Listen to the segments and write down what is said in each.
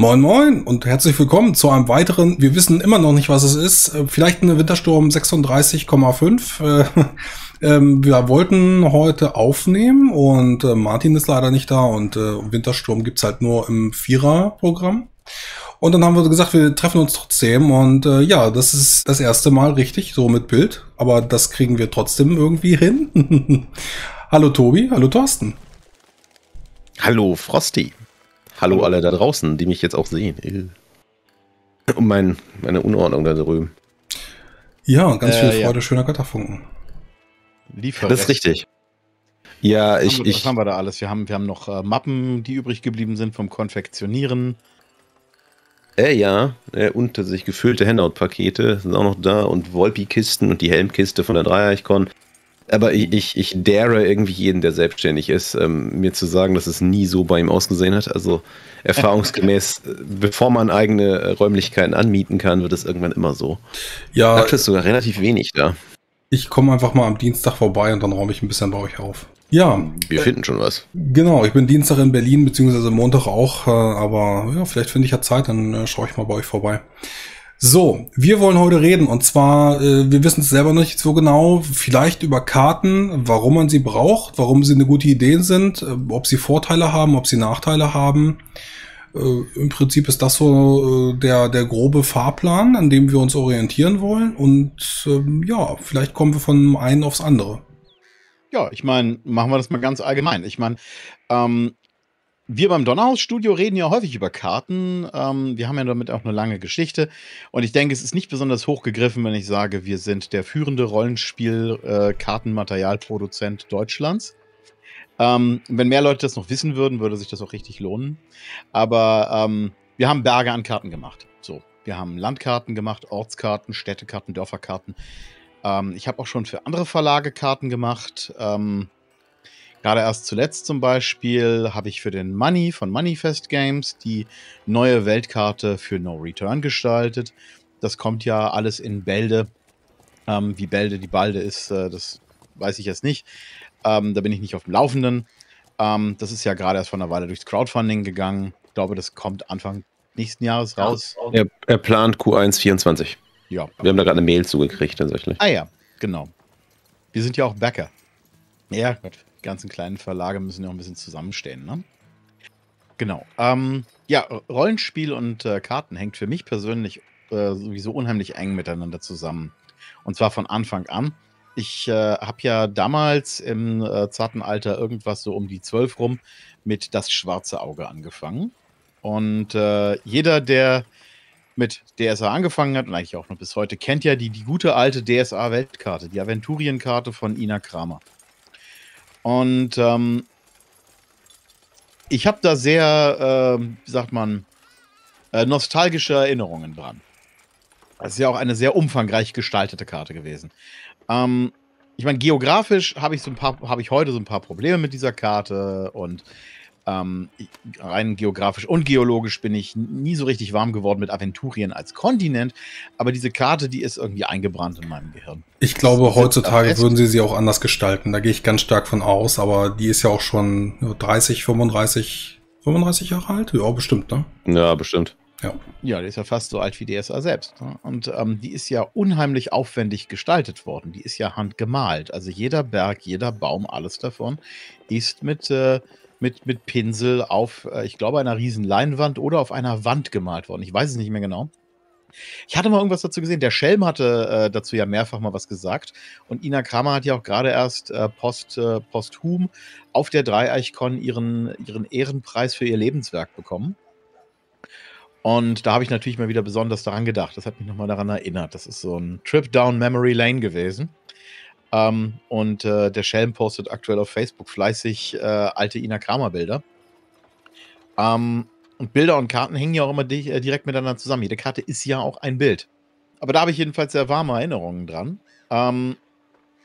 Moin moin und herzlich willkommen zu einem weiteren, wir wissen immer noch nicht, was es ist, vielleicht eine Wintersturm 36,5. Wir wollten heute aufnehmen und Martin ist leider nicht da und Wintersturm gibt's halt nur im Vierer-Programm. Und dann haben wir gesagt, wir treffen uns trotzdem und ja, das ist das erste Mal richtig, so mit Bild, aber das kriegen wir trotzdem irgendwie hin. Hallo Tobi, hallo Thorsten. Hallo Frosty. Hallo alle da draußen, die mich jetzt auch sehen. Ew. Und meine Unordnung da drüben. Ja, ganz viel Freude, schöner Götterfunken. Das ist richtig. Ja, was haben wir da alles? Wir haben noch Mappen, die übrig geblieben sind vom Konfektionieren. Und sich gefüllte Handout-Pakete sind auch noch da. Und Wolpi-Kisten und die Helmkiste von der Dreieichkon. Aber ich dare irgendwie jeden, der selbstständig ist, mir zu sagen, dass es nie so bei ihm ausgesehen hat. Also erfahrungsgemäß, bevor man eigene Räumlichkeiten anmieten kann, wird es irgendwann immer so. Ja, da ist sogar relativ wenig da. Ich komme einfach mal am Dienstag vorbei und dann räume ich ein bisschen bei euch auf. Ja. Wir finden schon was. Genau, ich bin Dienstag in Berlin, beziehungsweise Montag auch. Aber ja, vielleicht finde ich ja Zeit, dann schaue ich mal bei euch vorbei. So, wir wollen heute reden und zwar, wir wissen es selber noch nicht so genau, vielleicht über Karten, warum man sie braucht, warum sie eine gute Idee sind, ob sie Vorteile haben, ob sie Nachteile haben. Im Prinzip ist das so der grobe Fahrplan, an dem wir uns orientieren wollen und ja, vielleicht kommen wir von einem aufs andere. Ja, ich meine, machen wir das mal ganz allgemein. Ich meine, wir beim Donnerhausstudio reden ja häufig über Karten. Wir haben ja damit auch eine lange Geschichte. Und ich denke, es ist nicht besonders hochgegriffen, wenn ich sage, wir sind der führende Rollenspiel-Kartenmaterialproduzent Deutschlands. Wenn mehr Leute das noch wissen würden, würde sich das auch richtig lohnen. Aber wir haben Berge an Karten gemacht. So, wir haben Landkarten gemacht, Ortskarten, Städtekarten, Dörferkarten. Ich habe auch schon für andere Verlage Karten gemacht. Gerade erst zuletzt zum Beispiel habe ich für den Money von Moneyfest Games die neue Weltkarte für No Return gestaltet. Das kommt ja alles in Bälde. Wie Bälde die Balde ist, das weiß ich jetzt nicht. Da bin ich nicht auf dem Laufenden. Das ist ja gerade erst vor einer Weile durchs Crowdfunding gegangen. Ich glaube, das kommt Anfang nächsten Jahres raus. Er plant Q1 24. Ja. Wir haben da gerade eine Mail zugekriegt tatsächlich. Ah ja, genau. Wir sind ja auch Bäcker. Ja, Gott. Die ganzen kleinen Verlage müssen ja auch ein bisschen zusammenstehen, ne? Genau. Ja, Rollenspiel und Karten hängt für mich persönlich sowieso unheimlich eng miteinander zusammen. Und zwar von Anfang an. Ich habe ja damals im zarten Alter irgendwas so um die 12 rum mit Das Schwarze Auge angefangen. Und jeder, der mit DSA angefangen hat und eigentlich auch noch bis heute, kennt ja die gute alte DSA-Weltkarte, die Aventurien-Karte von Ina Kramer. Und ich habe da sehr, wie sagt man, nostalgische Erinnerungen dran. Das ist ja auch eine sehr umfangreich gestaltete Karte gewesen. Ich meine, geografisch habe ich heute so ein paar Probleme mit dieser Karte und rein geografisch und geologisch bin ich nie so richtig warm geworden mit Aventurien als Kontinent, aber diese Karte, die ist irgendwie eingebrannt in meinem Gehirn. Ich glaube, heutzutage würden sie auch anders gestalten, da gehe ich ganz stark von aus, aber die ist ja auch schon 35 Jahre alt? Ja, bestimmt, ne? Ja, bestimmt. Ja. Ja, die ist ja fast so alt wie DSA selbst. Ne? Und die ist ja unheimlich aufwendig gestaltet worden. Die ist ja handgemalt. Also jeder Berg, jeder Baum, alles davon ist mit Pinsel auf, ich glaube, einer riesen Leinwand oder auf einer Wand gemalt worden. Ich weiß es nicht mehr genau. Ich hatte mal irgendwas dazu gesehen. Der Schelm hatte dazu ja mehrfach mal was gesagt. Und Ina Kramer hat ja auch gerade erst posthum auf der Dreieichkon ihren Ehrenpreis für ihr Lebenswerk bekommen. Und da habe ich natürlich mal wieder besonders daran gedacht. Das hat mich nochmal daran erinnert. Das ist so ein Trip down Memory Lane gewesen. Und der Schelm postet aktuell auf Facebook fleißig alte Ina Kramer-Bilder. Und Bilder und Karten hängen ja auch immer direkt miteinander zusammen. Jede Karte ist ja auch ein Bild. Aber da habe ich jedenfalls sehr warme Erinnerungen dran.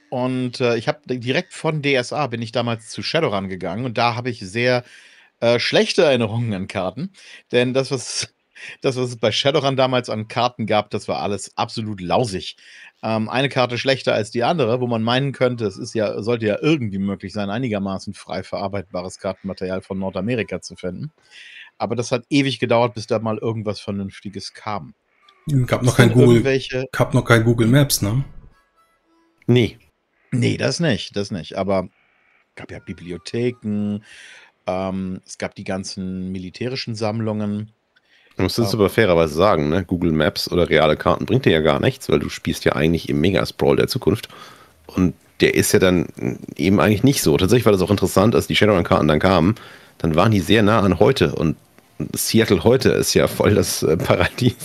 Und ich habe direkt von DSA bin ich damals zu Shadowrun gegangen. Und da habe ich sehr schlechte Erinnerungen an Karten. Denn das, was es bei Shadowrun damals an Karten gab, das war alles absolut lausig. Eine Karte schlechter als die andere, wo man meinen könnte, es ist ja, sollte ja irgendwie möglich sein, einigermaßen frei verarbeitbares Kartenmaterial von Nordamerika zu finden. Aber das hat ewig gedauert, bis da mal irgendwas Vernünftiges kam. Gab noch kein Google Maps, ne? Nee. Nee, das nicht, das nicht. Aber es gab ja Bibliotheken, es gab die ganzen militärischen Sammlungen. Du musst es aber fairerweise sagen, ne? Google Maps oder reale Karten bringt dir ja gar nichts, weil du spielst ja eigentlich im Mega-Sprawl der Zukunft. Und der ist ja dann eben eigentlich nicht so. Tatsächlich war das auch interessant, als die Shadowrun-Karten dann kamen, dann waren die sehr nah an heute. Und Seattle heute ist ja voll das Paradies.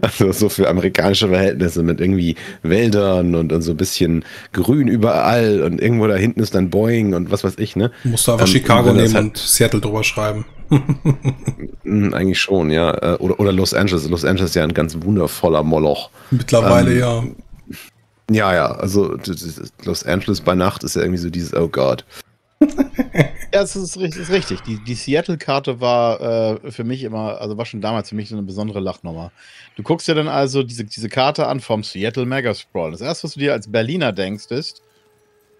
Also so für amerikanische Verhältnisse mit irgendwie Wäldern und so ein bisschen Grün überall und irgendwo da hinten ist dann Boeing und was weiß ich, ne? Musst du einfach Chicago nehmen und Seattle drüber schreiben. Eigentlich schon, ja. Oder Los Angeles. Los Angeles ist ja ein ganz wundervoller Moloch. Mittlerweile, ja. Ja, ja. Also Los Angeles bei Nacht ist ja irgendwie so dieses Oh Gott. Ja, das ist richtig. Die Seattle-Karte war für mich immer, also war schon damals für mich so eine besondere Lachnummer. Du guckst dir dann also diese Karte an vom Seattle Megasprawl. Das erste, was du dir als Berliner denkst, ist,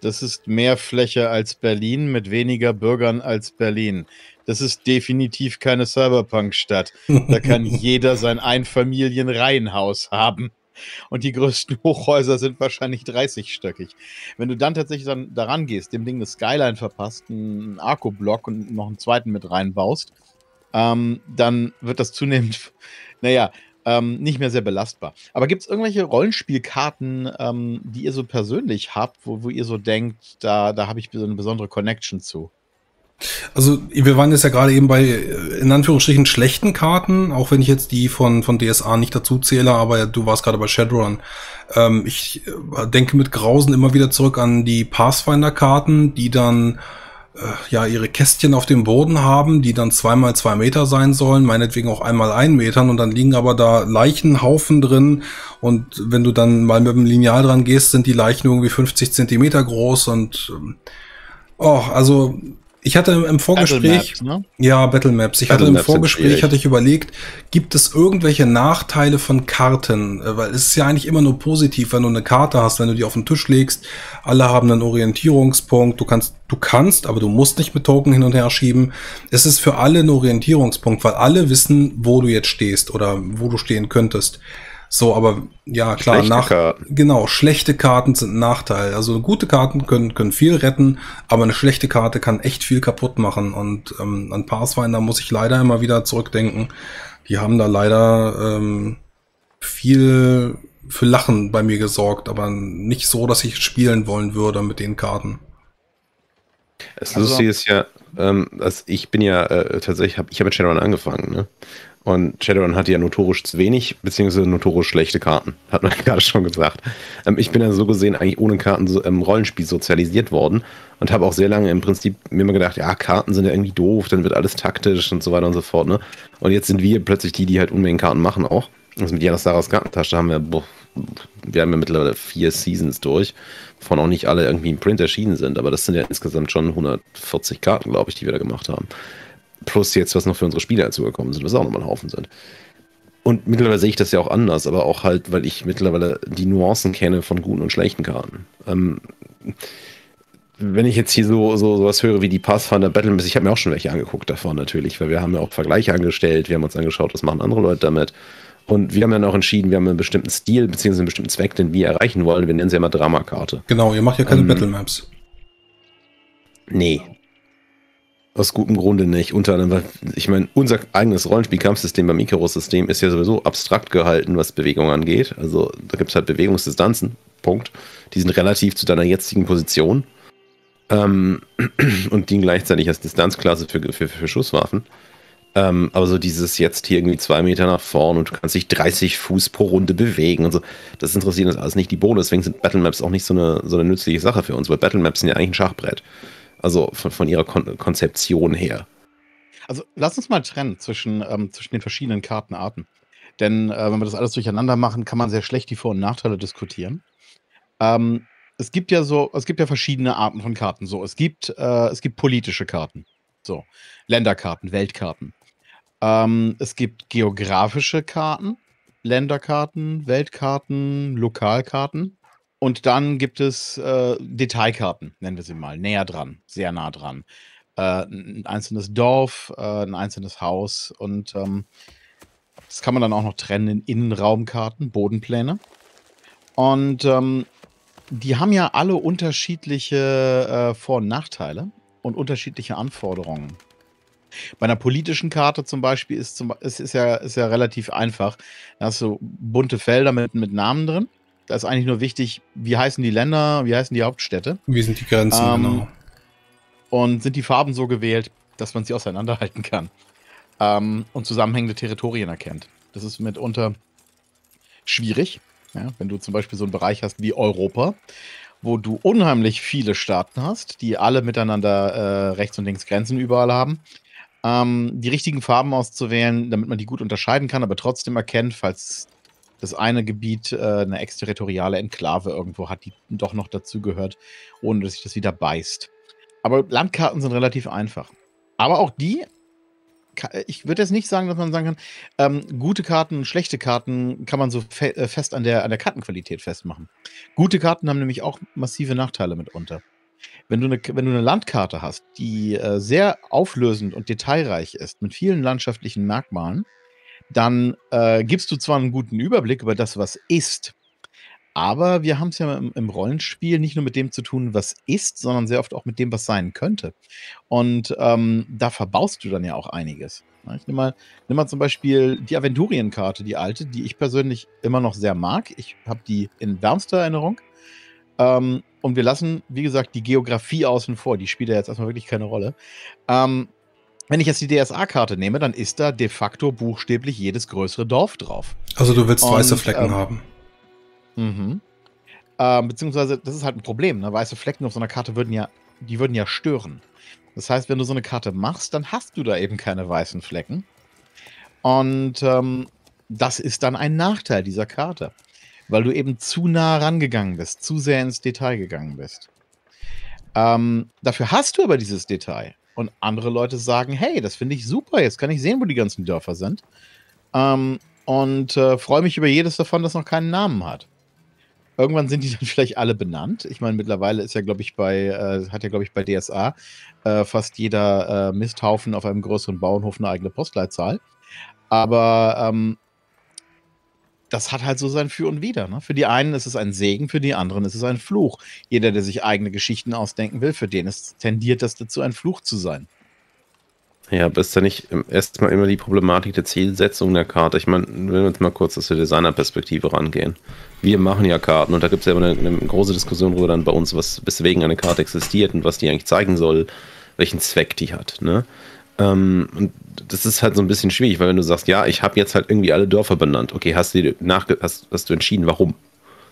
das ist mehr Fläche als Berlin mit weniger Bürgern als Berlin. Das ist definitiv keine Cyberpunk-Stadt. Da kann jeder sein Einfamilien-Reihenhaus haben. Und die größten Hochhäuser sind wahrscheinlich 30-stöckig. Wenn du dann tatsächlich dann daran gehst, dem Ding eine Skyline verpasst, einen Arco-Block und noch einen zweiten mit reinbaust, dann wird das zunehmend, naja, nicht mehr sehr belastbar. Aber gibt es irgendwelche Rollenspielkarten, die ihr so persönlich habt, wo ihr so denkt, da habe ich so eine besondere Connection zu? Also wir waren jetzt ja gerade eben bei, in Anführungsstrichen, schlechten Karten, auch wenn ich jetzt die von DSA nicht dazu zähle, aber du warst gerade bei Shadowrun. Ich denke mit Grausen immer wieder zurück an die Pathfinder-Karten, die dann ja ihre Kästchen auf dem Boden haben, die dann 2x2 Meter sein sollen, meinetwegen auch 1x1 Metern, und dann liegen aber da Leichenhaufen drin, und wenn du dann mal mit dem Lineal dran gehst, sind die Leichen irgendwie 50 Zentimeter groß und also... Ich hatte im Vorgespräch, Battle Maps, ne? Ja, Battle Maps. Im Vorgespräch hatte ich überlegt, gibt es irgendwelche Nachteile von Karten? Weil es ist ja eigentlich immer nur positiv, wenn du eine Karte hast, wenn du die auf den Tisch legst. Alle haben einen Orientierungspunkt. Du kannst, aber du musst nicht mit Token hin und her schieben. Es ist für alle ein Orientierungspunkt, weil alle wissen, wo du jetzt stehst oder wo du stehen könntest. So, aber ja, klar, schlechte Karten sind ein Nachteil. Also gute Karten können viel retten, aber eine schlechte Karte kann echt viel kaputt machen. Und an Pathfinder muss ich leider immer wieder zurückdenken. Die haben da leider viel für Lachen bei mir gesorgt, aber nicht so, dass ich spielen wollen würde mit den Karten. Das Lustige ist ja, ich bin ja tatsächlich, ich habe mit Shadowrun angefangen, ne? Und Shadowrun hatte ja notorisch zu wenig, beziehungsweise notorisch schlechte Karten, hat man gerade schon gesagt. Ich bin ja so gesehen eigentlich ohne Karten so im Rollenspiel sozialisiert worden und habe auch sehr lange im Prinzip mir immer gedacht, ja, Karten sind ja irgendwie doof, dann wird alles taktisch und so weiter und so fort, ne? Und jetzt sind wir plötzlich die halt Unmengen Karten machen auch. Also mit Jana Saras Kartentasche haben wir mittlerweile 4 Seasons durch, wovon auch nicht alle irgendwie im Print erschienen sind, aber das sind ja insgesamt schon 140 Karten, glaube ich, die wir da gemacht haben. Plus jetzt, was noch für unsere Spieler dazugekommen sind, was auch nochmal ein Haufen sind. Und mittlerweile sehe ich das ja auch anders, aber auch halt, weil ich mittlerweile die Nuancen kenne von guten und schlechten Karten. Wenn ich jetzt hier sowas höre wie die Pathfinder Battle Maps, ich habe mir auch schon welche angeguckt davon natürlich, weil wir haben ja auch Vergleiche angestellt, wir haben uns angeschaut, was machen andere Leute damit. Und wir haben dann auch entschieden, wir haben einen bestimmten Stil, beziehungsweise einen bestimmten Zweck, den wir erreichen wollen. Wir nennen sie ja mal Dramakarte. Genau, ihr macht ja keine Battle Maps. Nee. Aus gutem Grunde nicht. Unter anderem, weil, ich meine, unser eigenes Rollenspielkampfsystem beim Icarus-System ist ja sowieso abstrakt gehalten, was Bewegung angeht. Also da gibt es halt Bewegungsdistanzen, Punkt. Die sind relativ zu deiner jetzigen Position und dienen gleichzeitig als Distanzklasse für Schusswaffen. Aber so dieses jetzt hier irgendwie 2 Meter nach vorn und du kannst dich 30 Fuß pro Runde bewegen und so, das interessiert uns alles nicht die Bohne. Deswegen sind Battlemaps auch nicht so eine nützliche Sache für uns, weil Battlemaps sind ja eigentlich ein Schachbrett. Also von ihrer Konzeption her. Also lass uns mal trennen zwischen den verschiedenen Kartenarten. Denn wenn wir das alles durcheinander machen, kann man sehr schlecht die Vor- und Nachteile diskutieren. Es gibt ja verschiedene Arten von Karten. So, es gibt politische Karten. So, Länderkarten, Weltkarten. Es gibt geografische Karten, Länderkarten, Weltkarten, Lokalkarten. Und dann gibt es Detailkarten, nennen wir sie mal, näher dran, sehr nah dran. ein einzelnes Dorf, ein einzelnes Haus und das kann man dann auch noch trennen in Innenraumkarten, Bodenpläne. Und die haben ja alle unterschiedliche Vor- und Nachteile und unterschiedliche Anforderungen. Bei einer politischen Karte zum Beispiel ist ja relativ einfach. Da hast du bunte Felder mit Namen drin. Da ist eigentlich nur wichtig, wie heißen die Länder, wie heißen die Hauptstädte. Wie sind die Grenzen, genau. Und sind die Farben so gewählt, dass man sie auseinanderhalten kann. Und zusammenhängende Territorien erkennt. Das ist mitunter schwierig. Ja, wenn du zum Beispiel so einen Bereich hast wie Europa, wo du unheimlich viele Staaten hast, die alle miteinander rechts und links Grenzen überall haben. Die richtigen Farben auszuwählen, damit man die gut unterscheiden kann, aber trotzdem erkennt, falls das eine Gebiet eine exterritoriale Enklave irgendwo hat, die doch noch dazu gehört, ohne dass sich das wieder beißt. Aber Landkarten sind relativ einfach. Aber auch die, ich würde jetzt nicht sagen, dass man sagen kann, gute Karten und schlechte Karten kann man so fest an der Kartenqualität festmachen. Gute Karten haben nämlich auch massive Nachteile mitunter. Wenn du eine Landkarte hast, die sehr auflösend und detailreich ist, mit vielen landschaftlichen Merkmalen, dann gibst du zwar einen guten Überblick über das, was ist, aber wir haben es ja im Rollenspiel nicht nur mit dem zu tun, was ist, sondern sehr oft auch mit dem, was sein könnte. Und da verbaust du dann ja auch einiges. Ich nehme mal zum Beispiel die Aventurien-Karte, die alte, die ich persönlich immer noch sehr mag. Ich habe die in wärmster Erinnerung. Und wir lassen, wie gesagt, die Geografie außen vor. Die spielt ja jetzt erstmal wirklich keine Rolle. Wenn ich jetzt die DSA-Karte nehme, dann ist da de facto buchstäblich jedes größere Dorf drauf. Also du willst weiße Flecken haben. Mhm. Beziehungsweise, das ist halt ein Problem. Ne? Weiße Flecken auf so einer Karte würden ja stören. Das heißt, wenn du so eine Karte machst, dann hast du da eben keine weißen Flecken. Und das ist dann ein Nachteil dieser Karte. Weil du eben zu nah rangegangen bist, zu sehr ins Detail gegangen bist. Dafür hast du aber dieses Detail. Und andere Leute sagen, hey, das finde ich super, jetzt kann ich sehen, wo die ganzen Dörfer sind. Und freue mich über jedes davon, das noch keinen Namen hat. Irgendwann sind die dann vielleicht alle benannt. Ich meine, mittlerweile ist ja, glaube ich, bei DSA fast jeder Misthaufen auf einem größeren Bauernhof eine eigene Postleitzahl. Aber das hat halt so sein Für und Wider. Ne? Für die einen ist es ein Segen, für die anderen ist es ein Fluch. Jeder, der sich eigene Geschichten ausdenken will, für den tendiert das dazu, ein Fluch zu sein. Ja, aber ist da nicht erstmal immer die Problematik der Zielsetzung der Karte? Ich meine, wenn wir jetzt mal kurz aus der Designerperspektive rangehen. Wir machen ja Karten und da gibt es ja immer eine große Diskussion darüber dann bei uns, weswegen eine Karte existiert und was die eigentlich zeigen soll, welchen Zweck die hat, ne? Und das ist halt so ein bisschen schwierig, weil wenn du sagst, ja, ich habe jetzt halt irgendwie alle Dörfer benannt, okay, hast du entschieden, warum?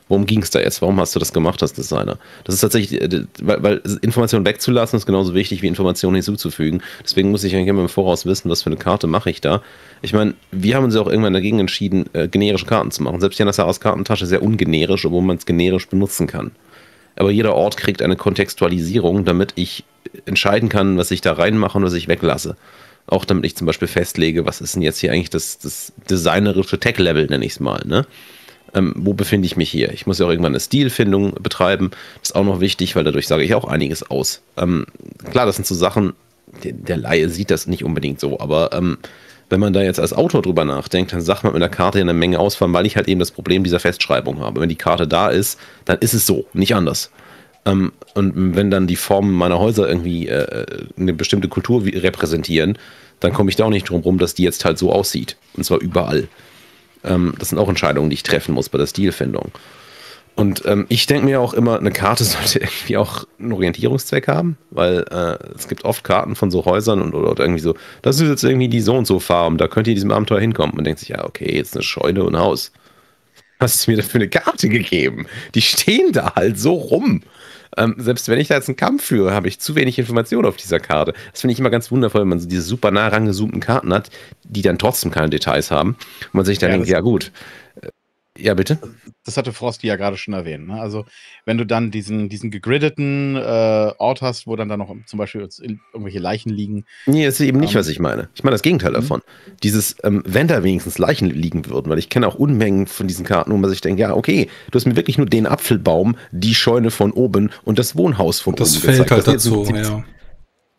Worum ging es da jetzt? Warum hast du das gemacht als Designer? Das ist tatsächlich, weil Informationen wegzulassen ist genauso wichtig, wie Informationen hinzuzufügen. Deswegen muss ich eigentlich immer im Voraus wissen, was für eine Karte mache ich da. Ich meine, wir haben uns ja auch irgendwann dagegen entschieden, generische Karten zu machen. Selbst Jana Saras Kartentasche ist sehr ungenerisch, obwohl man es generisch benutzen kann. Aber jeder Ort kriegt eine Kontextualisierung, damit ich entscheiden kann, was ich da reinmache und was ich weglasse. Auch damit ich zum Beispiel festlege, was ist denn jetzt hier eigentlich das designerische Tech-Level, nenne ich es mal, ne? Wo befinde ich mich hier? Ich muss ja auch irgendwann eine Stilfindung betreiben. Das ist auch noch wichtig, weil dadurch sage ich auch einiges aus. Klar, das sind so Sachen, der Laie sieht das nicht unbedingt so, aber wenn man da jetzt als Autor drüber nachdenkt, dann sagt man mit der Karte ja eine Menge aus, weil ich halt eben das Problem dieser Festschreibung habe. Wenn die Karte da ist, dann ist es so, nicht anders. Und wenn dann die Formen meiner Häuser irgendwie eine bestimmte Kultur repräsentieren, dann komme ich da auch nicht drum rum, dass die jetzt halt so aussieht. Und zwar überall. Das sind auch Entscheidungen, die ich treffen muss bei der Stilfindung. Und ich denke mir auch immer, eine Karte sollte irgendwie auch einen Orientierungszweck haben, weil es gibt oft Karten von so Häusern oder irgendwie so, das ist jetzt irgendwie die so und so Farm, da könnt ihr in diesem Abenteuer hinkommen. Man denkt sich, ja okay, jetzt eine Scheune und ein Haus. Was ist mir das für eine Karte gegeben? Die stehen da halt so rum. Selbst wenn ich da jetzt einen Kampf führe, habe ich zu wenig Informationen auf dieser Karte. Das finde ich immer ganz wundervoll, wenn man so diese super nah rangezoomten Karten hat, die dann trotzdem keine Details haben. Und man sich dann denkt, ja gut. Ja, bitte? Das hatte Frosty ja gerade schon erwähnt. Ne? Also, wenn du dann diesen gegriddeten Ort hast, wo dann noch zum Beispiel irgendwelche Leichen liegen. Nee, das ist eben nicht, was ich meine. Ich meine das Gegenteil davon. Dieses, wenn da wenigstens Leichen liegen würden, weil ich kenne auch Unmengen von diesen Karten, wo man sich denkt, ja, okay, du hast mir wirklich nur den Apfelbaum, die Scheune von oben und das Wohnhaus von oben gezeigt. Das fällt halt dazu, ja.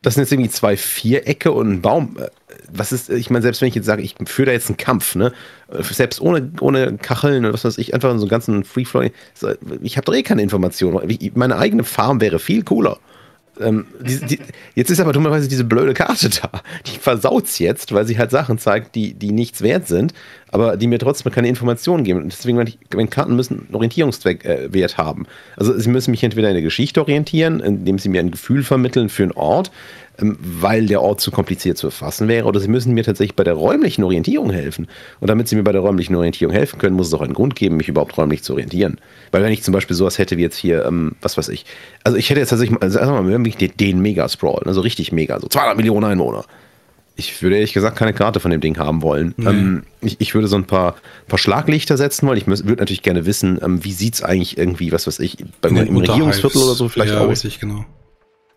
Das sind jetzt irgendwie zwei Vierecke und ein Baum. Was ist, ich meine, selbst wenn ich jetzt sage, ich führe da jetzt einen Kampf, ne? Selbst ohne Kacheln oder was weiß ich, einfach so einen ganzen Free-Flowing. Ich habe doch eh keine Informationen. Meine eigene Farm wäre viel cooler. Jetzt ist aber dummerweise diese blöde Karte da. Die versaut's jetzt, weil sie halt Sachen zeigt, die nichts wert sind, aber die mir trotzdem keine Informationen geben. Und deswegen meine ich, meine Karten müssen einen Orientierungswert haben. Also sie müssen mich entweder in der Geschichte orientieren, indem sie mir ein Gefühl vermitteln für einen Ort, weil der Ort zu kompliziert zu erfassen wäre, oder sie müssen mir tatsächlich bei der räumlichen Orientierung helfen. Und damit sie mir bei der räumlichen Orientierung helfen können, muss es auch einen Grund geben, mich überhaupt räumlich zu orientieren. Weil wenn ich zum Beispiel sowas hätte wie jetzt hier, was weiß ich, also ich hätte jetzt tatsächlich, also den Mega-Sprawl, also richtig mega, so 200 Millionen Einwohner. Ich würde ehrlich gesagt keine Karte von dem Ding haben wollen. Nee. Ich würde so ein paar Schlaglichter setzen wollen. Ich würde natürlich gerne wissen, wie sieht es eigentlich irgendwie, was weiß ich, im Regierungsviertel oder so vielleicht aus. Ja, richtig, genau.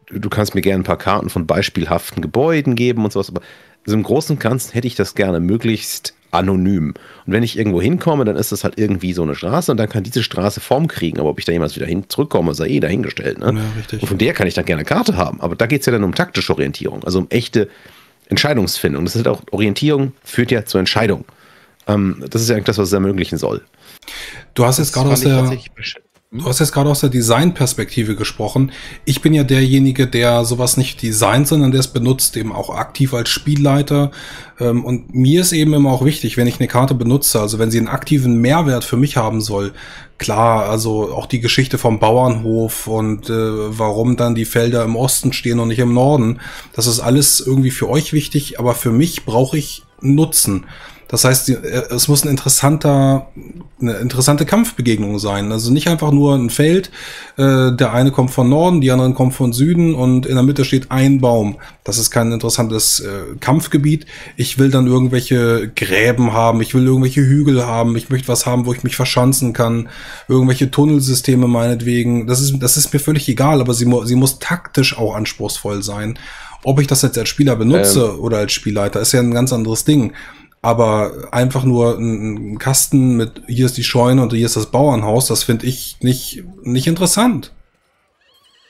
Du kannst mir gerne ein paar Karten von beispielhaften Gebäuden geben und sowas, aber also im Großen und Ganzen hätte ich das gerne möglichst anonym. Und wenn ich irgendwo hinkomme, dann ist das halt irgendwie so eine Straße und dann kann diese Straße Form kriegen, aber ob ich da jemals wieder zurückkomme, ist ja eh dahingestellt. Ne? Ja, richtig. Und von der kann ich dann gerne eine Karte haben, aber da geht es ja dann um taktische Orientierung, also um echte Entscheidungsfindung. Das ist halt auch, Orientierung führt ja zur Entscheidung. Das ist ja das, was es ermöglichen soll. Du hast jetzt gerade aus der Design-Perspektive gesprochen. Ich bin ja derjenige, der sowas nicht designt, sondern der es benutzt, eben auch aktiv als Spielleiter. Und mir ist eben immer auch wichtig, wenn ich eine Karte benutze, also wenn sie einen aktiven Mehrwert für mich haben soll, klar, also auch die Geschichte vom Bauernhof und warum dann die Felder im Osten stehen und nicht im Norden, das ist alles irgendwie für euch wichtig, aber für mich brauche ich Nutzen. Das heißt, es muss eine interessante Kampfbegegnung sein. Also nicht einfach nur ein Feld, der eine kommt von Norden, die anderen kommen von Süden und in der Mitte steht ein Baum. Das ist kein interessantes Kampfgebiet. Ich will dann irgendwelche Gräben haben, ich will irgendwelche Hügel haben, ich möchte was haben, wo ich mich verschanzen kann, irgendwelche Tunnelsysteme meinetwegen. Das ist mir völlig egal, aber sie muss taktisch auch anspruchsvoll sein. Ob ich das jetzt als Spieler benutze oder als Spielleiter, ist ja ein ganz anderes Ding. Aber einfach nur ein Kasten mit hier ist die Scheune und hier ist das Bauernhaus, das finde ich nicht interessant.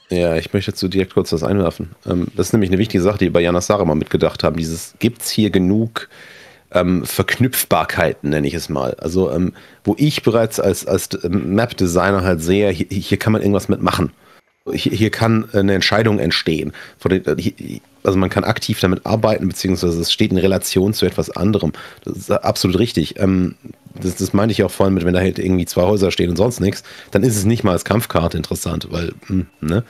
Ja, ich möchte dazu direkt kurz was einwerfen. Das ist nämlich eine wichtige Sache, die wir bei Jana Sara mal mitgedacht haben. Dieses, gibt es hier genug Verknüpfbarkeiten, nenne ich es mal. Also wo ich bereits als Map-Designer halt sehe, hier kann man irgendwas mitmachen. Hier kann eine Entscheidung entstehen. Also man kann aktiv damit arbeiten, beziehungsweise es steht in Relation zu etwas anderem. Das ist absolut richtig. Das meinte ich auch vorhin mit, wenn da halt irgendwie zwei Häuser stehen und sonst nichts, dann ist es nicht mal als Kampfkarte interessant, weil, ne?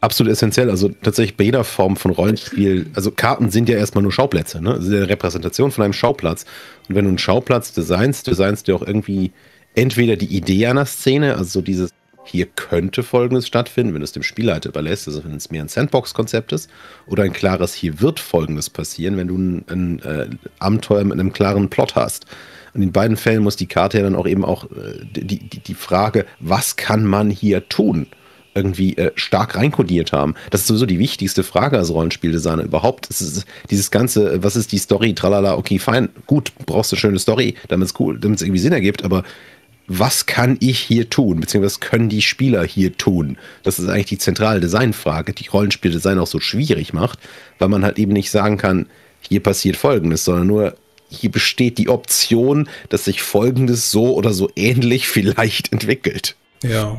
Absolut essentiell, also tatsächlich bei jeder Form von Rollenspiel, also Karten sind ja erstmal nur Schauplätze, ne? Das ist ja eine Repräsentation von einem Schauplatz. Und wenn du einen Schauplatz designst du auch irgendwie entweder die Idee einer Szene, also so dieses, hier könnte Folgendes stattfinden, wenn du es dem Spielleiter überlässt, also wenn es mehr ein Sandbox-Konzept ist, oder ein klares, hier wird Folgendes passieren, wenn du ein Abenteuer mit einem klaren Plot hast. Und in beiden Fällen muss die Karte ja dann auch eben auch die Frage, was kann man hier tun, irgendwie stark reinkodiert haben. Das ist sowieso die wichtigste Frage als Rollenspieldesigner überhaupt. Es ist dieses ganze, was ist die Story, tralala, okay, fein, gut, brauchst du eine schöne Story, damit es cool, damit es irgendwie Sinn ergibt, aber was kann ich hier tun, beziehungsweise was können die Spieler hier tun? Das ist eigentlich die zentrale Designfrage, die Rollenspieldesign auch so schwierig macht, weil man halt eben nicht sagen kann, hier passiert Folgendes, sondern nur, hier besteht die Option, dass sich Folgendes so oder so ähnlich vielleicht entwickelt. Ja.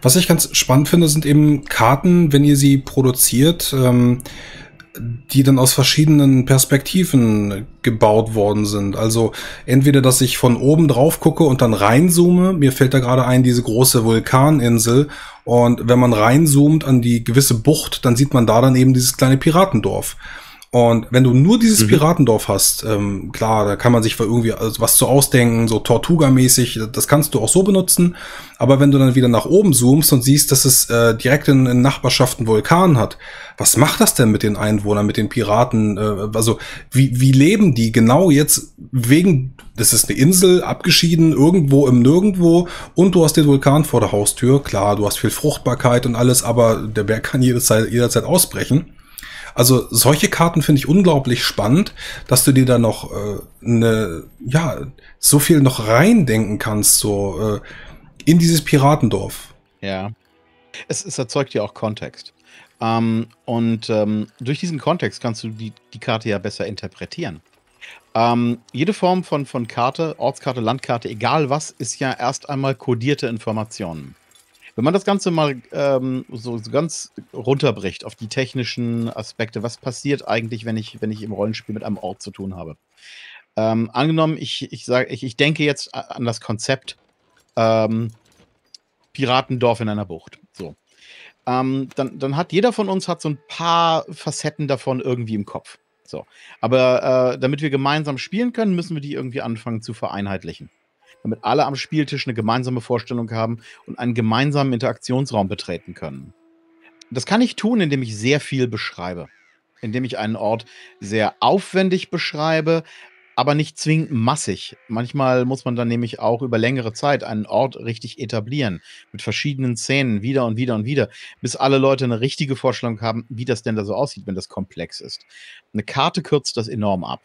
Was ich ganz spannend finde, sind eben Karten, wenn ihr sie produziert, die dann aus verschiedenen Perspektiven gebaut worden sind. Also entweder, dass ich von oben drauf gucke und dann reinzoome. Mir fällt da gerade ein, diese große Vulkaninsel. Und wenn man reinzoomt an die gewisse Bucht, dann sieht man da dann eben dieses kleine Piratendorf. Und wenn du nur dieses Piratendorf hast, klar, da kann man sich irgendwie was zu ausdenken, so Tortuga-mäßig, das kannst du auch so benutzen. Aber wenn du dann wieder nach oben zoomst und siehst, dass es direkt in Nachbarschaften Vulkan hat, was macht das denn mit den Einwohnern, mit den Piraten? Also wie leben die genau jetzt wegen, das ist eine Insel, abgeschieden, irgendwo im Nirgendwo und du hast den Vulkan vor der Haustür. Klar, du hast viel Fruchtbarkeit und alles, aber der Berg kann jederzeit ausbrechen. Also solche Karten finde ich unglaublich spannend, dass du dir da noch so viel noch reindenken kannst, so in dieses Piratendorf. Ja, es erzeugt ja auch Kontext. Durch diesen Kontext kannst du die Karte ja besser interpretieren. Jede Form von Karte, Ortskarte, Landkarte, egal was, ist ja erst einmal kodierte Informationen. Wenn man das Ganze mal so ganz runterbricht auf die technischen Aspekte, was passiert eigentlich, wenn ich im Rollenspiel mit einem Ort zu tun habe? Angenommen, ich denke jetzt an das Konzept Piratendorf in einer Bucht. So. Dann hat jeder von uns so ein paar Facetten davon irgendwie im Kopf. So. Aber damit wir gemeinsam spielen können, müssen wir die irgendwie anfangen zu vereinheitlichen. Damit alle am Spieltisch eine gemeinsame Vorstellung haben und einen gemeinsamen Interaktionsraum betreten können. Das kann ich tun, indem ich sehr viel beschreibe. Indem ich einen Ort sehr aufwendig beschreibe, aber nicht zwingend massig. Manchmal muss man dann nämlich auch über längere Zeit einen Ort richtig etablieren. Mit verschiedenen Szenen, wieder und wieder und wieder. Bis alle Leute eine richtige Vorstellung haben, wie das denn da so aussieht, wenn das komplex ist. Eine Karte kürzt das enorm ab.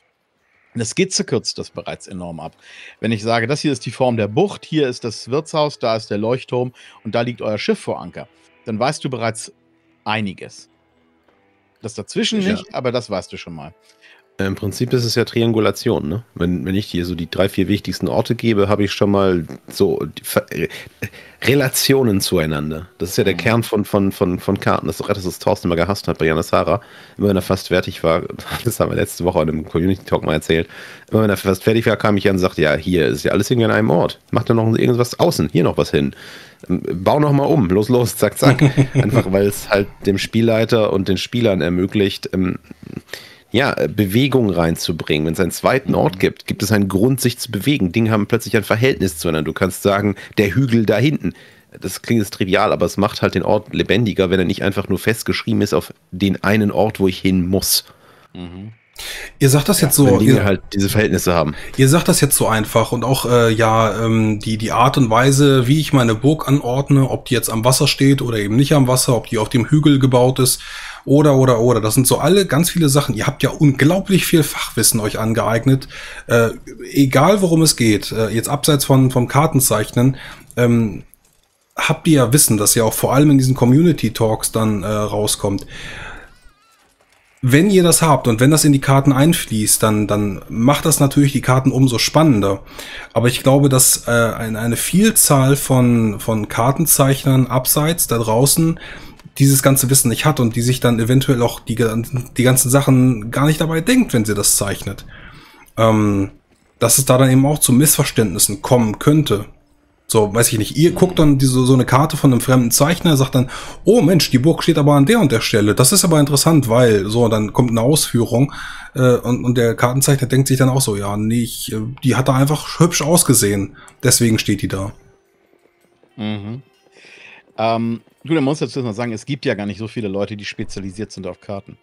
Eine Skizze kürzt das bereits enorm ab. Wenn ich sage, das hier ist die Form der Bucht, hier ist das Wirtshaus, da ist der Leuchtturm und da liegt euer Schiff vor Anker, dann weißt du bereits einiges. Das dazwischen nicht, ja, aber das weißt du schon mal. Im Prinzip ist es ja Triangulation, ne? Wenn ich dir so die 3, 4 wichtigsten Orte gebe, habe ich schon mal so Relationen zueinander. Das ist ja der Kern von Karten. Das ist etwas, das Thorsten immer gehasst hat bei Jana Sara. Immer wenn er fast fertig war, das haben wir letzte Woche in einem Community-Talk mal erzählt, immer wenn er fast fertig war, kam ich an und sagte, ja, hier ist ja alles irgendwie an einem Ort. Macht da noch irgendwas außen, hier noch was hin. Bau noch mal um, los, zack, zack. Einfach, weil es halt dem Spielleiter und den Spielern ermöglicht, ja, Bewegung reinzubringen. Wenn es einen zweiten Ort gibt, gibt es einen Grund, sich zu bewegen. Dinge haben plötzlich ein Verhältnis zueinander. Du kannst sagen, der Hügel da hinten. Das klingt jetzt trivial, aber es macht halt den Ort lebendiger, wenn er nicht einfach nur festgeschrieben ist auf den einen Ort, wo ich hin muss. Mhm. Ihr sagt das jetzt so, wenn Dinge halt diese Verhältnisse haben. Ihr sagt das jetzt so einfach und auch die Art und Weise, wie ich meine Burg anordne, ob die jetzt am Wasser steht oder eben nicht am Wasser, ob die auf dem Hügel gebaut ist oder. Das sind so alle ganz viele Sachen. Ihr habt ja unglaublich viel Fachwissen euch angeeignet, egal worum es geht. Jetzt abseits vom Kartenzeichnen. Habt ihr ja Wissen, das ja auch vor allem in diesen Community-Talks dann rauskommt. Wenn ihr das habt und wenn das in die Karten einfließt, dann macht das natürlich die Karten umso spannender. Aber ich glaube, dass eine Vielzahl von Kartenzeichnern abseits da draußen dieses ganze Wissen nicht hat und die sich dann eventuell auch die ganzen Sachen gar nicht dabei denkt, wenn sie das zeichnet. Dass es da dann eben auch zu Missverständnissen kommen könnte. So, weiß ich nicht, ihr guckt dann so eine Karte von einem fremden Zeichner, sagt dann, oh Mensch, die Burg steht aber an der und der Stelle, das ist aber interessant, weil, so, dann kommt eine Ausführung und der Kartenzeichner denkt sich dann auch so, ja, nee, die hat da einfach hübsch ausgesehen, deswegen steht die da. Mhm. Gut, dann muss ich jetzt mal sagen, es gibt ja gar nicht so viele Leute, die spezialisiert sind auf Karten.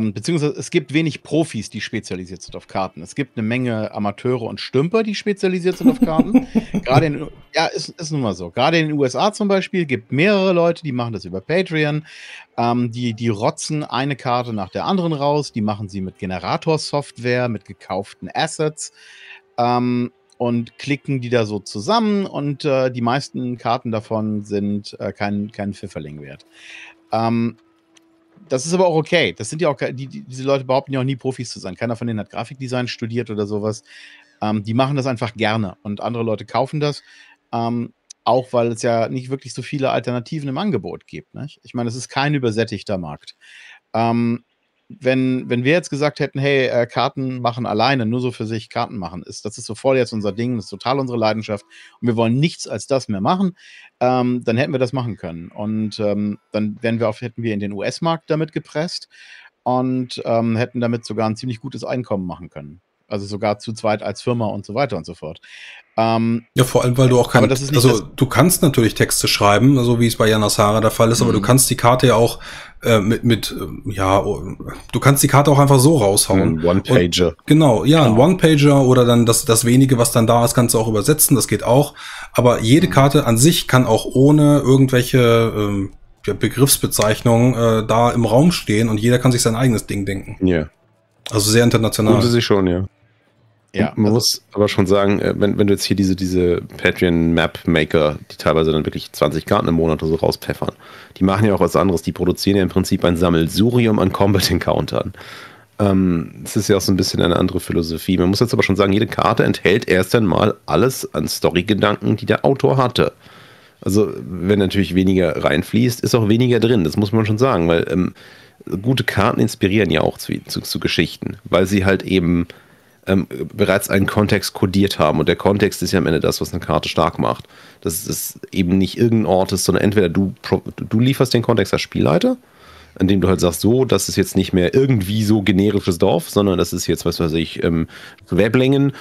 Beziehungsweise es gibt wenig Profis, die spezialisiert sind auf Karten. Es gibt eine Menge Amateure und Stümper, die spezialisiert sind auf Karten. Gerade ist nun mal so. Gerade in den USA zum Beispiel gibt mehrere Leute, die machen das über Patreon. Die rotzen eine Karte nach der anderen raus. Die machen sie mit Generatorsoftware, mit gekauften Assets. Und klicken die da so zusammen. Und die meisten Karten davon sind kein Pfifferling wert. Das ist aber auch okay. Das sind ja auch, diese Leute behaupten ja auch nie Profis zu sein. Keiner von denen hat Grafikdesign studiert oder sowas. Die machen das einfach gerne und andere Leute kaufen das, auch weil es ja nicht wirklich so viele Alternativen im Angebot gibt. Nicht? Ich meine, es ist kein übersättigter Markt. Wenn wir jetzt gesagt hätten, hey, Karten machen alleine, nur so für sich Karten machen, das ist so voll jetzt unser Ding, das ist total unsere Leidenschaft und wir wollen nichts als das mehr machen, dann hätten wir das machen können. Und dann hätten wir in den US-Markt damit gepresst und hätten damit sogar ein ziemlich gutes Einkommen machen können. Also sogar zu zweit als Firma und so weiter und so fort. Ja, vor allem, weil du auch du kannst natürlich Texte schreiben, so wie es bei Jana Sara der Fall ist, aber du kannst die Karte ja auch du kannst die Karte auch einfach so raushauen. Ein One-Pager. Genau, ja, ein One-Pager oder dann das wenige, was dann da ist, kannst du auch übersetzen, das geht auch. Aber jede Karte an sich kann auch ohne irgendwelche Begriffsbezeichnungen da im Raum stehen und jeder kann sich sein eigenes Ding denken. Ja. Yeah. Also sehr international. Tun sie sich schon, ja. Ja, man muss aber schon sagen, wenn du jetzt hier diese Patreon-Map-Maker, die teilweise dann wirklich 20 Karten im Monat oder so rauspfeffern, die machen ja auch was anderes. Die produzieren ja im Prinzip ein Sammelsurium an Combat-Encountern. Das ist ja auch so ein bisschen eine andere Philosophie. Man muss jetzt aber schon sagen, jede Karte enthält erst einmal alles an Story-Gedanken, die der Autor hatte. Also wenn natürlich weniger reinfließt, ist auch weniger drin. Das muss man schon sagen, weil gute Karten inspirieren ja auch zu Geschichten, weil sie halt eben bereits einen Kontext kodiert haben. Und der Kontext ist ja am Ende das, was eine Karte stark macht. Dass es eben nicht irgendein Ort ist, sondern entweder du lieferst den Kontext als Spielleiter, indem du halt sagst, so, das ist jetzt nicht mehr irgendwie so generisches Dorf, sondern das ist jetzt, was weiß ich, Weblingen,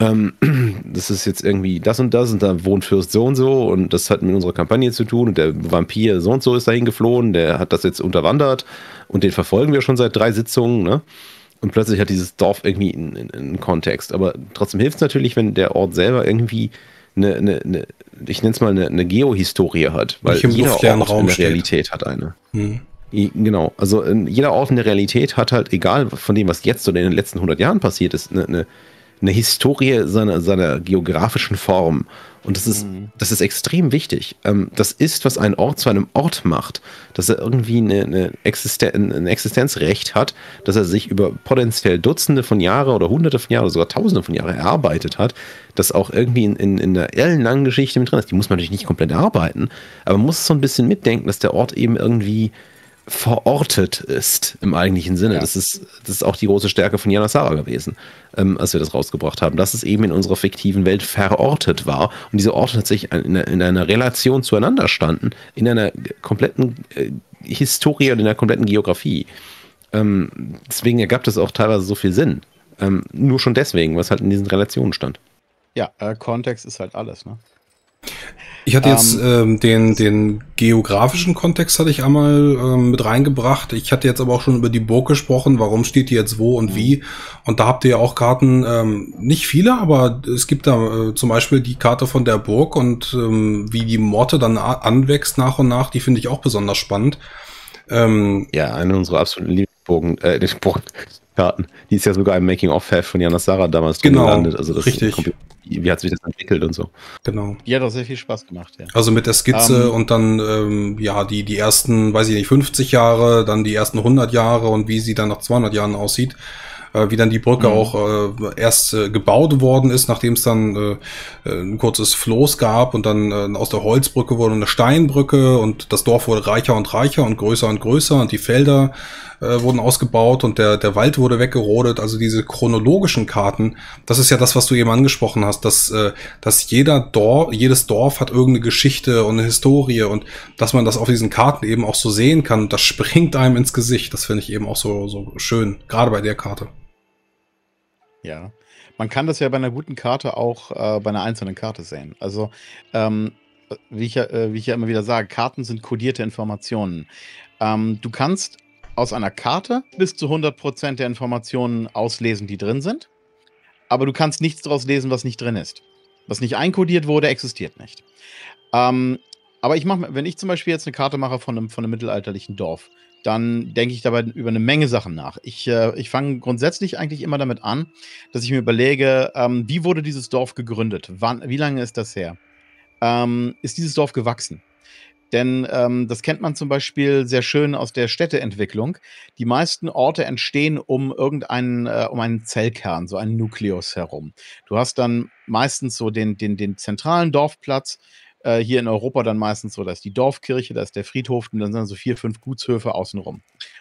das ist jetzt irgendwie das und das und da wohnt Fürst so und so und das hat mit unserer Kampagne zu tun und der Vampir so und so ist dahin geflohen, der hat das jetzt unterwandert und den verfolgen wir schon seit 3 Sitzungen, ne? Und plötzlich hat dieses Dorf irgendwie einen Kontext, aber trotzdem hilft es natürlich, wenn der Ort selber irgendwie ich nenne es mal eine Geohistorie hat, weil jeder Ort in der Realität hat eine. Hm. Genau, also jeder Ort in der Realität hat halt, egal von dem, was jetzt oder in den letzten 100 Jahren passiert ist, eine Historie seiner geografischen Form. Und das ist extrem wichtig. Das ist, was ein Ort zu einem Ort macht, dass er irgendwie ein Existenzrecht hat, dass er sich über potenziell Dutzende von Jahren oder Hunderte von Jahren oder sogar Tausende von Jahren erarbeitet hat, das auch irgendwie in einer ellenlangen Geschichte mit drin ist. Die muss man natürlich nicht komplett erarbeiten, aber man muss so ein bisschen mitdenken, dass der Ort eben irgendwie verortet ist im eigentlichen Sinne. Ja. Das ist auch die große Stärke von Jana Sara gewesen, als wir das rausgebracht haben, dass es eben in unserer fiktiven Welt verortet war und diese Orte tatsächlich in einer Relation zueinander standen, in einer kompletten Historie und in einer kompletten Geografie. Deswegen ergab das auch teilweise so viel Sinn. Nur schon deswegen, was halt in diesen Relationen stand. Ja, Kontext ist halt alles, ne? Ich hatte jetzt den geografischen Kontext hatte ich einmal mit reingebracht. Ich hatte jetzt aber auch schon über die Burg gesprochen. Warum steht die jetzt wo und wie? Und da habt ihr ja auch Karten, nicht viele, aber es gibt da zum Beispiel die Karte von der Burg und wie die Morte dann anwächst nach und nach. Die finde ich auch besonders spannend. Ja, eine unserer absoluten Lieblingsburgen, Karten. Die ist ja sogar im Making-of-Heft von Jana Sara damals drin gelandet. Also das richtig. Wie hat sich das entwickelt und so. Genau. Die hat auch sehr viel Spaß gemacht, ja. Also mit der Skizze und dann, ja, die ersten, weiß ich nicht, 50 Jahre, dann die ersten 100 Jahre und wie sie dann nach 200 Jahren aussieht. Wie dann die Brücke auch erst gebaut worden ist, nachdem es dann ein kurzes Floß gab und dann aus der Holzbrücke wurde eine Steinbrücke und das Dorf wurde reicher und reicher und größer und größer und die Felder wurden ausgebaut und der Wald wurde weggerodet. Also diese chronologischen Karten, das ist ja das, was du eben angesprochen hast, dass jedes Dorf hat irgendeine Geschichte und eine Historie und dass man das auf diesen Karten eben auch so sehen kann. Und das springt einem ins Gesicht. Das finde ich eben auch so schön, gerade bei der Karte. Ja, man kann das ja bei einer guten Karte auch bei einer einzelnen Karte sehen. Also, wie ich ja immer wieder sage, Karten sind kodierte Informationen. Du kannst aus einer Karte bis zu 100% der Informationen auslesen, die drin sind, aber du kannst nichts daraus lesen, was nicht drin ist. Was nicht einkodiert wurde, existiert nicht. Aber wenn ich zum Beispiel jetzt eine Karte mache von einem mittelalterlichen Dorf, dann denke ich dabei über eine Menge Sachen nach. Ich fange grundsätzlich eigentlich immer damit an, dass ich mir überlege, wie wurde dieses Dorf gegründet? Wie lange ist das her? Ist dieses Dorf gewachsen? Denn das kennt man zum Beispiel sehr schön aus der Städteentwicklung. Die meisten Orte entstehen um einen Zellkern, so einen Nukleus herum. Du hast dann meistens so den zentralen Dorfplatz, hier in Europa dann meistens so, da ist die Dorfkirche, da ist der Friedhof und dann sind so 4, 5 Gutshöfe außenrum.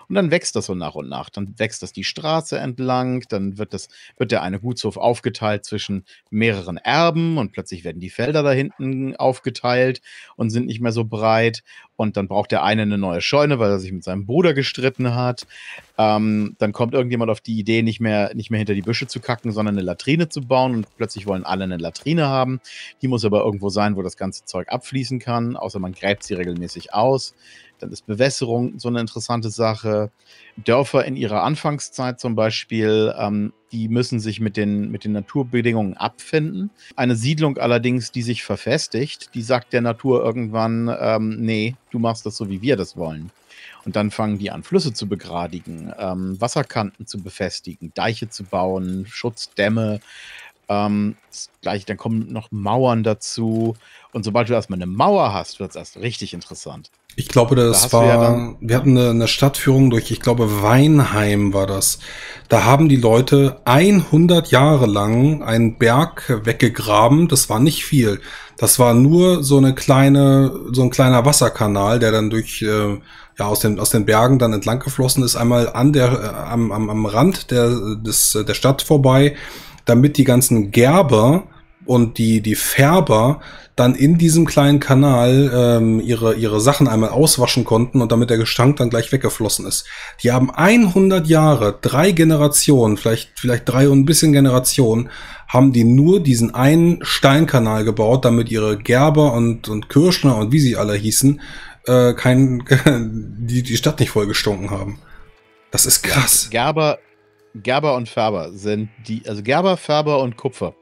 Und dann wächst das so nach und nach. Dann wächst das die Straße entlang, dann wird der eine Gutshof aufgeteilt zwischen mehreren Erben und plötzlich werden die Felder da hinten aufgeteilt und sind nicht mehr so breit. Und dann braucht der eine eine neue Scheune, weil er sich mit seinem Bruder gestritten hat. Dann kommt irgendjemand auf die Idee, nicht mehr hinter die Büsche zu kacken, sondern eine Latrine zu bauen. Und plötzlich wollen alle eine Latrine haben. Die muss aber irgendwo sein, wo das ganze Zeug abfließen kann, außer man gräbt sie regelmäßig aus. Dann ist Bewässerung so eine interessante Sache. Dörfer in ihrer Anfangszeit zum Beispiel, die müssen sich mit den Naturbedingungen abfinden. Eine Siedlung allerdings, die sich verfestigt, die sagt der Natur irgendwann, nee, du machst das so, wie wir das wollen. Und dann fangen die an, Flüsse zu begradigen, Wasserkanten zu befestigen, Deiche zu bauen, Schutzdämme. Dann kommen noch Mauern dazu. Und sobald du erstmal eine Mauer hast, wird es erst richtig interessant. Ich glaube, wir hatten eine Stadtführung durch, ich glaube, Weinheim war das. Da haben die Leute 100 Jahre lang einen Berg weggegraben. Das war nicht viel. Das war nur so ein kleiner Wasserkanal, der dann durch, aus den Bergen dann entlang geflossen ist, einmal an der, am Rand der Stadt vorbei, damit die ganzen Gerber und die Färber dann in diesem kleinen Kanal ihre Sachen einmal auswaschen konnten und damit der Gestank dann gleich weggeflossen ist. Die haben 100 Jahre, 3 Generationen, vielleicht 3 und ein bisschen Generationen, haben die nur diesen einen Steinkanal gebaut, damit ihre Gerber und Kirschner und wie sie alle hießen, die Stadt nicht vollgestunken haben. Das ist krass. Gerber und Färber sind Gerber, Färber und Kupfer.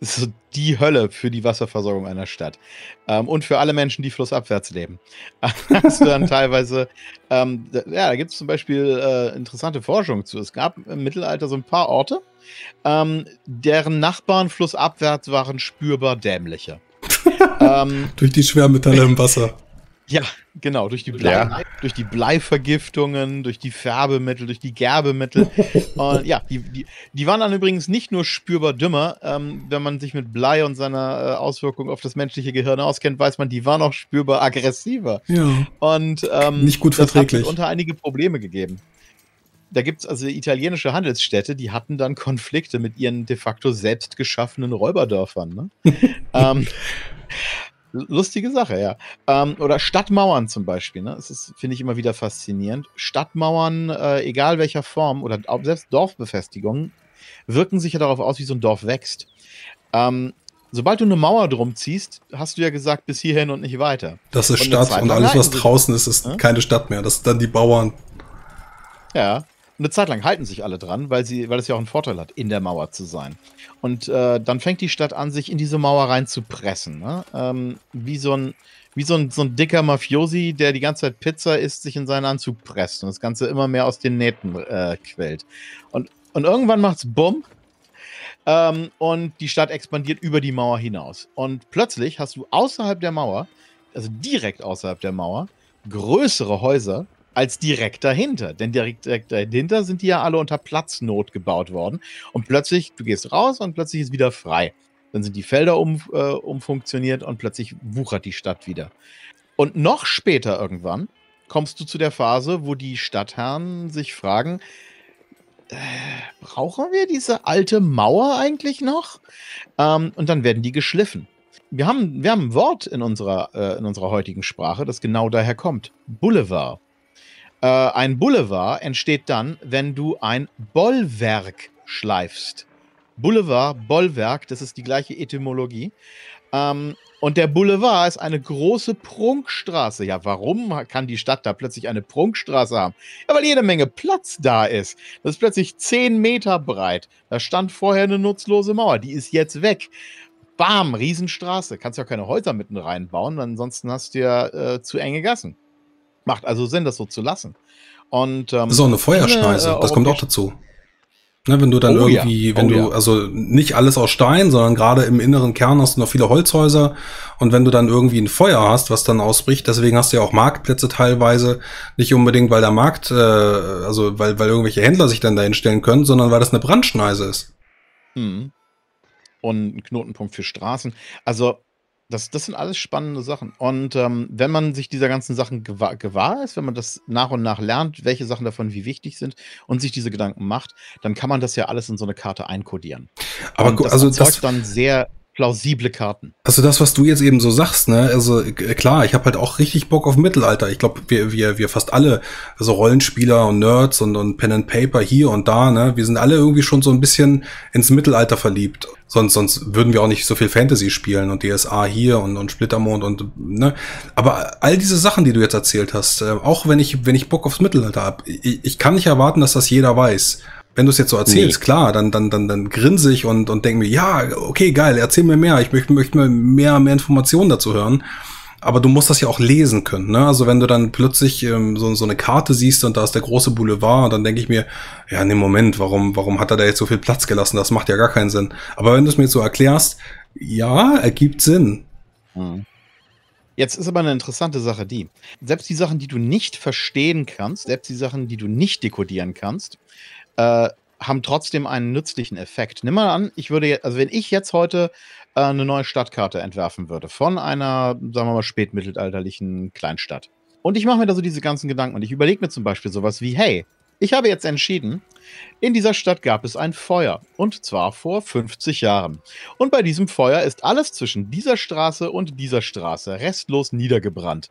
Ist so die Hölle für die Wasserversorgung einer Stadt. Und für alle Menschen, die flussabwärts leben. Hast du dann teilweise, da gibt es zum Beispiel interessante Forschung zu. Es gab im Mittelalter so ein paar Orte, deren Nachbarn flussabwärts waren spürbar dämlicher. Durch die Schwermetalle im Wasser. Ja, genau, durch die Bleivergiftungen, durch die Färbemittel, durch die Gerbemittel. Und ja, die waren dann übrigens nicht nur spürbar dümmer, wenn man sich mit Blei und seiner Auswirkung auf das menschliche Gehirn auskennt, weiß man, die waren auch spürbar aggressiver. Ja. Und nicht gut verträglich. Das hat unter einige Probleme gegeben. Da gibt es also italienische Handelsstädte, die hatten dann Konflikte mit ihren de facto selbst geschaffenen Räuberdörfern. Ne? Lustige Sache, ja. Oder Stadtmauern zum Beispiel, ne? Das ist, finde ich, immer wieder faszinierend. Stadtmauern, egal welcher Form, oder auch selbst Dorfbefestigungen, wirken sich ja darauf aus, wie so ein Dorf wächst. Sobald du eine Mauer drum ziehst, hast du ja gesagt, bis hierhin und nicht weiter. Das ist Stadt und alles, was draußen ist, ist keine Stadt mehr. Das sind dann die Bauern. Ja. Eine Zeit lang halten sich alle dran, weil es ja auch einen Vorteil hat, in der Mauer zu sein. Und dann fängt die Stadt an, sich in diese Mauer reinzupressen. Ne? Wie so ein dicker Mafiosi, der die ganze Zeit Pizza isst, sich in seinen Anzug presst und das Ganze immer mehr aus den Nähten quält. Und irgendwann macht's Bumm. Und die Stadt expandiert über die Mauer hinaus. Und plötzlich hast du außerhalb der Mauer, also direkt außerhalb der Mauer, größere Häuser, als direkt dahinter. Denn direkt dahinter sind die ja alle unter Platznot gebaut worden. Und plötzlich, du gehst raus und plötzlich ist wieder frei. Dann sind die Felder umfunktioniert und plötzlich wuchert die Stadt wieder. Und noch später irgendwann kommst du zu der Phase, wo die Stadtherren sich fragen, brauchen wir diese alte Mauer eigentlich noch? Und dann werden die geschliffen. Wir haben ein Wort in unserer heutigen Sprache, das genau daher kommt. Boulevard. Ein Boulevard entsteht dann, wenn du ein Bollwerk schleifst. Boulevard, Bollwerk, das ist die gleiche Etymologie. Und der Boulevard ist eine große Prunkstraße. Ja, warum kann die Stadt da plötzlich eine Prunkstraße haben? Ja, weil jede Menge Platz da ist. Das ist plötzlich 10 Meter breit. Da stand vorher eine nutzlose Mauer. Die ist jetzt weg. Bam, Riesenstraße. Kannst ja keine Häuser mitten reinbauen, ansonsten hast du ja zu enge Gassen. Macht also Sinn, das so zu lassen. Und, so eine Feuerschneise, das kommt auch dazu. Ne, wenn du dann also nicht alles aus Stein, sondern gerade im inneren Kern hast du noch viele Holzhäuser und wenn du dann irgendwie ein Feuer hast, was dann ausbricht, deswegen hast du ja auch Marktplätze teilweise, nicht unbedingt, weil der Markt, weil irgendwelche Händler sich dann dahin stellen können, sondern weil das eine Brandschneise ist. Hm. Und ein Knotenpunkt für Straßen. Also das sind alles spannende Sachen. Und wenn man sich dieser ganzen Sachen gewahr ist, wenn man das nach und nach lernt, welche Sachen davon wie wichtig sind und sich diese Gedanken macht, dann kann man das ja alles in so eine Karte einkodieren. Aber gut, also das ist dann sehr plausible Karten. Also das, was du jetzt eben so sagst, ne, also klar, ich habe halt auch richtig Bock auf Mittelalter. Ich glaube, wir fast alle, also Rollenspieler und Nerds und Pen and Paper hier und da, ne, wir sind alle irgendwie schon so ein bisschen ins Mittelalter verliebt. Sonst würden wir auch nicht so viel Fantasy spielen und DSA hier und Splittermond und, ne. Aber all diese Sachen, die du jetzt erzählt hast, auch wenn ich Bock aufs Mittelalter habe, ich kann nicht erwarten, dass das jeder weiß. Wenn du es jetzt so erzählst, nee. Klar, dann grinse ich und denke mir, ja, okay, geil, erzähl mir mehr, ich möchte mehr Informationen dazu hören. aber du musst das ja auch lesen können, ne? Also wenn du dann plötzlich so eine Karte siehst und da ist der große Boulevard, dann denke ich mir, ja, nee, Moment, warum hat er da jetzt so viel Platz gelassen? Das macht ja gar keinen Sinn. Aber wenn du es mir jetzt so erklärst, ja, ergibt Sinn. Mhm. Jetzt ist aber eine interessante Sache die, selbst die Sachen, die du nicht verstehen kannst, selbst die Sachen, die du nicht dekodieren kannst, haben trotzdem einen nützlichen Effekt. Nimm mal an, ich würde jetzt, also wenn ich jetzt heute eine neue Stadtkarte entwerfen würde von einer, sagen wir mal, spätmittelalterlichen Kleinstadt. Und ich mache mir da so diese ganzen Gedanken und ich überlege mir zum Beispiel sowas wie, hey, ich habe jetzt entschieden, in dieser Stadt gab es ein Feuer, und zwar vor 50 Jahren. Und bei diesem Feuer ist alles zwischen dieser Straße und dieser Straße restlos niedergebrannt.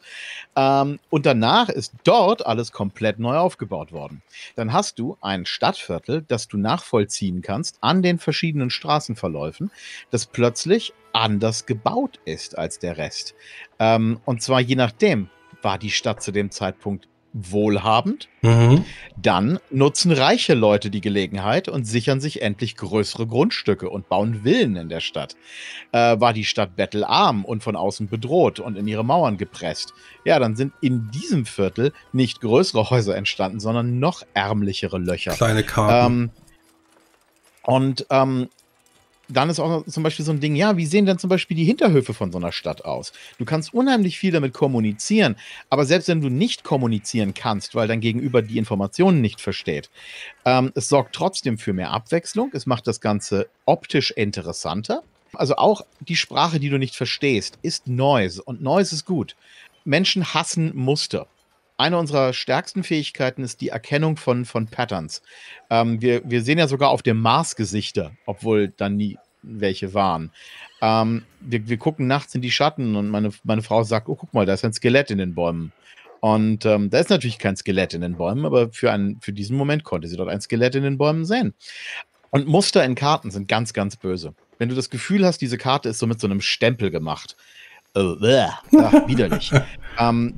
Und danach ist dort alles komplett neu aufgebaut worden. Dann hast du ein Stadtviertel, das du nachvollziehen kannst an den verschiedenen Straßenverläufen, das plötzlich anders gebaut ist als der Rest. Und zwar je nachdem, war die Stadt zu dem Zeitpunkt wohlhabend, mhm, dann nutzen reiche Leute die Gelegenheit und sichern sich endlich größere Grundstücke und bauen Villen in der Stadt. War die Stadt bettelarm und von außen bedroht und in ihre Mauern gepresst, ja, dann sind in diesem Viertel nicht größere Häuser entstanden, sondern noch ärmlichere Löcher. Kleine Karten. Dann ist auch zum Beispiel so ein Ding, ja, wie sehen denn zum Beispiel die Hinterhöfe von so einer Stadt aus? Du kannst unheimlich viel damit kommunizieren, aber selbst wenn du nicht kommunizieren kannst, weil dein Gegenüber die Informationen nicht versteht, es sorgt trotzdem für mehr Abwechslung, es macht das Ganze optisch interessanter. Also auch die Sprache, die du nicht verstehst, ist Noise, und Noise ist gut. Menschen hassen Muster. Eine unserer stärksten Fähigkeiten ist die Erkennung von Patterns. Wir sehen ja sogar auf dem Mars Gesichter, obwohl dann nie welche waren. Wir gucken nachts in die Schatten und meine Frau sagt, oh, guck mal, da ist ein Skelett in den Bäumen. Und da ist natürlich kein Skelett in den Bäumen, aber für diesen Moment konnte sie dort ein Skelett in den Bäumen sehen. Und Muster in Karten sind ganz, ganz böse. Wenn du das Gefühl hast, diese Karte ist so mit so einem Stempel gemacht, ach, widerlich.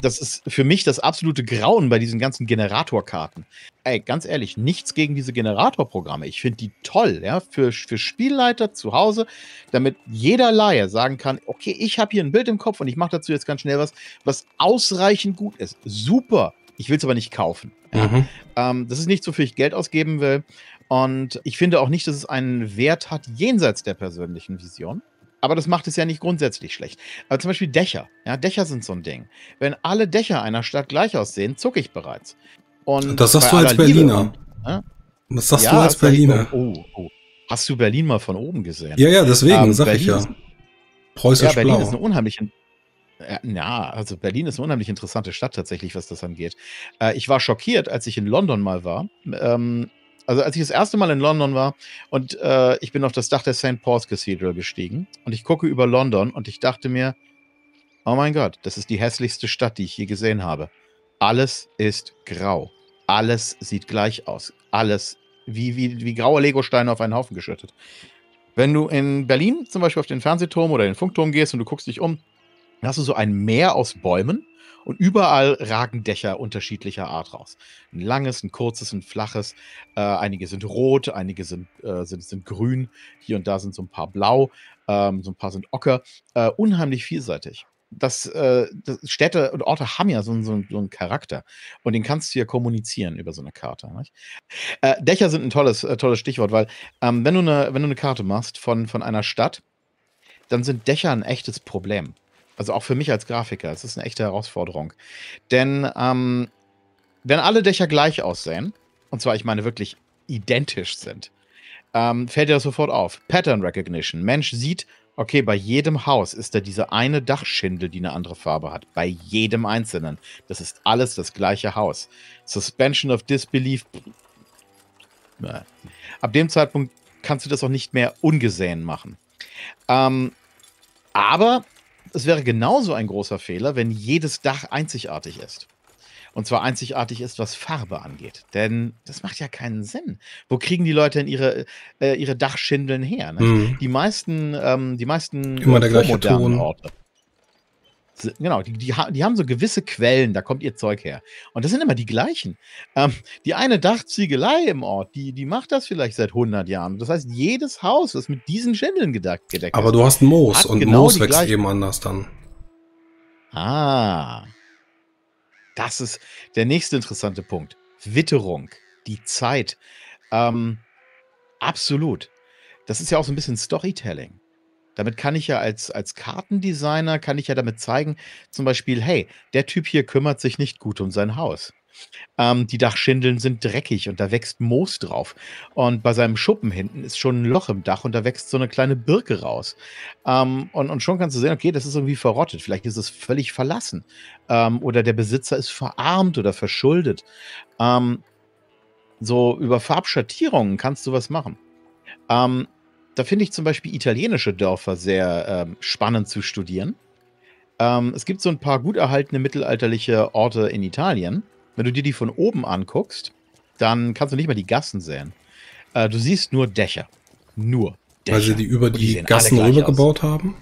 Das ist für mich das absolute Grauen bei diesen ganzen Generatorkarten. Ey, ganz ehrlich, nichts gegen diese Generatorprogramme. Ich finde die toll, ja, für Spielleiter zu Hause, damit jeder Laie sagen kann, okay, ich habe hier ein Bild im Kopf und ich mache dazu jetzt ganz schnell was, was ausreichend gut ist. Super, ich will es aber nicht kaufen. Ja. Mhm. Das ist nichts, wofür ich Geld ausgeben will. Und ich finde auch nicht, dass es einen Wert hat jenseits der persönlichen Vision. Aber das macht es ja nicht grundsätzlich schlecht. Aber zum Beispiel Dächer. Ja, Dächer sind so ein Ding. Wenn alle Dächer einer Stadt gleich aussehen, zucke ich bereits. Und das sagst du als Berliner. Was sagst du als Berliner? Oh. Hast du Berlin mal von oben gesehen? Ja, deswegen sag ich ja. Preußisch Berlin ist eine unheimliche... also Berlin ist eine unheimlich interessante Stadt tatsächlich, was das angeht. Ich war schockiert, als ich in London mal war. Also als ich das erste Mal in London war und ich bin auf das Dach der St. Paul's Cathedral gestiegen und ich gucke über London und ich dachte mir, oh mein Gott, das ist die hässlichste Stadt, die ich je gesehen habe. Alles ist grau. Alles sieht gleich aus. Alles wie graue Legosteine auf einen Haufen geschüttet. Wenn du in Berlin zum Beispiel auf den Fernsehturm oder den Funkturm gehst und du guckst dich um, dann hast du so ein Meer aus Bäumen. Und überall ragen Dächer unterschiedlicher Art raus. Ein langes, ein kurzes, ein flaches. Einige sind rot, einige sind grün. Hier und da sind so ein paar blau, so ein paar sind ocker. Unheimlich vielseitig. Das Städte und Orte haben ja so einen Charakter. Und den kannst du ja kommunizieren über so eine Karte. Dächer sind ein tolles Stichwort, weil wenn du eine Karte machst von einer Stadt, dann sind Dächer ein echtes Problem. Also auch für mich als Grafiker, es ist eine echte Herausforderung. Denn wenn alle Dächer gleich aussehen, und zwar, ich meine, wirklich identisch sind, fällt dir das sofort auf. Pattern Recognition. Mensch sieht, okay, bei jedem Haus ist da diese eine Dachschindel, die eine andere Farbe hat. Bei jedem Einzelnen. Das ist alles das gleiche Haus. Suspension of Disbelief. Ab dem Zeitpunkt kannst du das auch nicht mehr ungesehen machen. Aber es wäre genauso ein großer Fehler, wenn jedes Dach einzigartig ist. Und zwar einzigartig ist, was Farbe angeht. Denn das macht ja keinen Sinn. Wo kriegen die Leute denn ihre Dachschindeln her? Ne? Mhm. Die meisten immer der gleiche Ton. Orte. Genau, die haben so gewisse Quellen, da kommt ihr Zeug her. Und das sind immer die gleichen. Die eine Dachziegelei im Ort, die macht das vielleicht seit 100 Jahren. Das heißt, jedes Haus, was mit diesen Schindeln gedeckt ist. Aber du hast Moos und Moos wächst eben anders dann. Ah. Das ist der nächste interessante Punkt. Witterung, die Zeit. Absolut. Das ist ja auch so ein bisschen Storytelling. Damit kann ich ja als Kartendesigner, kann ich ja damit zeigen, zum Beispiel, hey, der Typ hier kümmert sich nicht gut um sein Haus. Die Dachschindeln sind dreckig und da wächst Moos drauf. Und bei seinem Schuppen hinten ist schon ein Loch im Dach und da wächst so eine kleine Birke raus. Und schon kannst du sehen, okay, das ist irgendwie verrottet. Vielleicht ist es völlig verlassen. Oder der Besitzer ist verarmt oder verschuldet. So über Farbschattierungen kannst du was machen. Da finde ich zum Beispiel italienische Dörfer sehr spannend zu studieren. Es gibt so ein paar gut erhaltene mittelalterliche Orte in Italien. Wenn du dir die von oben anguckst, dann kannst du nicht mal die Gassen sehen. Du siehst nur Dächer. Nur Dächer. Weil sie die über die Gassen rübergebaut haben?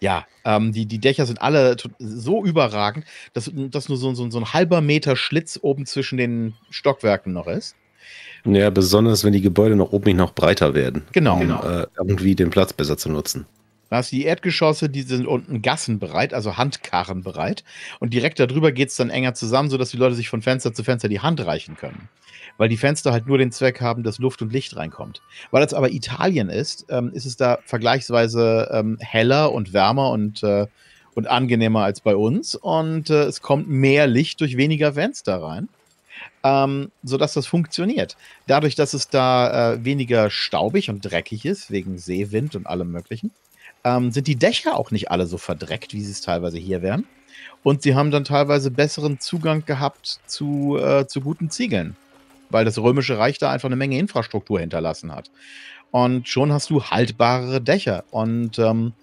Ja, die Dächer sind alle so überragend, dass nur so ein halber Meter Schlitz oben zwischen den Stockwerken noch ist. Ja, besonders wenn die Gebäude nach oben nicht noch breiter werden. Genau. Um irgendwie den Platz besser zu nutzen. Da hast du die Erdgeschosse, die sind unten gassenbereit, also handkarrenbereit. Und direkt darüber geht es dann enger zusammen, sodass die Leute sich von Fenster zu Fenster die Hand reichen können. Weil die Fenster halt nur den Zweck haben, dass Luft und Licht reinkommt. Weil das aber Italien ist es da vergleichsweise heller und wärmer und angenehmer als bei uns. Und es kommt mehr Licht durch weniger Fenster rein. Sodass das funktioniert. Dadurch, dass es da weniger staubig und dreckig ist, wegen Seewind und allem Möglichen, sind die Dächer auch nicht alle so verdreckt, wie sie es teilweise hier wären. Und sie haben dann teilweise besseren Zugang gehabt zu guten Ziegeln, weil das Römische Reich da einfach eine Menge Infrastruktur hinterlassen hat. Und schon hast du haltbarere Dächer. Und dann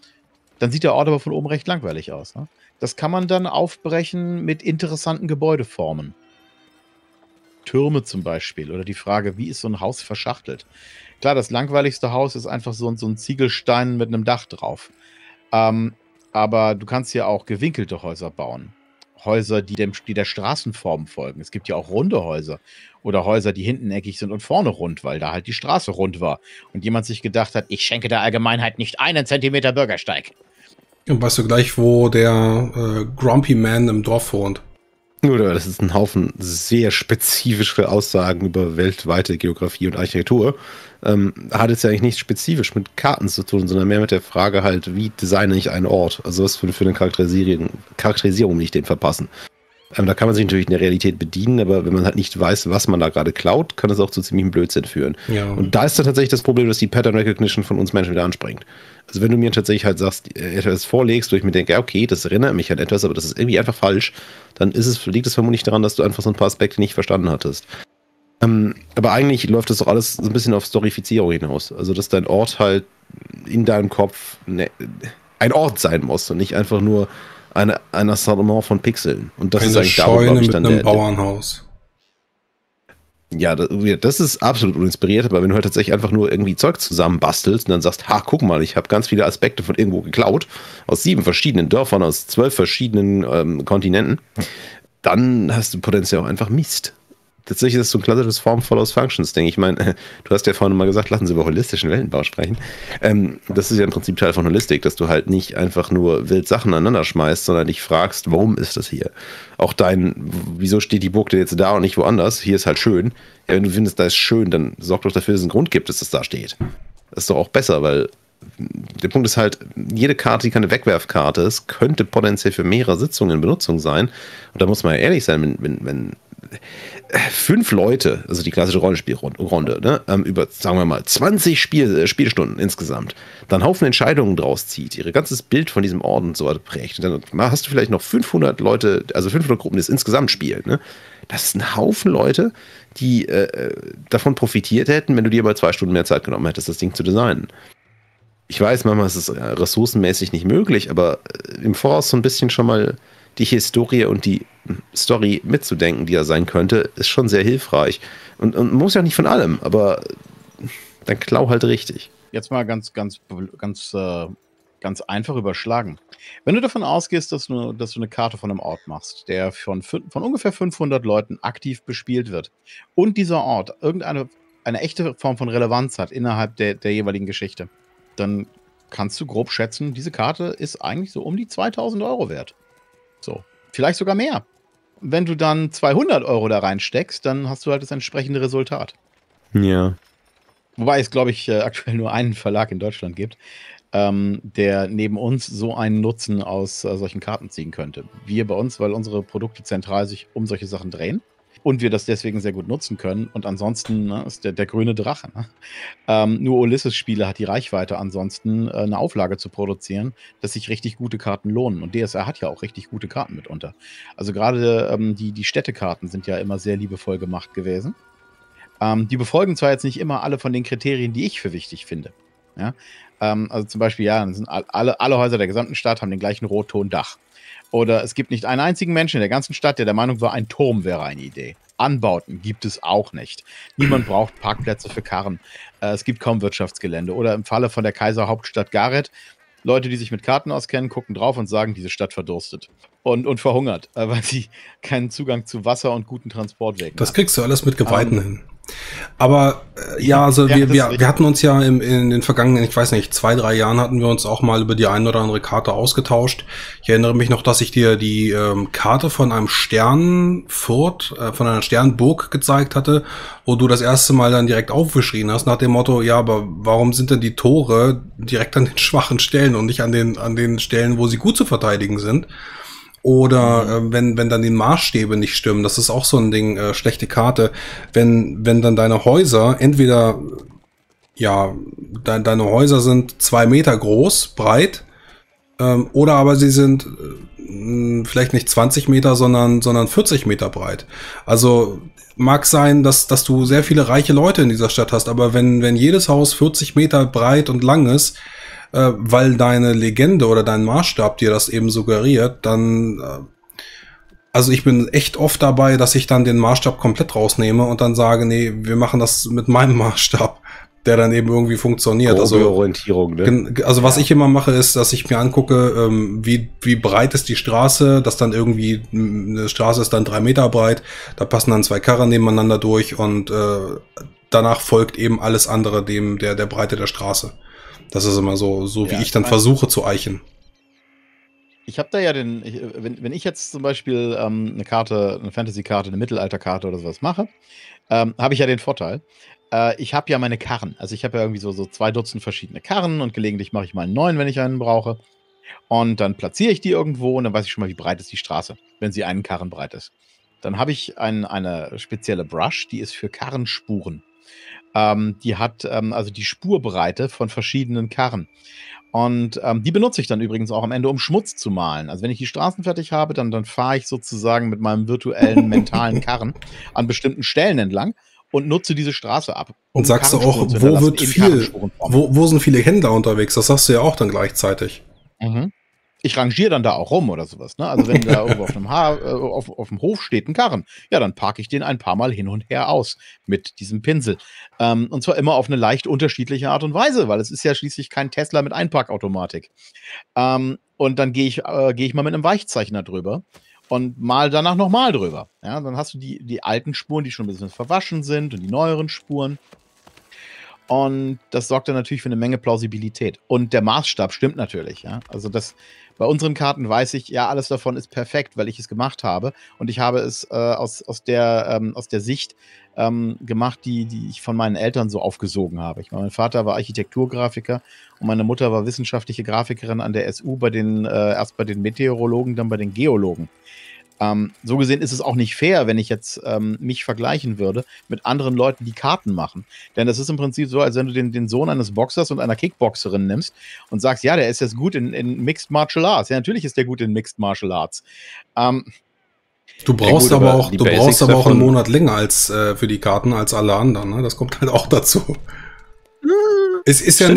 sieht der Ort aber von oben recht langweilig aus. Ne? Das kann man dann aufbrechen mit interessanten Gebäudeformen. Türme zum Beispiel oder die Frage, wie ist so ein Haus verschachtelt? Klar, das langweiligste Haus ist einfach so ein Ziegelstein mit einem Dach drauf. Aber du kannst ja auch gewinkelte Häuser bauen. Häuser, die der Straßenform folgen. Es gibt ja auch runde Häuser oder Häuser, die hinten eckig sind und vorne rund, weil da halt die Straße rund war. Und jemand sich gedacht hat, ich schenke der Allgemeinheit nicht einen Zentimeter Bürgersteig. Und weißt du gleich, wo der Grumpy Man im Dorf wohnt? Oder das ist ein Haufen sehr spezifische Aussagen über weltweite Geografie und Architektur. Hat jetzt ja eigentlich nichts spezifisch mit Karten zu tun, sondern mehr mit der Frage halt, wie designe ich einen Ort? Also was für eine Charakterisierung will ich den verpassen? Da kann man sich natürlich in der Realität bedienen, aber wenn man halt nicht weiß, was man da gerade klaut, kann das auch zu ziemlichem Blödsinn führen. Ja. Und da ist dann tatsächlich das Problem, dass die Pattern Recognition von uns Menschen wieder anspringt. Also wenn du mir tatsächlich halt sagst, etwas vorlegst, wo ich mir denke, okay, das erinnert mich an etwas, aber das ist irgendwie einfach falsch, dann liegt es vermutlich daran, dass du einfach so ein paar Aspekte nicht verstanden hattest. Aber eigentlich läuft das doch alles so ein bisschen auf Storifizierung hinaus. Also dass dein Ort halt in deinem Kopf ein Ort sein muss und nicht einfach nur ein Assortiment von Pixeln. Und das ist eigentlich Scheune mit einem Bauernhaus. Ja, das ist absolut uninspiriert, aber wenn du halt tatsächlich einfach nur irgendwie Zeug zusammenbastelst und dann sagst, ha, guck mal, ich habe ganz viele Aspekte von irgendwo geklaut, aus 7 verschiedenen Dörfern, aus 12 verschiedenen Kontinenten, dann hast du potenziell auch einfach Mist. Tatsächlich ist das so ein klassisches Form follows Functions, denke ich. Ich meine, du hast ja vorhin mal gesagt, lassen Sie über holistischen Weltenbau sprechen. Das ist ja im Prinzip Teil von Holistik, dass du halt nicht einfach nur wild Sachen aneinander schmeißt, sondern dich fragst, warum ist das hier? Auch wieso steht die Burg denn jetzt da und nicht woanders? Hier ist halt schön. Ja, wenn du findest, da ist schön, dann sorg doch dafür, dass es einen Grund gibt, dass das da steht. Das ist doch auch besser, weil der Punkt ist halt, jede Karte, die keine Wegwerfkarte ist, könnte potenziell für mehrere Sitzungen in Benutzung sein. Und da muss man ja ehrlich sein, wenn 5 Leute, also die klassische Rollenspielrunde, ne, über, sagen wir mal, 20 Spielstunden insgesamt, dann einen Haufen Entscheidungen draus zieht, ihr ganzes Bild von diesem Ort und so weiter prägt, und dann hast du vielleicht noch 500 Leute, also 500 Gruppen, die das insgesamt spielen, ne? Das ist ein Haufen Leute, die davon profitiert hätten, wenn du dir mal 2 Stunden mehr Zeit genommen hättest, das Ding zu designen. Ich weiß, manchmal ist es ressourcenmäßig nicht möglich, aber im Voraus so ein bisschen schon mal die Historie und die Story mitzudenken, die da sein könnte, ist schon sehr hilfreich. Und muss ja nicht von allem, aber dann klau halt richtig. Jetzt mal ganz einfach überschlagen. Wenn du davon ausgehst, dass du eine Karte von einem Ort machst, der von ungefähr 500 Leuten aktiv bespielt wird und dieser Ort eine echte Form von Relevanz hat innerhalb der jeweiligen Geschichte, dann kannst du grob schätzen, diese Karte ist eigentlich so um die 2000 Euro wert. So, vielleicht sogar mehr. Wenn du dann 200 Euro da reinsteckst, dann hast du halt das entsprechende Resultat. Ja. Wobei es, glaube ich, aktuell nur einen Verlag in Deutschland gibt, der neben uns so einen Nutzen aus solchen Karten ziehen könnte. Wir bei uns, weil unsere Produkte zentral sich um solche Sachen drehen und wir das deswegen sehr gut nutzen können. Und ansonsten, ne, ist der grüne Drache. Ne? Nur Ulysses-Spiele hat die Reichweite ansonsten, eine Auflage zu produzieren, dass sich richtig gute Karten lohnen. Und DSA hat ja auch richtig gute Karten mitunter. Also gerade die Städtekarten sind ja immer sehr liebevoll gemacht gewesen. Die befolgen zwar jetzt nicht immer alle von den Kriterien, die ich für wichtig finde. Ja? Also zum Beispiel, ja, sind alle Häuser der gesamten Stadt haben den gleichen Rottondach. Oder es gibt nicht einen einzigen Menschen in der ganzen Stadt, der der Meinung war, ein Turm wäre eine Idee. Anbauten gibt es auch nicht. Niemand braucht Parkplätze für Karren. Es gibt kaum Wirtschaftsgelände. Oder im Falle von der Kaiserhauptstadt Gareth, Leute, die sich mit Karten auskennen, gucken drauf und sagen, diese Stadt verdurstet und verhungert, weil sie keinen Zugang zu Wasser und guten Transportwegen haben. Das kriegst du alles mit Geweihten hin. Aber ja, also wir hatten uns ja in den vergangenen, ich weiß nicht, 2, 3 Jahren hatten wir uns auch mal über die eine oder andere Karte ausgetauscht. Ich erinnere mich noch, dass ich dir die Karte von einem Sternfurt, von einer Sternburg gezeigt hatte, wo du das erste Mal dann direkt aufgeschrien hast, nach dem Motto, ja, aber warum sind denn die Tore direkt an den schwachen Stellen und nicht an den Stellen, wo sie gut zu verteidigen sind? Oder wenn dann die Maßstäbe nicht stimmen, das ist auch so ein Ding, schlechte Karte, wenn dann deine Häuser entweder, ja, deine Häuser sind 2 Meter groß, breit, oder aber sie sind vielleicht nicht 20 Meter, sondern 40 Meter breit. Also mag sein, dass du sehr viele reiche Leute in dieser Stadt hast, aber wenn jedes Haus 40 Meter breit und lang ist, weil deine Legende oder dein Maßstab dir das eben suggeriert, dann, also ich bin echt oft dabei, dass ich dann den Maßstab komplett rausnehme und dann sage, nee, wir machen das mit meinem Maßstab, der dann eben irgendwie funktioniert. Grobe also Orientierung, ne? Also was ich immer mache, ist, dass ich mir angucke, wie breit ist die Straße, dass dann irgendwie eine Straße ist dann 3 Meter breit, da passen dann 2 Karren nebeneinander durch und danach folgt eben alles andere dem der Breite der Straße. Das ist immer so wie ich dann versuche zu eichen. Ich habe da ja wenn ich jetzt zum Beispiel eine Karte, eine Fantasy-Karte, eine Mittelalter-Karte oder sowas mache, habe ich ja den Vorteil, ich habe ja meine Karren. Also ich habe ja irgendwie so 2 Dutzend verschiedene Karren und gelegentlich mache ich mal einen neuen, wenn ich einen brauche. Und dann platziere ich die irgendwo und dann weiß ich schon mal, wie breit ist die Straße, wenn sie einen Karren breit ist. Dann habe ich eine spezielle Brush, die ist für Karrenspuren. Die hat also die Spurbreite von verschiedenen Karren. Und die benutze ich dann übrigens auch am Ende, um Schmutz zu malen. Also wenn ich die Straßen fertig habe, dann fahre ich sozusagen mit meinem virtuellen, mentalen Karren an bestimmten Stellen entlang und nutze diese Straße ab. Und sagst du auch, wo sind viele Händler unterwegs? Das sagst du ja auch dann gleichzeitig. Mhm. Ich rangiere dann da auch rum oder sowas. Ne? Also wenn da irgendwo auf dem Hof steht ein Karren, ja, dann parke ich den ein paar Mal hin und her aus mit diesem Pinsel. Und zwar immer auf eine leicht unterschiedliche Art und Weise, weil es ist ja schließlich kein Tesla mit Einparkautomatik. Und dann gehe ich mal mit einem Weichzeichner drüber und mal danach nochmal drüber. Ja, dann hast du die alten Spuren, die schon ein bisschen verwaschen sind und die neueren Spuren. Und das sorgt dann natürlich für eine Menge Plausibilität. Und der Maßstab stimmt natürlich. Ja? Also das, bei unseren Karten weiß ich, ja, alles davon ist perfekt, weil ich es gemacht habe. Und ich habe es aus der Sicht gemacht, die ich von meinen Eltern so aufgesogen habe. Ich meine, mein Vater war Architekturgrafiker und meine Mutter war wissenschaftliche Grafikerin an der SU, erst bei den Meteorologen, dann bei den Geologen. So gesehen ist es auch nicht fair, wenn ich jetzt mich vergleichen würde mit anderen Leuten, die Karten machen. Denn das ist im Prinzip so, als wenn du den Sohn eines Boxers und einer Kickboxerin nimmst und sagst, ja, der ist jetzt gut in Mixed Martial Arts. Ja, natürlich ist der gut in Mixed Martial Arts. Du brauchst aber auch einen Monat länger als für die Karten als alle anderen. Ne? Das kommt halt auch dazu. Es ist ja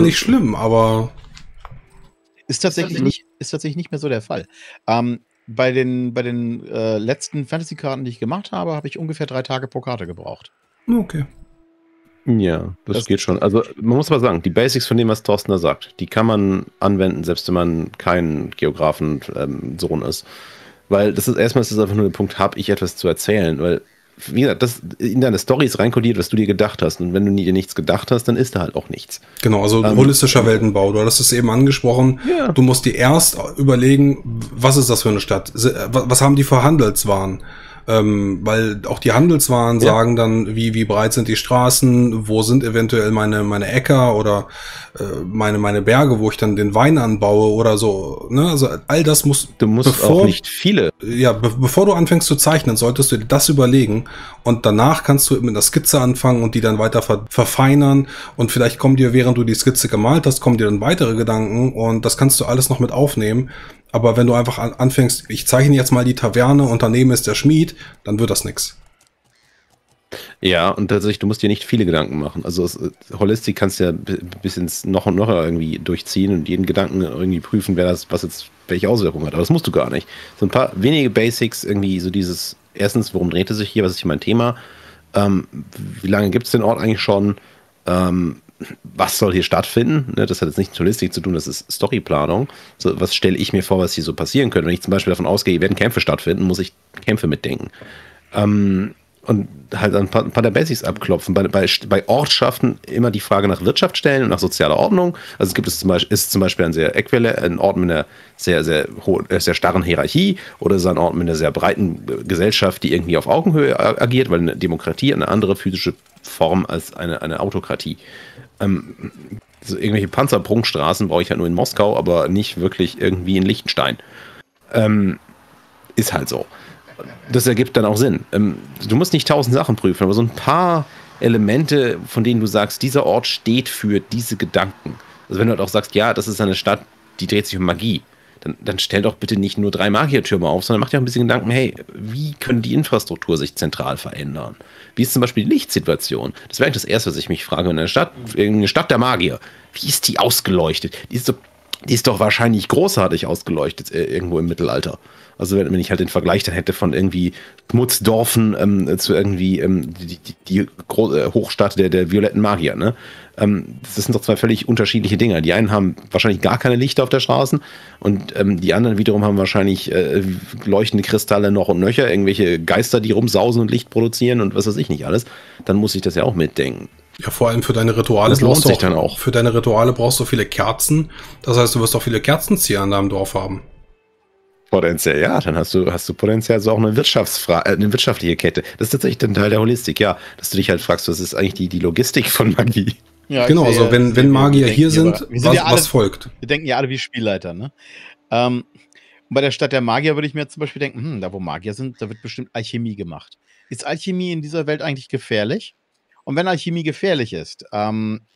nicht schlimm, aber... Ist tatsächlich nicht mehr so der Fall. Bei den letzten Fantasy-Karten, die ich gemacht habe, habe ich ungefähr 3 Tage pro Karte gebraucht. Okay. Ja, das geht schon. Also man muss mal sagen, die Basics von dem, was Thorsten da sagt, die kann man anwenden, selbst wenn man kein Geografensohn ist. Weil das ist erstmal einfach nur der Punkt, habe ich etwas zu erzählen? Weil wie gesagt, das in deine Storys reinkodiert, was du dir gedacht hast. Und wenn du dir nichts gedacht hast, dann ist da halt auch nichts. Genau, also holistischer Weltenbau. Du hattest es eben angesprochen. Ja. Du musst dir erst überlegen, was ist das für eine Stadt? Was haben die für Handelswaren? Weil auch die Handelswaren sagen dann, wie breit sind die Straßen, wo sind eventuell meine Äcker oder meine Berge, wo ich dann den Wein anbaue oder so. Ne? Also all das musst du. Du musst auch nicht viele. Ja, bevor du anfängst zu zeichnen, solltest du dir das überlegen und danach kannst du mit einer Skizze anfangen und die dann weiter verfeinern und vielleicht kommen dir, während du die Skizze gemalt hast, kommen dir dann weitere Gedanken und das kannst du alles noch mit aufnehmen. Aber wenn du einfach anfängst, ich zeichne jetzt mal die Taverne und daneben ist der Schmied, dann wird das nichts. Ja, und tatsächlich, du musst dir nicht viele Gedanken machen. Also Holistik kannst du ja bis ins Noch und Noch irgendwie durchziehen und jeden Gedanken irgendwie prüfen, was jetzt welche Auswirkungen hat. Aber das musst du gar nicht. So ein paar wenige Basics, irgendwie so dieses, erstens, worum dreht es sich hier, was ist hier mein Thema? Wie lange gibt es den Ort eigentlich schon? Was soll hier stattfinden? Das hat jetzt nichts mit Holistik zu tun, das ist Storyplanung. So, was stelle ich mir vor, was hier so passieren könnte? Wenn ich zum Beispiel davon ausgehe, hier werden Kämpfe stattfinden, muss ich Kämpfe mitdenken. Und halt ein paar der Basics abklopfen. Bei Ortschaften immer die Frage nach Wirtschaft stellen und nach sozialer Ordnung. Also es ist zum Beispiel ein Ort mit einer sehr starren Hierarchie oder ist ein Ort mit einer sehr breiten Gesellschaft, die irgendwie auf Augenhöhe agiert, weil eine Demokratie eine andere physische Form als eine Autokratie. So irgendwelche Panzerprunkstraßen brauche ich halt nur in Moskau, aber nicht wirklich irgendwie in Liechtenstein. Ist halt so. Das ergibt dann auch Sinn. Du musst nicht 1000 Sachen prüfen, aber so ein paar Elemente, von denen du sagst, dieser Ort steht für diese Gedanken. Also wenn du halt auch sagst, ja, das ist eine Stadt, die dreht sich um Magie, dann stell doch bitte nicht nur 3 Magiertürme auf, sondern mach dir auch ein bisschen Gedanken, hey, wie können die Infrastruktur sich zentral verändern? Wie ist zum Beispiel die Lichtsituation? Das wäre eigentlich das Erste, was ich mich frage, in einer Stadt, irgendeine Stadt der Magier, wie ist die ausgeleuchtet? Die ist doch wahrscheinlich großartig ausgeleuchtet, irgendwo im Mittelalter. Also wenn ich halt den Vergleich dann hätte von irgendwie Schmutzdorfen zu irgendwie die Hochstadt der violetten Magier. Ne? Das sind doch zwei völlig unterschiedliche Dinger. Die einen haben wahrscheinlich gar keine Lichter auf der Straße und die anderen wiederum haben wahrscheinlich leuchtende Kristalle noch und nöcher, irgendwelche Geister, die rumsausen und Licht produzieren und was weiß ich nicht alles. Dann muss ich das ja auch mitdenken. Ja, vor allem für deine Rituale Für deine Rituale brauchst du viele Kerzen. Das heißt, du wirst auch viele Kerzenzieher an deinem Dorf haben. Potenzial, ja, dann hast du potenziell so auch eine wirtschaftliche Kette. Das ist tatsächlich ein Teil der Holistik, ja, dass du dich halt fragst, was ist eigentlich die Logistik von Magie? Ja, genau, also wenn Magier hier sind, was folgt? Wir denken ja alle wie Spielleiter, ne? Bei der Stadt der Magier würde ich mir zum Beispiel denken, da wo Magier sind, da wird bestimmt Alchemie gemacht. Ist Alchemie in dieser Welt eigentlich gefährlich? Und wenn Alchemie gefährlich ist,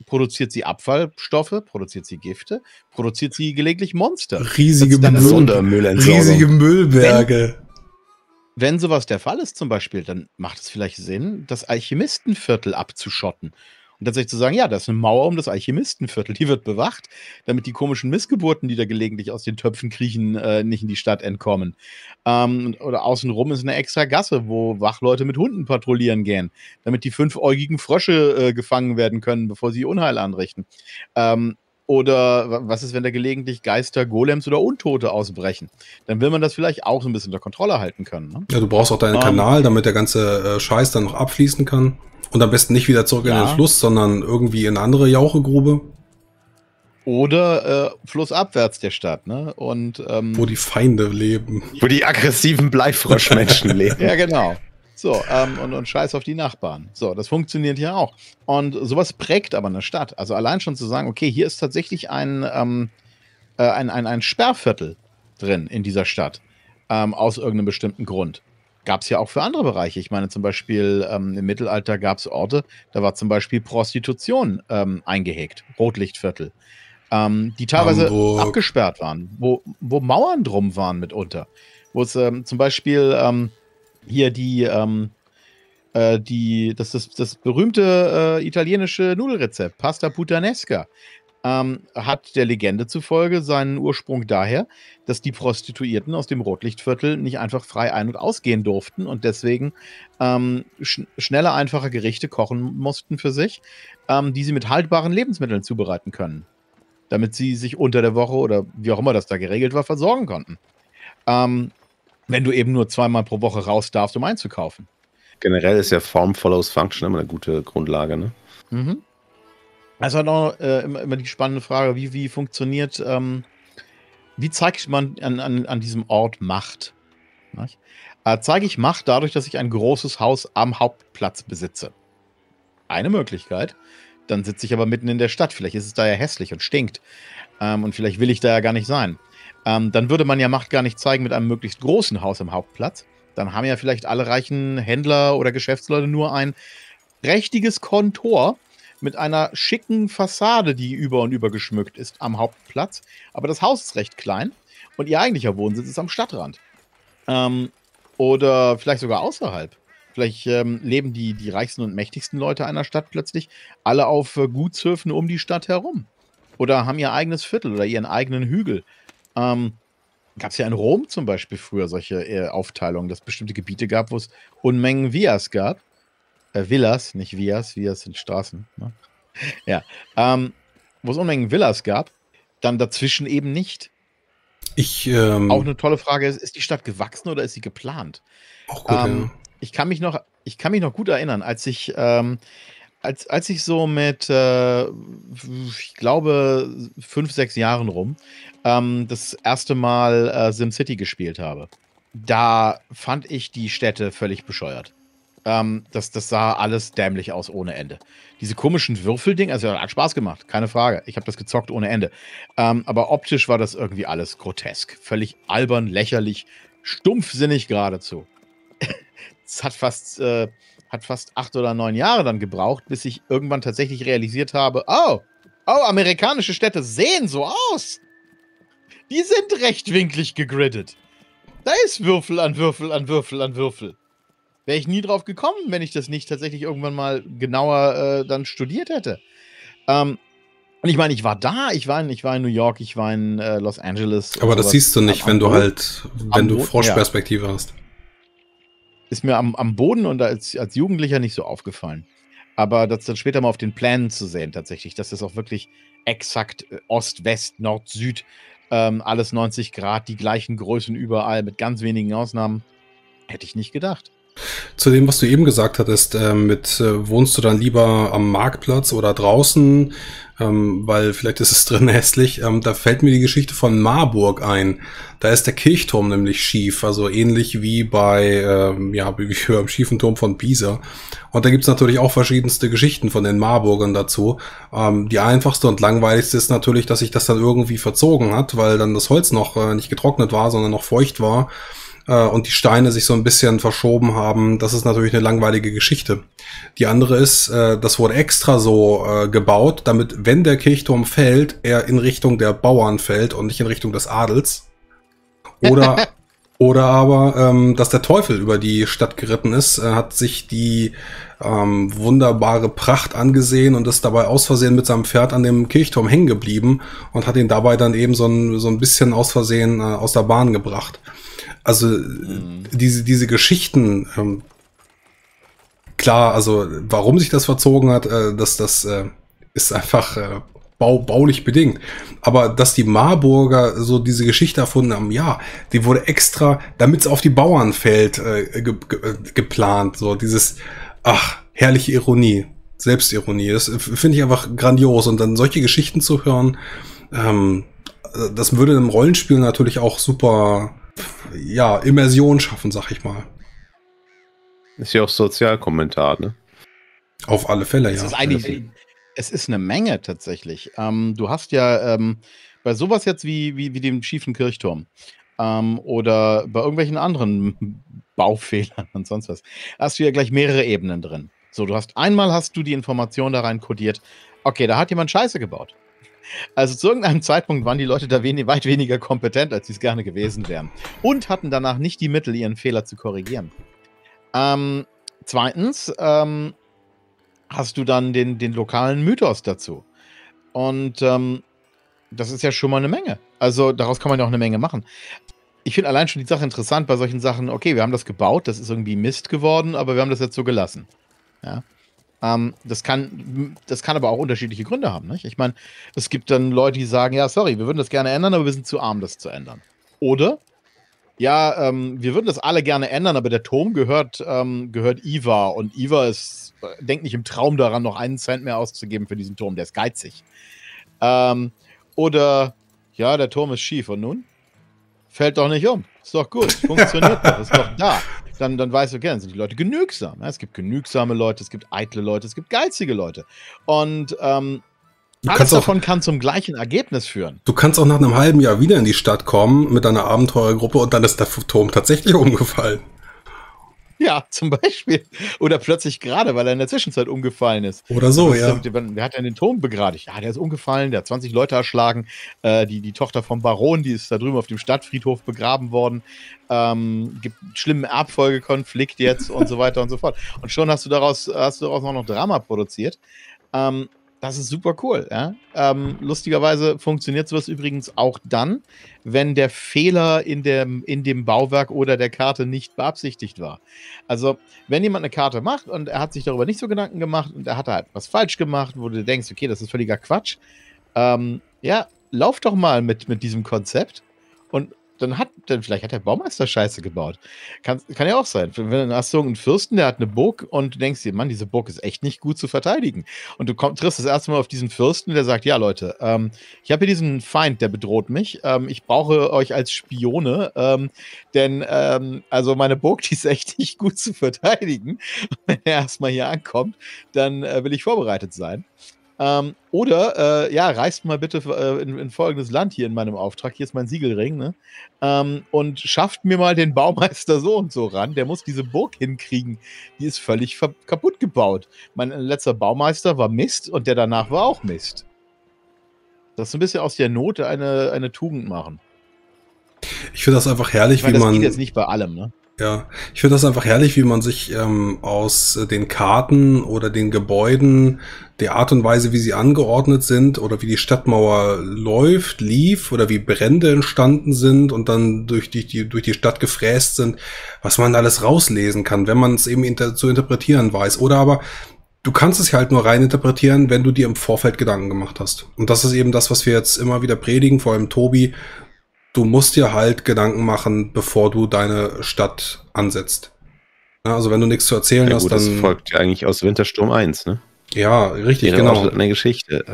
produziert sie Abfallstoffe, produziert sie Gifte, produziert sie gelegentlich Monster. Riesige Müllberge. Wenn sowas der Fall ist zum Beispiel, dann macht es vielleicht Sinn, das Alchemistenviertel abzuschotten. Und tatsächlich zu sagen, ja, da ist eine Mauer um das Alchemistenviertel, die wird bewacht, damit die komischen Missgeburten, die da gelegentlich aus den Töpfen kriechen, nicht in die Stadt entkommen. Oder außenrum ist eine extra Gasse, wo Wachleute mit Hunden patrouillieren gehen, damit die 5-äugigen Frösche gefangen werden können, bevor sie Unheil anrichten. Oder was ist, wenn da gelegentlich Geister, Golems oder Untote ausbrechen? Dann will man das vielleicht auch so ein bisschen unter Kontrolle halten können. Ne? Ja, du brauchst auch deinen Kanal, damit der ganze Scheiß dann noch abfließen kann. Und am besten nicht wieder zurück in den Fluss, sondern irgendwie in eine andere Jauchegrube. Oder flussabwärts der Stadt, ne? Und, wo die Feinde leben. Wo die aggressiven Bleifroschmenschen leben. Ja, genau. So, und scheiß auf die Nachbarn. So, das funktioniert ja auch. Und sowas prägt aber eine Stadt. Also allein schon zu sagen, okay, hier ist tatsächlich ein Sperrviertel drin in dieser Stadt. Aus irgendeinem bestimmten Grund. Gab es ja auch für andere Bereiche. Ich meine zum Beispiel im Mittelalter gab es Orte, da war zum Beispiel Prostitution eingehegt, Rotlichtviertel, die teilweise abgesperrt waren, wo Mauern drum waren mitunter. Wo es zum Beispiel hier das berühmte italienische Nudelrezept, Pasta Puttanesca, hat der Legende zufolge seinen Ursprung daher, dass die Prostituierten aus dem Rotlichtviertel nicht einfach frei ein- und ausgehen durften und deswegen schnelle, einfache Gerichte kochen mussten für sich, die sie mit haltbaren Lebensmitteln zubereiten können, damit sie sich unter der Woche oder wie auch immer das da geregelt war, versorgen konnten. Wenn du eben nur zweimal pro Woche raus darfst, um einzukaufen. Generell ist ja Form follows Function immer eine gute Grundlage, ne? Mhm. Also halt auch immer die spannende Frage, wie funktioniert, wie zeige ich man an diesem Ort Macht? Zeige ich Macht dadurch, dass ich ein großes Haus am Hauptplatz besitze? Eine Möglichkeit. Dann sitze ich aber mitten in der Stadt. Vielleicht ist es da ja hässlich und stinkt. Und vielleicht will ich da ja gar nicht sein. Dann würde man ja Macht gar nicht zeigen mit einem möglichst großen Haus am Hauptplatz. Dann haben ja vielleicht alle reichen Händler oder Geschäftsleute nur ein prächtiges Kontor mit einer schicken Fassade, die über und über geschmückt ist am Hauptplatz. Aber das Haus ist recht klein und ihr eigentlicher Wohnsitz ist am Stadtrand. Oder vielleicht sogar außerhalb. Vielleicht leben die reichsten und mächtigsten Leute einer Stadt plötzlich alle auf Gutshöfen um die Stadt herum. Oder haben ihr eigenes Viertel oder ihren eigenen Hügel. Gab es ja in Rom zum Beispiel früher solche Aufteilungen, dass es bestimmte Gebiete gab, wo es Unmengen Villas gab. Villas, nicht Villas. Villas sind Straßen. Ne? Ja. Wo es Unmengen Villas gab, dann dazwischen eben nicht. Auch eine tolle Frage ist die Stadt gewachsen oder ist sie geplant? Auch gut, ja. Ich kann mich noch gut erinnern, als ich als ich so mit ich glaube 5, 6 Jahren rum das erste Mal SimCity gespielt habe. Da fand ich die Städte völlig bescheuert. Das sah alles dämlich aus ohne Ende. Diese komischen Würfelding, also hat Spaß gemacht, keine Frage. Ich habe das gezockt ohne Ende. Aber optisch war das irgendwie alles grotesk. Völlig albern, lächerlich, stumpfsinnig geradezu. Es hat fast 8 oder 9 Jahre dann gebraucht, bis ich irgendwann tatsächlich realisiert habe, oh, amerikanische Städte sehen so aus. Die sind rechtwinklig gegriddet. Da ist Würfel an Würfel an Würfel an Würfel. Wäre ich nie drauf gekommen, wenn ich das nicht tatsächlich irgendwann mal genauer dann studiert hätte. Und ich meine, ich war da, ich war in New York, ich war in Los Angeles. Aber das siehst du nicht, wenn du Froschperspektive hast. Ist mir am Boden und als Jugendlicher nicht so aufgefallen. Aber das dann später mal auf den Plänen zu sehen tatsächlich, dass das auch wirklich exakt Ost, West, Nord, Süd, alles 90 Grad, die gleichen Größen überall, mit ganz wenigen Ausnahmen, hätte ich nicht gedacht. Zu dem, was du eben gesagt hattest, wohnst du dann lieber am Marktplatz oder draußen, weil vielleicht ist es drin hässlich, da fällt mir die Geschichte von Marburg ein. Da ist der Kirchturm nämlich schief, also ähnlich wie bei beim schiefen Turm von Pisa. Und da gibt es natürlich auch verschiedenste Geschichten von den Marburgern dazu. Die einfachste und langweiligste ist natürlich, dass sich das dann irgendwie verzogen hat, weil dann das Holz noch nicht getrocknet war, sondern noch feucht war. Und die Steine sich so ein bisschen verschoben haben, das ist natürlich eine langweilige Geschichte. Die andere ist, das wurde extra so gebaut, damit, wenn der Kirchturm fällt, er in Richtung der Bauern fällt und nicht in Richtung des Adels. Oder aber, dass der Teufel über die Stadt geritten ist, hat sich die wunderbare Pracht angesehen und ist dabei aus Versehen mit seinem Pferd an dem Kirchturm hängen geblieben und hat ihn dabei dann eben so ein bisschen aus Versehen aus der Bahn gebracht. Also diese Geschichten, klar, also warum sich das verzogen hat, das ist einfach baulich bedingt. Aber dass die Marburger so diese Geschichte erfunden haben, ja, die wurde extra, damit es auf die Bauern fällt, geplant. So dieses, ach, herrliche Ironie, Selbstironie, das finde ich einfach grandios. Und dann solche Geschichten zu hören, das würde im Rollenspiel natürlich auch super... ja, Immersion schaffen, sag ich mal. Ist ja auch Sozialkommentar, ne? Auf alle Fälle, ja. Es ist eine Menge tatsächlich. Du hast ja bei sowas jetzt wie dem schiefen Kirchturm oder bei irgendwelchen anderen Baufehlern und sonst was, hast du ja gleich mehrere Ebenen drin. So, einmal hast du die Information da rein kodiert, okay, da hat jemand Scheiße gebaut. Also zu irgendeinem Zeitpunkt waren die Leute da weit weniger kompetent, als sie es gerne gewesen wären. Und hatten danach nicht die Mittel, ihren Fehler zu korrigieren. Zweitens hast du dann den lokalen Mythos dazu. Und das ist ja schon mal eine Menge. Also daraus kann man ja auch eine Menge machen. Ich finde allein schon die Sache interessant bei solchen Sachen. Okay, wir haben das gebaut, das ist irgendwie Mist geworden, aber wir haben das jetzt so gelassen. Ja. Das kann aber auch unterschiedliche Gründe haben, nicht? Ich meine, es gibt dann Leute, die sagen, ja, sorry, wir würden das gerne ändern, aber wir sind zu arm, das zu ändern. Oder ja, wir würden das alle gerne ändern, aber der Turm gehört Iva. Und Iva ist, denkt nicht im Traum daran, noch einen Cent mehr auszugeben für diesen Turm. Der ist geizig. Oder, ja, der Turm ist schief. Und nun? Fällt doch nicht um. Ist doch gut. Funktioniert doch. Ist doch da. Dann weißt du, okay, dann sind die Leute genügsam. Ja, es gibt genügsame Leute, es gibt eitle Leute, es gibt geizige Leute. Und alles davon kann zum gleichen Ergebnis führen. Du kannst auch nach einem halben Jahr wieder in die Stadt kommen mit deiner Abenteurergruppe und dann ist der Turm tatsächlich umgefallen. Ja, zum Beispiel. Oder plötzlich gerade, weil er in der Zwischenzeit umgefallen ist. Oder so, ja. Wer hat denn den Turm begradigt? Ja, der ist umgefallen, der hat 20 Leute erschlagen. Die Tochter vom Baron, die ist da drüben auf dem Stadtfriedhof begraben worden. Gibt einen schlimmen Erbfolgekonflikt jetzt und so weiter und so fort. Und schon hast du daraus auch noch Drama produziert. Das ist super cool. Ja? Lustigerweise funktioniert sowas übrigens auch dann, wenn der Fehler in dem Bauwerk oder der Karte nicht beabsichtigt war. Also, wenn jemand eine Karte macht und er hat sich darüber nicht so Gedanken gemacht und er hat halt was falsch gemacht, wo du denkst, okay, das ist völliger Quatsch. Ja, lauf doch mal mit diesem Konzept und vielleicht hat der Baumeister Scheiße gebaut. Kann ja auch sein. Wenn du hast so einen Fürsten, der hat eine Burg und du denkst dir, Mann, diese Burg ist echt nicht gut zu verteidigen. Und du triffst das erste Mal auf diesen Fürsten, der sagt, ja Leute, ich habe hier diesen Feind, der bedroht mich. Ich brauche euch als Spione, denn meine Burg, die ist echt nicht gut zu verteidigen. Und wenn er erstmal hier ankommt, dann will ich vorbereitet sein. Oder reist mal bitte in folgendes Land hier in meinem Auftrag. Hier ist mein Siegelring, ne? Und schafft mir mal den Baumeister so und so ran. Der muss diese Burg hinkriegen. Die ist völlig kaputt gebaut. Mein letzter Baumeister war Mist und der danach war auch Mist. Das ist ein bisschen aus der Not eine Tugend machen. Ich finde das einfach herrlich, wie man... Das geht jetzt nicht bei allem, ne? Ja, ich finde das einfach herrlich, wie man sich aus den Karten oder den Gebäuden, der Art und Weise, wie sie angeordnet sind oder wie die Stadtmauer lief oder wie Brände entstanden sind und dann durch die Stadt gefräst sind, was man alles rauslesen kann, wenn man es eben zu interpretieren weiß. Oder aber du kannst es halt nur rein interpretieren, wenn du dir im Vorfeld Gedanken gemacht hast. Und das ist eben das, was wir jetzt immer wieder predigen, vor allem Tobi. Du musst dir halt Gedanken machen, bevor du deine Stadt ansetzt. Also wenn du nichts zu erzählen hast, dann... Das folgt ja eigentlich aus Wintersturm 1, ne? Ja, richtig, genau. Eine Geschichte.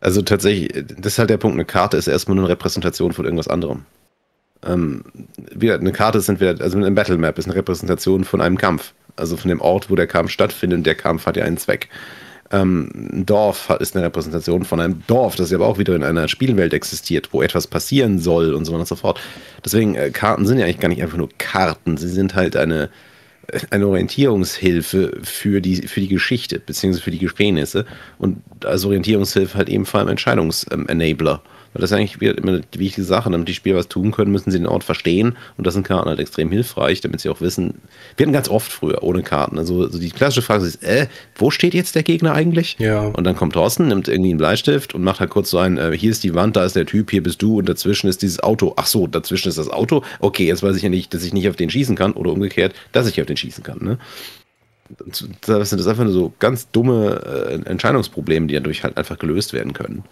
Also tatsächlich, das ist halt der Punkt, eine Karte ist erstmal nur eine Repräsentation von irgendwas anderem. Eine Karte ist entweder, also ein Battlemap ist eine Repräsentation von einem Kampf. Also von dem Ort, wo der Kampf stattfindet und der Kampf hat ja einen Zweck. Ein Dorf ist eine Repräsentation von einem Dorf, das ja aber auch wieder in einer Spielwelt existiert, wo etwas passieren soll und so weiter und so fort. Deswegen, Karten sind ja eigentlich gar nicht einfach nur Karten, sie sind halt eine Orientierungshilfe für die Geschichte, beziehungsweise für die Geschehnisse und als Orientierungshilfe halt eben vor allem Entscheidungs-Enabler. Weil das ist eigentlich immer eine wichtige Sache, damit die Spieler was tun können, müssen sie den Ort verstehen und das sind Karten halt extrem hilfreich, damit sie auch wissen, wir hatten ganz oft früher ohne Karten, also die klassische Frage ist, wo steht jetzt der Gegner eigentlich? Ja. Und dann kommt Thorsten, nimmt irgendwie einen Bleistift und macht halt kurz so einen, hier ist die Wand, da ist der Typ, hier bist du und dazwischen ist dieses Auto, ach so, dazwischen ist das Auto, okay, jetzt weiß ich ja nicht, dass ich nicht auf den schießen kann oder umgekehrt, dass ich auf den schießen kann, ne? Das sind einfach nur so ganz dumme Entscheidungsprobleme, die dadurch halt einfach gelöst werden können.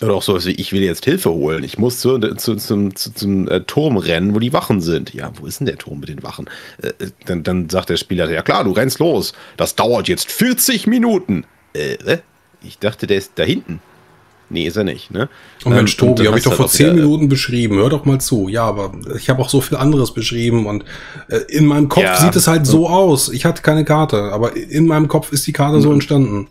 Oder auch sowas wie, ich will jetzt Hilfe holen. Ich muss zum Turm rennen, wo die Wachen sind. Ja, wo ist denn der Turm mit den Wachen? Dann sagt der Spieler, ja klar, du rennst los. Das dauert jetzt 40 Minuten. Ich dachte, der ist da hinten. Nee, ist er nicht, ne? Und Mensch, Tobi, habe ich doch vor 10 Minuten beschrieben. Hör doch mal zu. Ja, aber ich habe auch so viel anderes beschrieben und in meinem Kopf sieht es halt so aus. Ich hatte keine Karte, aber in meinem Kopf ist die Karte so entstanden.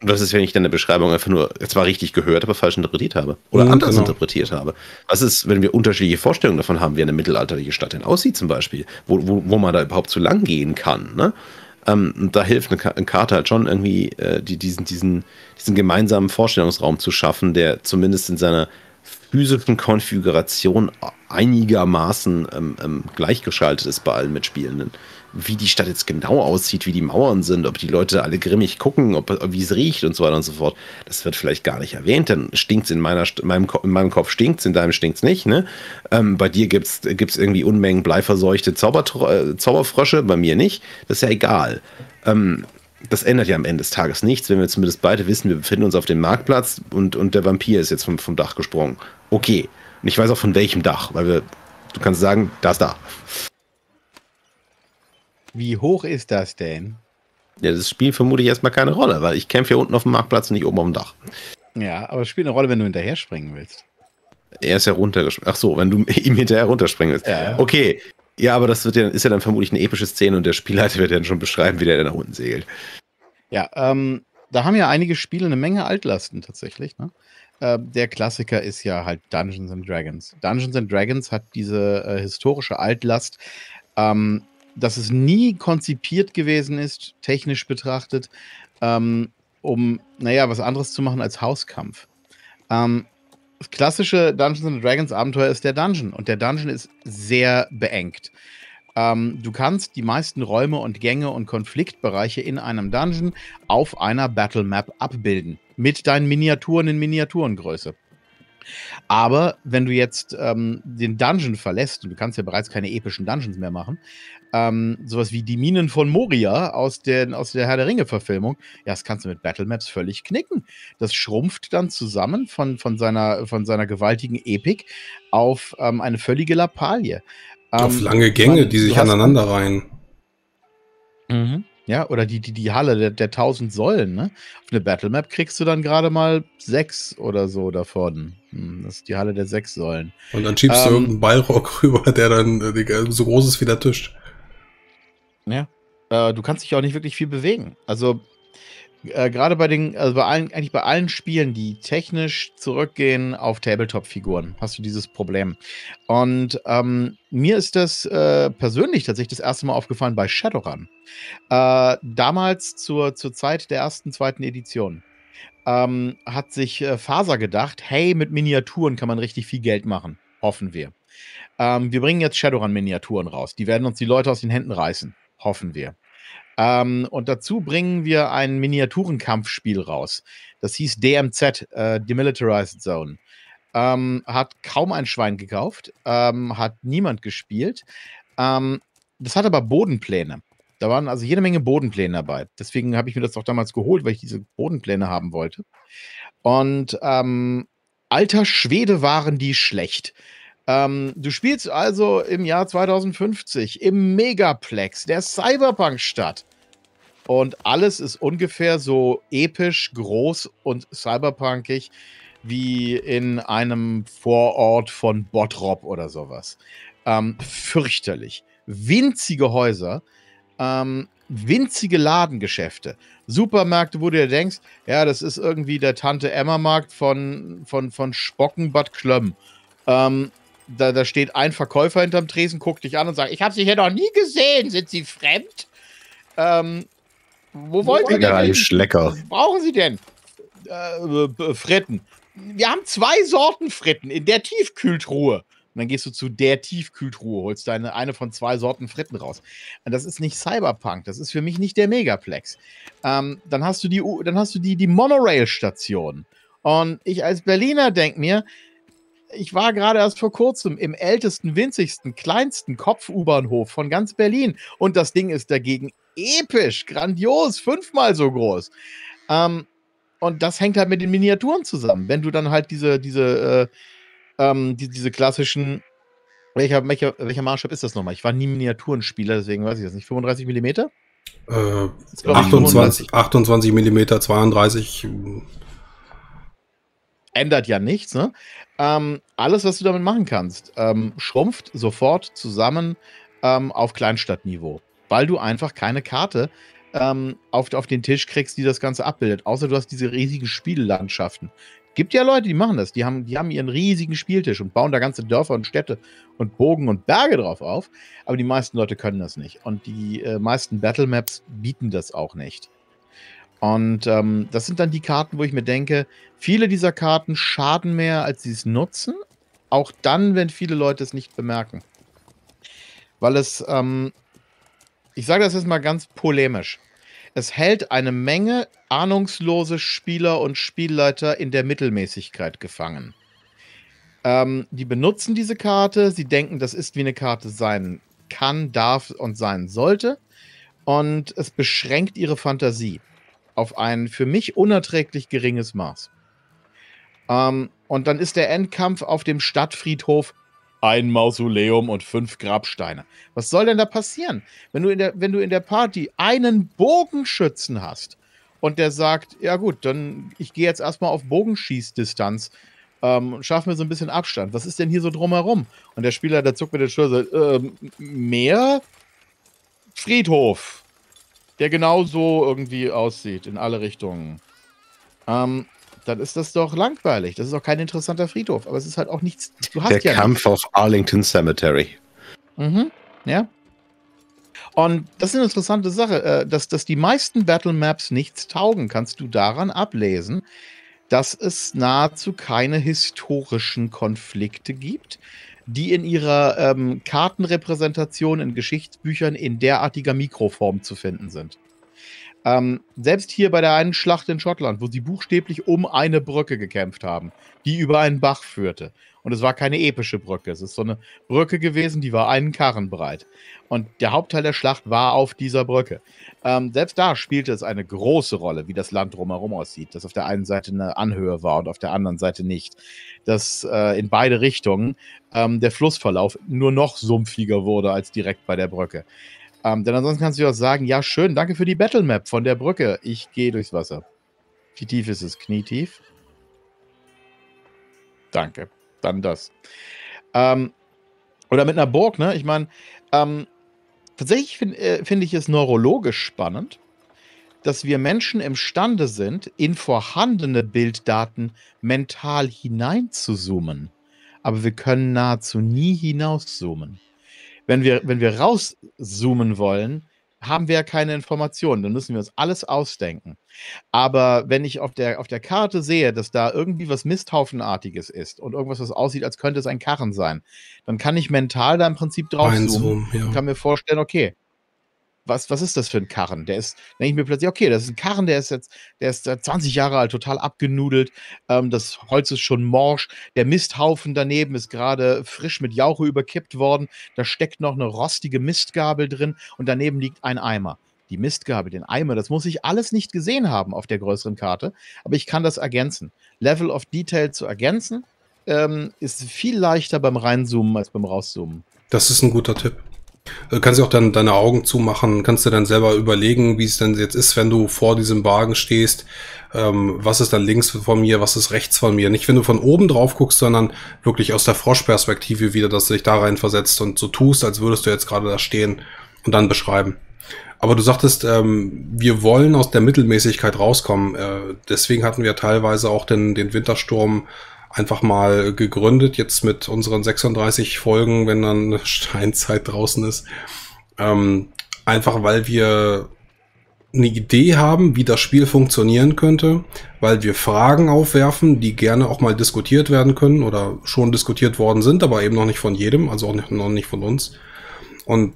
Das ist, wenn ich dann eine Beschreibung einfach nur zwar richtig gehört, aber falsch interpretiert habe. Oder anders interpretiert habe. Was ist, wenn wir unterschiedliche Vorstellungen davon haben, wie eine mittelalterliche Stadt denn aussieht zum Beispiel? Wo man da überhaupt zu lang gehen kann, ne? Da hilft eine Karte halt schon irgendwie, diesen gemeinsamen Vorstellungsraum zu schaffen, der zumindest in seiner physischen Konfiguration einigermaßen gleichgeschaltet ist bei allen Mitspielenden. Wie die Stadt jetzt genau aussieht, wie die Mauern sind, ob die Leute alle grimmig gucken, wie es riecht und so weiter und so fort. Das wird vielleicht gar nicht erwähnt, dann stinkt es in meinem Kopf stinkt's, in deinem stinkt es nicht. Ne? Bei dir gibt's irgendwie Unmengen bleiverseuchte Zauberfrösche, bei mir nicht. Das ist ja egal. Das ändert ja am Ende des Tages nichts, wenn wir zumindest beide wissen, wir befinden uns auf dem Marktplatz und der Vampir ist jetzt vom Dach gesprungen. Okay. Und ich weiß auch von welchem Dach, weil wir, du kannst sagen, das da. Wie hoch ist das denn? Ja, das spielt vermutlich erstmal keine Rolle, weil ich kämpfe hier unten auf dem Marktplatz und nicht oben auf dem Dach. Ja, aber es spielt eine Rolle, wenn du hinterher springen willst. Er ist ja runtergesprungen. Ach so, wenn du ihm hinterher runterspringen willst. Ja. Okay, ja, aber das wird ja, ist ja dann vermutlich eine epische Szene und der Spielleiter wird dann schon beschreiben, wie der da nach unten segelt. Ja, da haben ja einige Spiele eine Menge Altlasten tatsächlich, ne? Der Klassiker ist ja halt Dungeons & Dragons. Dungeons & Dragons hat diese historische Altlast, dass es nie konzipiert gewesen ist, technisch betrachtet, um, naja, was anderes zu machen als Hauskampf. Das klassische Dungeons & Dragons Abenteuer ist der Dungeon. Und der Dungeon ist sehr beengt. Du kannst die meisten Räume und Gänge und Konfliktbereiche in einem Dungeon auf einer Battlemap abbilden. Mit deinen Miniaturen in Miniaturengröße. Aber wenn du jetzt den Dungeon verlässt, und du kannst ja bereits keine epischen Dungeons mehr machen, sowas wie die Minen von Moria aus der Herr der Ringe-Verfilmung, ja, das kannst du mit Battlemaps völlig knicken. Das schrumpft dann zusammen von seiner gewaltigen Epik auf eine völlige Lappalie. Auf lange Gänge, die sich aneinander reihen. Mhm. Ja, oder die Halle der 1000 Säulen, ne? Auf eine Battlemap kriegst du dann gerade mal 6 oder so davon. Das ist die Halle der 6 Säulen. Und dann schiebst du irgendeinen Ballrock rüber, der dann so groß ist wie der Tisch. Ja, du kannst dich auch nicht wirklich viel bewegen. Also gerade bei den, also eigentlich bei allen Spielen, die technisch zurückgehen auf Tabletop-Figuren, hast du dieses Problem. Und mir ist das persönlich tatsächlich das erste Mal aufgefallen bei Shadowrun. Damals zur Zeit der ersten, zweiten Edition hat sich Faser gedacht, hey, mit Miniaturen kann man richtig viel Geld machen, hoffen wir. Wir bringen jetzt Shadowrun-Miniaturen raus, die werden uns die Leute aus den Händen reißen, hoffen wir. Und dazu bringen wir ein Miniaturenkampfspiel raus. Das hieß DMZ, Demilitarized Zone. Hat kaum ein Schwein gekauft, hat niemand gespielt. Das hat aber Bodenpläne. Da waren also jede Menge Bodenpläne dabei. Deswegen habe ich mir das auch damals geholt, weil ich diese Bodenpläne haben wollte. Und alter Schwede waren die schlecht. Du spielst also im Jahr 2050 im Megaplex der Cyberpunk-Stadt. Und alles ist ungefähr so episch, groß und cyberpunkig wie in einem Vorort von Bottrop oder sowas. Fürchterlich. Winzige Häuser, winzige Ladengeschäfte, Supermärkte, wo du dir denkst, ja, das ist irgendwie der Tante-Emma-Markt von Spocken-Bad Klömm. Da steht ein Verkäufer hinterm Tresen, guckt dich an und sagt, ich habe Sie hier noch nie gesehen, sind Sie fremd? Wo wollen Sie denn? Schlecker. Was brauchen Sie denn? Fritten. Wir haben 2 Sorten Fritten in der Tiefkühltruhe. Und dann gehst du zu der Tiefkühltruhe, holst deine eine von 2 Sorten Fritten raus. Und das ist nicht Cyberpunk, das ist für mich nicht der Megaplex. Dann hast du die Monorail-Station. Und ich als Berliner denke mir, ich war gerade erst vor kurzem im ältesten, winzigsten, kleinsten Kopf-U-Bahnhof von ganz Berlin. Und das Ding ist dagegen episch, grandios, 5-mal so groß. Und das hängt halt mit den Miniaturen zusammen. Wenn du dann halt diese klassischen, welcher Maßstab ist das nochmal? Ich war nie Miniaturenspieler, deswegen weiß ich das nicht. 35 mm? 28 mm, 32 mm. Ändert ja nichts, ne? Alles, was du damit machen kannst, schrumpft sofort zusammen auf Kleinstadtniveau, weil du einfach keine Karte auf den Tisch kriegst, die das Ganze abbildet, außer du hast diese riesigen Spiellandschaften. Gibt ja Leute, die machen das, die haben ihren riesigen Spieltisch und bauen da ganze Dörfer und Städte und Burgen und Berge drauf auf, aber die meisten Leute können das nicht und die meisten Battlemaps bieten das auch nicht. Und das sind dann die Karten, wo ich mir denke, viele dieser Karten schaden mehr, als sie es nutzen. Auch dann, wenn viele Leute es nicht bemerken. Weil es, ich sage das jetzt mal ganz polemisch, es hält eine Menge ahnungslose Spieler und Spielleiter in der Mittelmäßigkeit gefangen. Die benutzen diese Karte, sie denken, das ist wie eine Karte sein kann, darf und sein sollte. Und es beschränkt ihre Fantasie auf ein für mich unerträglich geringes Maß. Und dann ist der Endkampf auf dem Stadtfriedhof ein Mausoleum und 5 Grabsteine. Was soll denn da passieren? Wenn du in der Party einen Bogenschützen hast und der sagt, ja gut, dann ich gehe jetzt erstmal auf Bogenschießdistanz und schaffe mir so ein bisschen Abstand. Was ist denn hier so drumherum? Und der Spieler, der zuckt mit den Schultern, mehr Friedhof, der genau so irgendwie aussieht in alle Richtungen. Dann ist das doch langweilig. Das ist auch kein interessanter Friedhof, aber es ist halt auch nichts. Du hast der ja Kampf nichts. Auf Arlington Cemetery. Mhm, ja. Und das ist eine interessante Sache, dass die meisten Battlemaps nichts taugen, kannst du daran ablesen, dass es nahezu keine historischen Konflikte gibt, die in ihrer Kartenrepräsentation in Geschichtsbüchern in derartiger Mikroform zu finden sind. Selbst hier bei der einen Schlacht in Schottland, wo sie buchstäblich um eine Brücke gekämpft haben, die über einen Bach führte. Und es war keine epische Brücke, es ist so eine Brücke gewesen, die war einen Karren breit. Und der Hauptteil der Schlacht war auf dieser Brücke. Selbst da spielte es eine große Rolle, wie das Land drumherum aussieht, dass auf der einen Seite eine Anhöhe war und auf der anderen Seite nicht. Dass in beide Richtungen der Flussverlauf nur noch sumpfiger wurde als direkt bei der Brücke. Denn ansonsten kannst du auch sagen, ja schön, danke für die Battlemap von der Brücke. Ich gehe durchs Wasser. Wie tief ist es? Knietief? Danke. Dann das. Oder mit einer Burg, ne? Ich meine, tatsächlich finde ich es neurologisch spannend, dass wir Menschen imstande sind, in vorhandene Bilddaten mental hineinzuzoomen. Aber wir können nahezu nie hinauszoomen. Wenn wir rauszoomen wollen, haben wir ja keine Informationen. Dann müssen wir uns alles ausdenken. Aber wenn ich auf der Karte sehe, dass da irgendwie was Misthaufenartiges ist und irgendwas, was aussieht, als könnte es ein Karren sein, dann kann ich mental da im Prinzip draufzoomen und kann mir vorstellen, okay, was ist das für ein Karren? Der ist, denke ich mir plötzlich, okay, das ist ein Karren, der ist 20 Jahre alt, total abgenudelt, das Holz ist schon morsch, der Misthaufen daneben ist gerade frisch mit Jauche überkippt worden, da steckt noch eine rostige Mistgabel drin und daneben liegt ein Eimer. Die Mistgabel, den Eimer, das muss ich alles nicht gesehen haben auf der größeren Karte, aber ich kann das ergänzen. Level of Detail zu ergänzen, ist viel leichter beim Reinzoomen als beim Rauszoomen. Das ist ein guter Tipp. Du kannst ja auch dann deine Augen zumachen, kannst dir dann selber überlegen, wie es denn jetzt ist, wenn du vor diesem Wagen stehst, was ist dann links von mir, was ist rechts von mir. Nicht, wenn du von oben drauf guckst, sondern wirklich aus der Froschperspektive wieder, dass du dich da reinversetzt und so tust, als würdest du jetzt gerade da stehen und dann beschreiben. Aber du sagtest, wir wollen aus der Mittelmäßigkeit rauskommen. Deswegen hatten wir teilweise auch den Wintersturm einfach mal gegründet, jetzt mit unseren 36 Folgen, wenn dann Steinzeit draußen ist. Einfach, weil wir eine Idee haben, wie das Spiel funktionieren könnte, weil wir Fragen aufwerfen, die gerne auch mal diskutiert werden können oder schon diskutiert worden sind, aber eben noch nicht von jedem, also auch noch nicht von uns. Und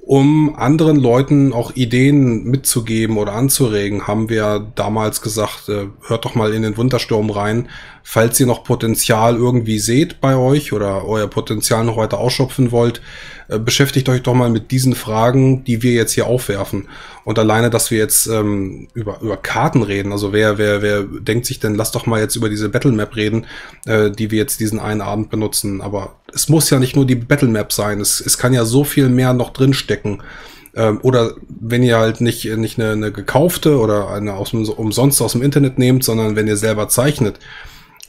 um anderen Leuten auch Ideen mitzugeben oder anzuregen, haben wir damals gesagt, hört doch mal in den Wintersturm rein, falls ihr noch Potenzial irgendwie seht bei euch oder euer Potenzial noch weiter ausschöpfen wollt, beschäftigt euch doch mal mit diesen Fragen, die wir jetzt hier aufwerfen. Und alleine, dass wir jetzt über Karten reden, also wer denkt sich denn, lass doch mal jetzt über diese Battlemap reden, die wir jetzt diesen einen Abend benutzen. Aber es muss ja nicht nur die Battlemap sein, es kann ja so viel mehr noch drinstecken. Oder wenn ihr halt nicht eine gekaufte oder eine umsonst aus dem Internet nehmt, sondern wenn ihr selber zeichnet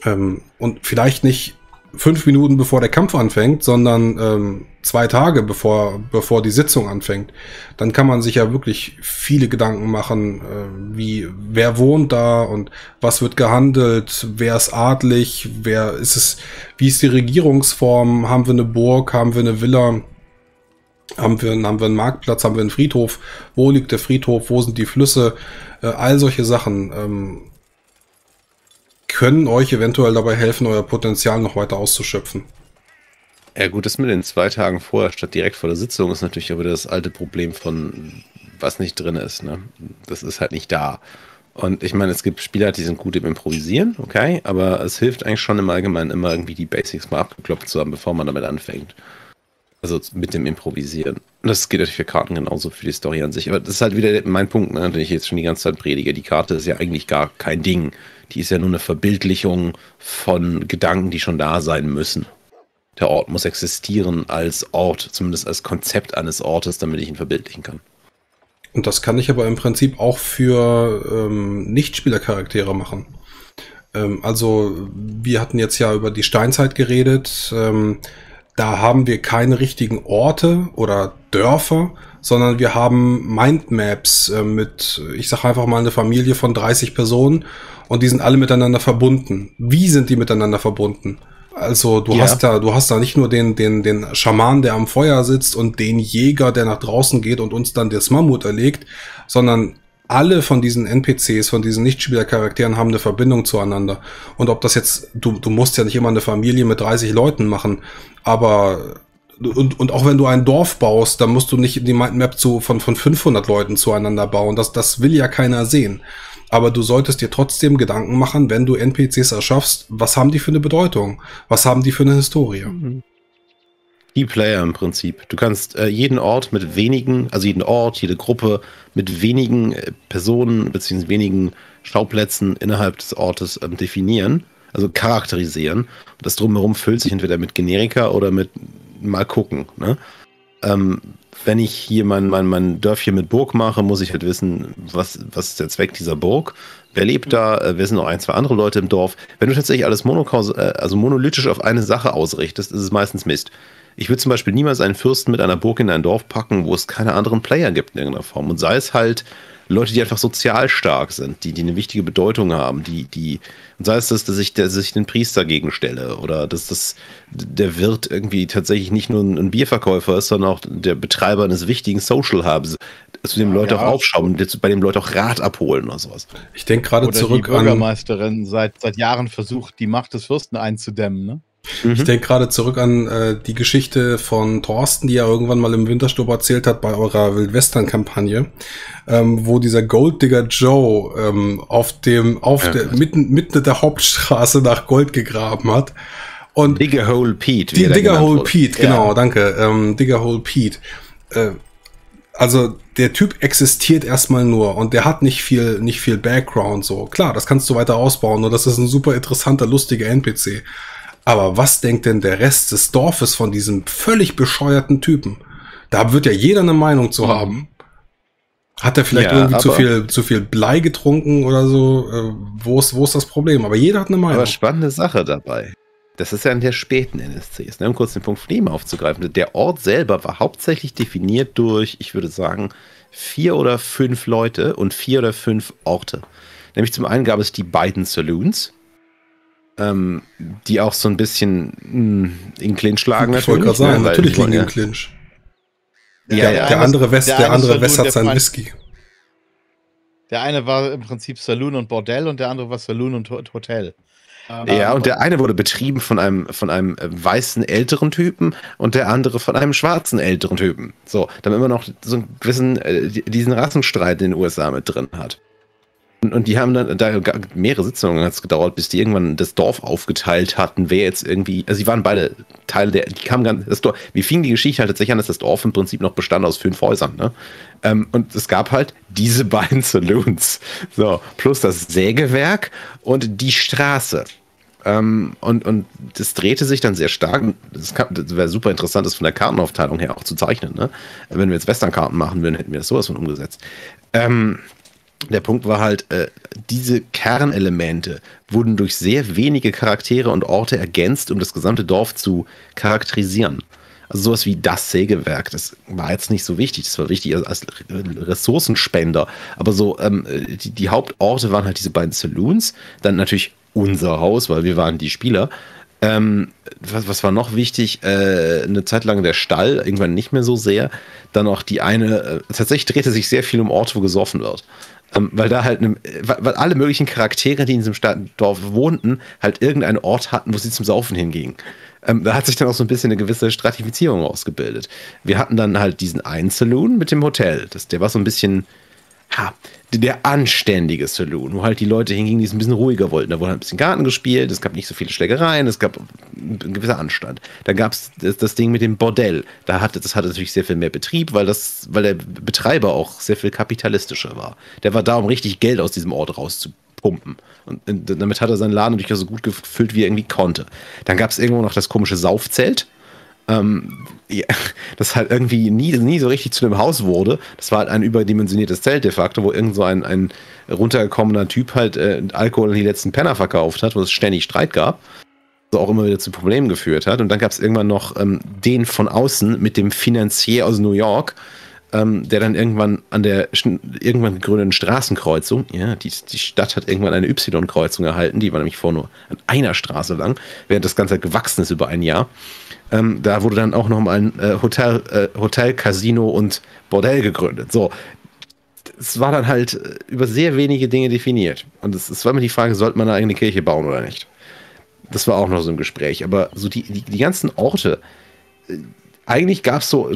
und vielleicht nicht 5 Minuten bevor der Kampf anfängt, sondern 2 Tage bevor die Sitzung anfängt, dann kann man sich ja wirklich viele Gedanken machen, wie wer wohnt da und was wird gehandelt, wer ist adlig, wie ist die Regierungsform, haben wir eine Burg, haben wir eine Villa, haben wir einen Marktplatz, haben wir einen Friedhof, wo liegt der Friedhof, wo sind die Flüsse, all solche Sachen können euch eventuell dabei helfen, euer Potenzial noch weiter auszuschöpfen. Ja gut, das mit den 2 Tagen vorher statt direkt vor der Sitzung ist natürlich aber das alte Problem von was nicht drin ist, ne? Das ist halt nicht da. Und ich meine, es gibt Spieler, die sind gut im Improvisieren, okay, aber es hilft eigentlich schon im Allgemeinen immer irgendwie die Basics mal abgeklopft zu haben, bevor man damit anfängt. Also mit dem Improvisieren. Und das geht natürlich für Karten genauso, für die Story an sich. Aber das ist halt wieder mein Punkt, ne, den ich jetzt schon die ganze Zeit predige. Die Karte ist ja eigentlich gar kein Ding. Die ist ja nur eine Verbildlichung von Gedanken, die schon da sein müssen. Der Ort muss existieren als Ort, zumindest als Konzept eines Ortes, damit ich ihn verbildlichen kann. Und das kann ich aber im Prinzip auch für Nichtspielercharaktere machen. Also wir hatten jetzt ja über die Steinzeit geredet. Da haben wir keine richtigen Orte oder Dörfer, sondern wir haben Mindmaps mit, ich sage einfach mal, eine Familie von 30 Personen und die sind alle miteinander verbunden. Wie sind die miteinander verbunden? Also du hast da nicht nur den Schaman, der am Feuer sitzt und den Jäger, der nach draußen geht und uns dann das Mammut erlegt, sondern alle von diesen NPCs, von diesen Nichtspielercharakteren haben eine Verbindung zueinander. Und ob das jetzt, du musst ja nicht immer eine Familie mit 30 Leuten machen, aber und auch wenn du ein Dorf baust, dann musst du nicht die Mindmap von 500 Leuten zueinander bauen. Das will ja keiner sehen. Aber du solltest dir trotzdem Gedanken machen, wenn du NPCs erschaffst, was haben die für eine Bedeutung? Was haben die für eine Historie? Mhm. Die Player im Prinzip. Du kannst jeden Ort mit wenigen, also jeden Ort, jede Gruppe mit wenigen Personen bzw. wenigen Schauplätzen innerhalb des Ortes definieren, also charakterisieren. Und das Drumherum füllt sich entweder mit Generika oder mit mal gucken. Ne? Wenn ich hier mein Dörfchen mit Burg mache, muss ich halt wissen, was ist der Zweck dieser Burg? Wer lebt da? Wer sind noch ein, zwei andere Leute im Dorf? Wenn du tatsächlich alles monolithisch auf eine Sache ausrichtest, ist es meistens Mist. Ich würde zum Beispiel niemals einen Fürsten mit einer Burg in ein Dorf packen, wo es keine anderen Player gibt in irgendeiner Form. Und sei es halt Leute, die einfach sozial stark sind, die eine wichtige Bedeutung haben, und sei es das, dass ich den Priester gegenstelle oder dass der Wirt irgendwie tatsächlich nicht nur ein Bierverkäufer ist, sondern auch der Betreiber eines wichtigen Social Hubs, zu dem Leute auch aufschauen und bei dem Leute auch Rat abholen oder sowas. Ich denke gerade zurück an die Bürgermeisterin seit Jahren versucht, die Macht des Fürsten einzudämmen, ne? Ich denke gerade zurück an die Geschichte von Thorsten, die ja irgendwann mal im Wintersturm erzählt hat bei eurer Wildwestern-Kampagne, wo dieser Golddigger Joe mitten in der Hauptstraße nach Gold gegraben hat. Und Diggerhole Pete. Diggerhole Pete, genau, ja. Danke. Diggerhole Pete. Also der Typ existiert erstmal nur und der hat nicht viel Background so. Klar, das kannst du weiter ausbauen und das ist ein super interessanter, lustiger NPC. Aber was denkt denn der Rest des Dorfes von diesem völlig bescheuerten Typen? Da wird ja jeder eine Meinung zu haben. Hat er vielleicht irgendwie zu viel Blei getrunken oder so? Wo ist das Problem? Aber jeder hat eine Meinung. Aber spannende Sache dabei. Das ist ja in der späten NSCs, ne? Um kurz den Punkt von ihm aufzugreifen. Der Ort selber war hauptsächlich definiert durch, ich würde sagen, 4 oder 5 Leute und 4 oder 5 Orte. Nämlich zum einen gab es die beiden Saloons, die auch so ein bisschen in Clinch schlagen. Ich wollte gerade sagen, natürlich liegen die im Clinch. Der andere West hat seinen Whisky. Der eine war im Prinzip Saloon und Bordell und der andere war Saloon und Hotel. Ja, und der eine wurde betrieben von einem weißen älteren Typen und der andere von einem schwarzen älteren Typen. So, damit man noch so einen gewissen, diesen Rassenstreit in den USA mit drin hat. Und die haben dann da mehrere Sitzungen hat's gedauert, bis die irgendwann das Dorf aufgeteilt hatten, wer jetzt irgendwie, also sie waren beide Teile der, die kamen ganz, das Dorf, wie fing die Geschichte halt tatsächlich an, dass das Dorf im Prinzip noch bestand aus 5 Häusern, ne? Und es gab halt diese beiden Saloons, so, plus das Sägewerk und die Straße. Und das drehte sich dann sehr stark. Das wäre super interessant, das von der Kartenaufteilung her auch zu zeichnen, ne? Wenn wir jetzt Westernkarten machen würden, hätten wir das sowas von umgesetzt. Der Punkt war halt, diese Kernelemente wurden durch sehr wenige Charaktere und Orte ergänzt, um das gesamte Dorf zu charakterisieren. Also sowas wie das Sägewerk, das war jetzt nicht so wichtig, das war wichtig als Ressourcenspender. Aber so die Hauptorte waren halt diese beiden Saloons, dann natürlich unser Haus, weil wir waren die Spieler. Was war noch wichtig? Eine Zeit lang der Stall, irgendwann nicht mehr so sehr. Dann noch die eine, tatsächlich drehte sich sehr viel um Orte, wo gesoffen wird. Weil da halt, weil alle möglichen Charaktere, die in diesem Dorf wohnten, halt irgendeinen Ort hatten, wo sie zum Saufen hingingen. Da hat sich dann auch so ein bisschen eine gewisse Stratifizierung ausgebildet. Wir hatten dann halt diesen einen Saloon mit dem Hotel. Der war so ein bisschen der anständige Saloon, wo halt die Leute hingingen, die es ein bisschen ruhiger wollten. Da wurde ein bisschen Karten gespielt, es gab nicht so viele Schlägereien, es gab einen gewissen Anstand. Dann gab es das Ding mit dem Bordell. Das hatte natürlich sehr viel mehr Betrieb, weil der Betreiber auch sehr viel kapitalistischer war. Der war da, um richtig Geld aus diesem Ort rauszupumpen. Und damit hat er seinen Laden natürlich auch so gut gefüllt, wie er irgendwie konnte. Dann gab es irgendwo noch das komische Saufzelt. Das halt irgendwie nie so richtig zu dem Haus wurde. Das war halt ein überdimensioniertes Zelt de facto, wo irgend so ein runtergekommener Typ halt Alkohol an die letzten Penner verkauft hat, wo es ständig Streit gab. Was auch immer wieder zu Problemen geführt hat. Und dann gab es irgendwann noch den von außen mit dem Finanzier aus New York, der dann irgendwann an der irgendwann gegründeten Straßenkreuzung, ja, die Stadt hat irgendwann eine Y-Kreuzung erhalten, die war nämlich vorher nur an einer Straße lang, während das Ganze halt gewachsen ist über ein Jahr. Da wurde dann auch nochmal ein Hotel, Casino und Bordell gegründet. So, es war dann halt über sehr wenige Dinge definiert. Und es war immer die Frage, sollte man eine eigene Kirche bauen oder nicht? Das war auch noch so ein Gespräch. Aber so die ganzen Orte, eigentlich gab's so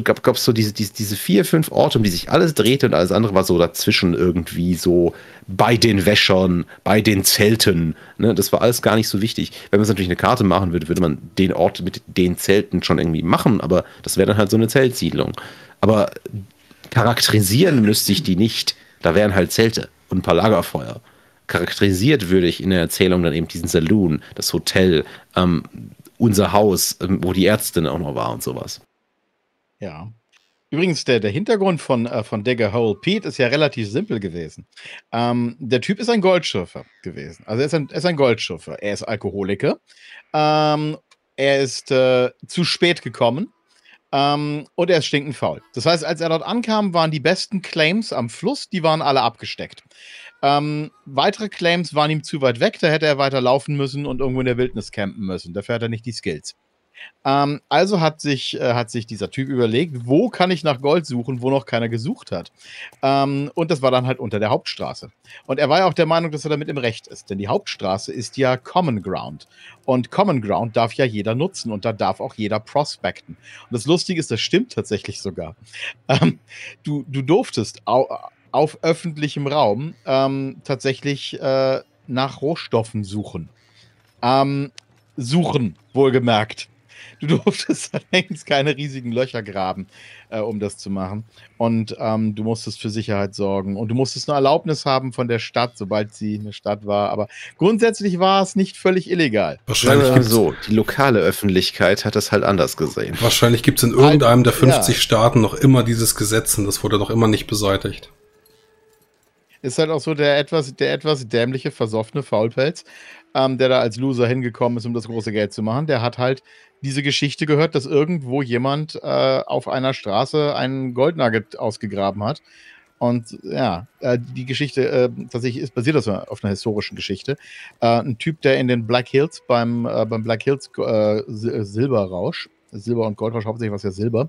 diese 4, 5 Orte, um die sich alles drehte, und alles andere war so dazwischen irgendwie so bei den Wäschern, bei den Zelten. Ne? Das war alles gar nicht so wichtig. Wenn man es natürlich eine Karte machen würde, würde man den Ort mit den Zelten schon irgendwie machen, aber das wäre dann halt so eine Zeltsiedlung. Aber charakterisieren müsste ich die nicht. Da wären halt Zelte und ein paar Lagerfeuer. Charakterisiert würde ich in der Erzählung dann eben diesen Saloon, das Hotel, unser Haus, wo die Ärztin auch noch war und sowas. Ja. Übrigens, der Hintergrund von Dagger Hole Pete ist ja relativ simpel gewesen. Der Typ ist ein Goldschürfer gewesen. Also er ist ein Goldschürfer. Er ist Alkoholiker. Er ist zu spät gekommen. Und er ist stinkend faul. Das heißt, als er dort ankam, waren die besten Claims am Fluss, die waren alle abgesteckt. Weitere Claims waren ihm zu weit weg, da hätte er weiter laufen müssen und irgendwo in der Wildnis campen müssen. Dafür hat er nicht die Skills. Also hat sich dieser Typ überlegt, wo kann ich nach Gold suchen, wo noch keiner gesucht hat. Und das war dann halt unter der Hauptstraße. Und er war ja auch der Meinung, dass er damit im Recht ist, denn die Hauptstraße ist ja Common Ground. Und Common Ground darf ja jeder nutzen und da darf auch jeder prospecten. Und das Lustige ist, das stimmt tatsächlich sogar. Du durftest auf öffentlichem Raum tatsächlich nach Rohstoffen suchen. Suchen, wohlgemerkt. Du durftest allerdings keine riesigen Löcher graben, um das zu machen. Und du musstest für Sicherheit sorgen. Und du musstest eine Erlaubnis haben von der Stadt, sobald sie eine Stadt war. Aber grundsätzlich war es nicht völlig illegal. Wahrscheinlich gibt es so. Die lokale Öffentlichkeit hat das halt anders gesehen. Wahrscheinlich gibt es in irgendeinem der 50 Staaten noch immer dieses Gesetz. Und das wurde noch immer nicht beseitigt. Ist halt auch so der etwas dämliche, versoffene Faulpelz, der da als Loser hingekommen ist, um das große Geld zu machen. Der hat halt diese Geschichte gehört, dass irgendwo jemand auf einer Straße einen Goldnugget ausgegraben hat. Und ja, die Geschichte tatsächlich basiert das auf einer historischen Geschichte. Ein Typ, der in den Black Hills beim Black Hills Silberrausch, Silber- und Goldrausch, hauptsächlich war es ja Silber,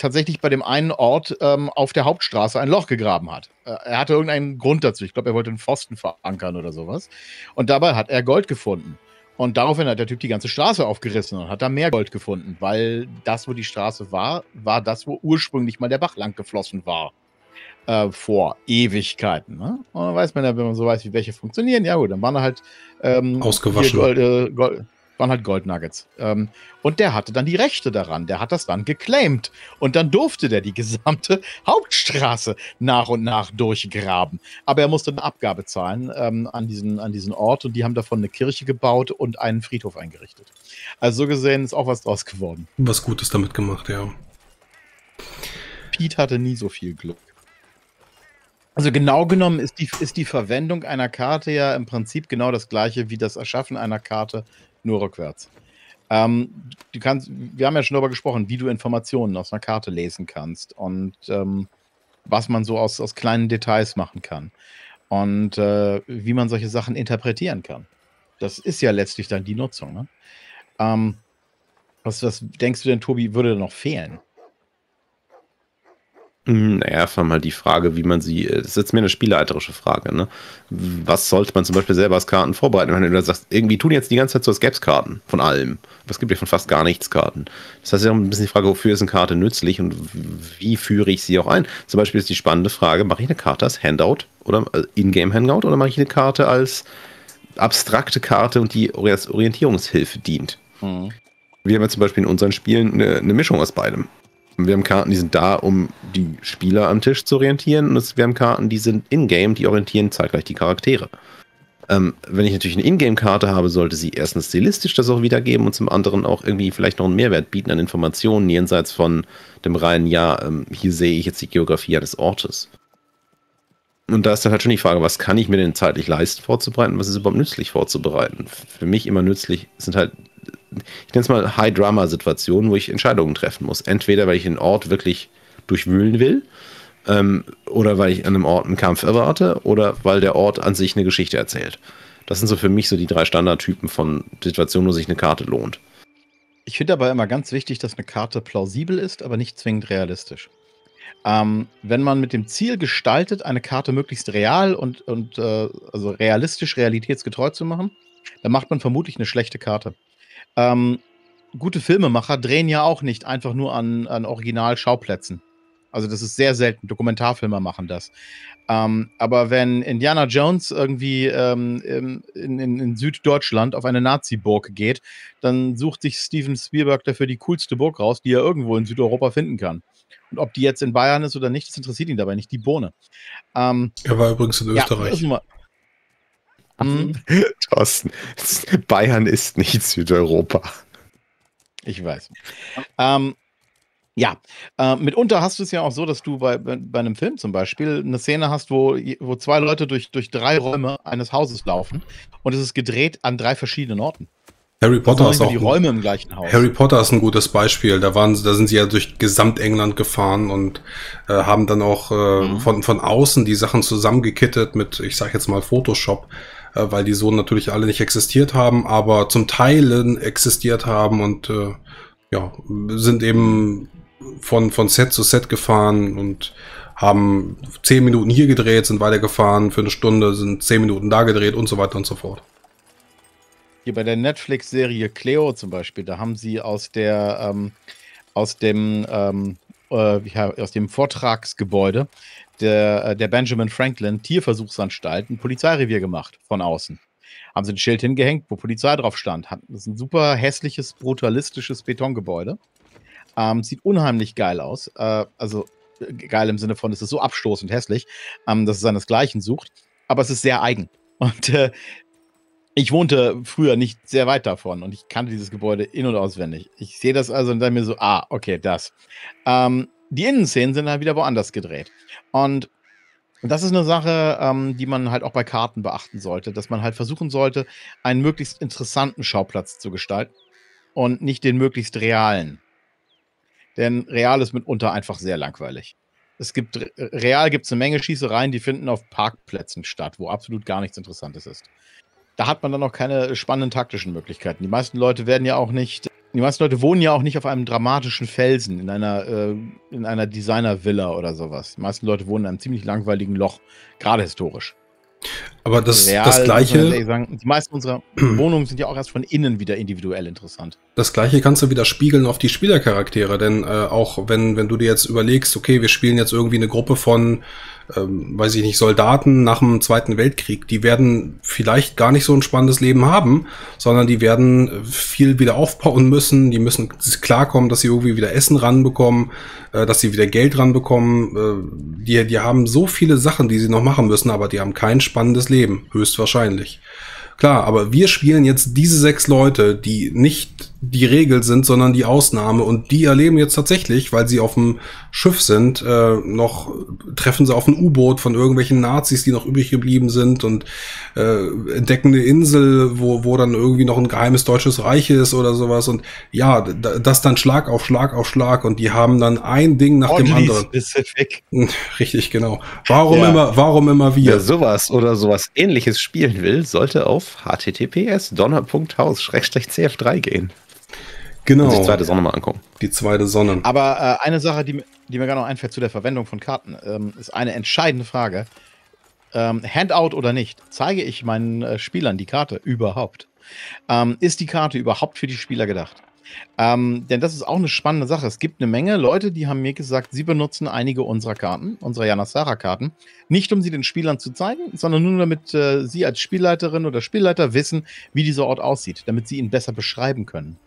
tatsächlich bei dem einen Ort auf der Hauptstraße ein Loch gegraben hat. Er hatte irgendeinen Grund dazu. Ich glaube, er wollte einen Pfosten verankern oder sowas. Und dabei hat er Gold gefunden. Und daraufhin hat der Typ die ganze Straße aufgerissen und hat da mehr Gold gefunden, weil das, wo die Straße war, war das, wo ursprünglich mal der Bach lang geflossen war. Vor Ewigkeiten. Ne? Und dann weiß man ja, wenn man so weiß, wie welche funktionieren, ja gut, dann waren halt ausgewaschen. Waren halt Goldnuggets. Und der hatte dann die Rechte daran. Der hat das dann geclaimed. Und dann durfte der die gesamte Hauptstraße nach und nach durchgraben. Aber er musste eine Abgabe zahlen an diesen Ort. Und die haben davon eine Kirche gebaut und einen Friedhof eingerichtet. Also so gesehen ist auch was draus geworden. Was Gutes damit gemacht, ja. Pete hatte nie so viel Glück. Also genau genommen ist die Verwendung einer Karte ja im Prinzip genau das gleiche wie das Erschaffen einer Karte, nur rückwärts. Wir haben ja schon darüber gesprochen, wie du Informationen aus einer Karte lesen kannst und was man so aus kleinen Details machen kann und wie man solche Sachen interpretieren kann. Das ist ja letztlich dann die Nutzung. Ne? Was denkst du denn, Tobi, würde noch fehlen? Naja, erstmal mal die Frage, wie man sie, das ist jetzt mehr eine spielleiterische Frage, ne? Was sollte man zum Beispiel selber als Karten vorbereiten, wenn du da sagst, irgendwie tun jetzt die ganze Zeit so, als gäbe es Karten von allem. Aber es gibt ja von fast gar nichts Karten. Das heißt ja auch ein bisschen die Frage, wofür ist eine Karte nützlich und wie führe ich sie auch ein? Zum Beispiel ist die spannende Frage, mache ich eine Karte als Handout oder In-Game-Handout oder mache ich eine Karte als abstrakte Karte und die als Orientierungshilfe dient? Mhm. Wir haben ja zum Beispiel in unseren Spielen eine Mischung aus beidem. Wir haben Karten, die sind da, um die Spieler am Tisch zu orientieren. Und wir haben Karten, die sind in-game, die orientieren zeitgleich die Charaktere. Wenn ich natürlich eine In-Game-Karte habe, sollte sie erstens stilistisch das auch wiedergeben und zum anderen auch irgendwie vielleicht noch einen Mehrwert bieten an Informationen, jenseits von dem reinen, ja, hier sehe ich jetzt die Geografie eines Ortes. Und da ist dann halt schon die Frage, was kann ich mir denn zeitlich leisten vorzubereiten, was ist überhaupt nützlich vorzubereiten? Für mich immer nützlich sind halt, ich nenne es mal High-Drama-Situationen, wo ich Entscheidungen treffen muss. Entweder, weil ich einen Ort wirklich durchwühlen will oder weil ich an einem Ort einen Kampf erwarte oder weil der Ort an sich eine Geschichte erzählt. Das sind so für mich so die drei Standardtypen von Situationen, wo sich eine Karte lohnt. Ich finde dabei immer ganz wichtig, dass eine Karte plausibel ist, aber nicht zwingend realistisch. Wenn man mit dem Ziel gestaltet, eine Karte möglichst real und also realistisch, realitätsgetreu zu machen, dann macht man vermutlich eine schlechte Karte. Gute Filmemacher drehen ja auch nicht einfach nur an Originalschauplätzen. Also das ist sehr selten. Dokumentarfilmer machen das. Aber wenn Indiana Jones irgendwie in Süddeutschland auf eine Nazi-Burg geht, dann sucht sich Steven Spielberg dafür die coolste Burg raus, die er irgendwo in Südeuropa finden kann. Und ob die jetzt in Bayern ist oder nicht, das interessiert ihn dabei nicht. Die Bohne. Er war übrigens in Österreich. Ja, Thorsten, Bayern ist nicht Südeuropa. Ich weiß. Mitunter hast du es ja auch so, dass du bei einem Film zum Beispiel eine Szene hast, wo zwei Leute durch drei Räume eines Hauses laufen und es ist gedreht an drei verschiedenen Orten. Harry Potter ist auch die Räume im gleichen Haus. Harry Potter ist ein gutes Beispiel. Da sind sie ja durch Gesamtengland gefahren und haben dann auch von außen die Sachen zusammengekittet mit, ich sag jetzt mal, Photoshop, weil die so natürlich alle nicht existiert haben, aber zum Teil existiert haben und sind eben von Set zu Set gefahren und haben 10 Minuten hier gedreht, sind weitergefahren für eine Stunde, sind 10 Minuten da gedreht und so weiter und so fort. Hier bei der Netflix-Serie Kleo zum Beispiel, da haben sie aus dem Vortragsgebäude der Benjamin Franklin Tierversuchsanstalt ein Polizeirevier gemacht von außen. Haben sie ein Schild hingehängt, wo Polizei drauf stand. Das ist ein super hässliches, brutalistisches Betongebäude. Sieht unheimlich geil aus. Also geil im Sinne von, es ist so abstoßend hässlich, dass es seinesgleichen sucht. Aber es ist sehr eigen. Und ich wohnte früher nicht sehr weit davon und ich kannte dieses Gebäude in- und auswendig. Ich sehe das also und sage mir so, okay, das. Die Innenszenen sind dann wieder woanders gedreht. Und das ist eine Sache, die man halt auch bei Karten beachten sollte, dass man halt versuchen sollte, einen möglichst interessanten Schauplatz zu gestalten und nicht den möglichst realen. Denn real ist mitunter einfach sehr langweilig. Real gibt es eine Menge Schießereien, die finden auf Parkplätzen statt, wo absolut gar nichts Interessantes ist. Da hat man dann auch keine spannenden taktischen Möglichkeiten. Die meisten Leute wohnen ja auch nicht auf einem dramatischen Felsen in einer Designer-Villa oder sowas. Die meisten Leute wohnen in einem ziemlich langweiligen Loch, gerade historisch. Aber das Gleiche. Sagen, die meisten unserer Wohnungen sind ja auch erst von innen wieder individuell interessant. Das Gleiche kannst du wieder spiegeln auf die Spielercharaktere, denn auch wenn du dir jetzt überlegst, okay, wir spielen jetzt irgendwie eine Gruppe von, weiß ich nicht, Soldaten nach dem Zweiten Weltkrieg, die werden vielleicht gar nicht so ein spannendes Leben haben, sondern die werden viel wieder aufbauen müssen, die müssen klarkommen, dass sie irgendwie wieder Essen ranbekommen, dass sie wieder Geld ranbekommen, die haben so viele Sachen, die sie noch machen müssen, aber die haben kein spannendes Leben, höchstwahrscheinlich. Klar, aber wir spielen jetzt diese 6 Leute, die nicht die Regel sind, sondern die Ausnahme, und die erleben jetzt tatsächlich, weil sie auf dem Schiff sind, noch treffen sie auf ein U-Boot von irgendwelchen Nazis, die noch übrig geblieben sind, und entdecken eine Insel, wo dann irgendwie noch ein geheimes deutsches Reich ist oder sowas, und ja, das dann Schlag auf Schlag auf Schlag, und die haben dann ein Ding nach dem anderen. Specific. Richtig, genau. Warum immer wir? Wer sowas oder sowas Ähnliches spielen will, sollte auf https://cf3 gehen. Genau. Und sich zweite Sonne mal angucken. Die zweite Sonne. Aber eine Sache, die mir gerade noch einfällt zu der Verwendung von Karten, ist eine entscheidende Frage. Handout oder nicht, zeige ich meinen Spielern die Karte überhaupt? Ist die Karte überhaupt für die Spieler gedacht? Denn das ist auch eine spannende Sache. Es gibt eine Menge Leute, die haben mir gesagt, sie benutzen einige unserer Karten, unserer Jana Sara Karten, nicht um sie den Spielern zu zeigen, sondern nur damit sie als Spielleiterin oder Spielleiter wissen, wie dieser Ort aussieht, damit sie ihn besser beschreiben können.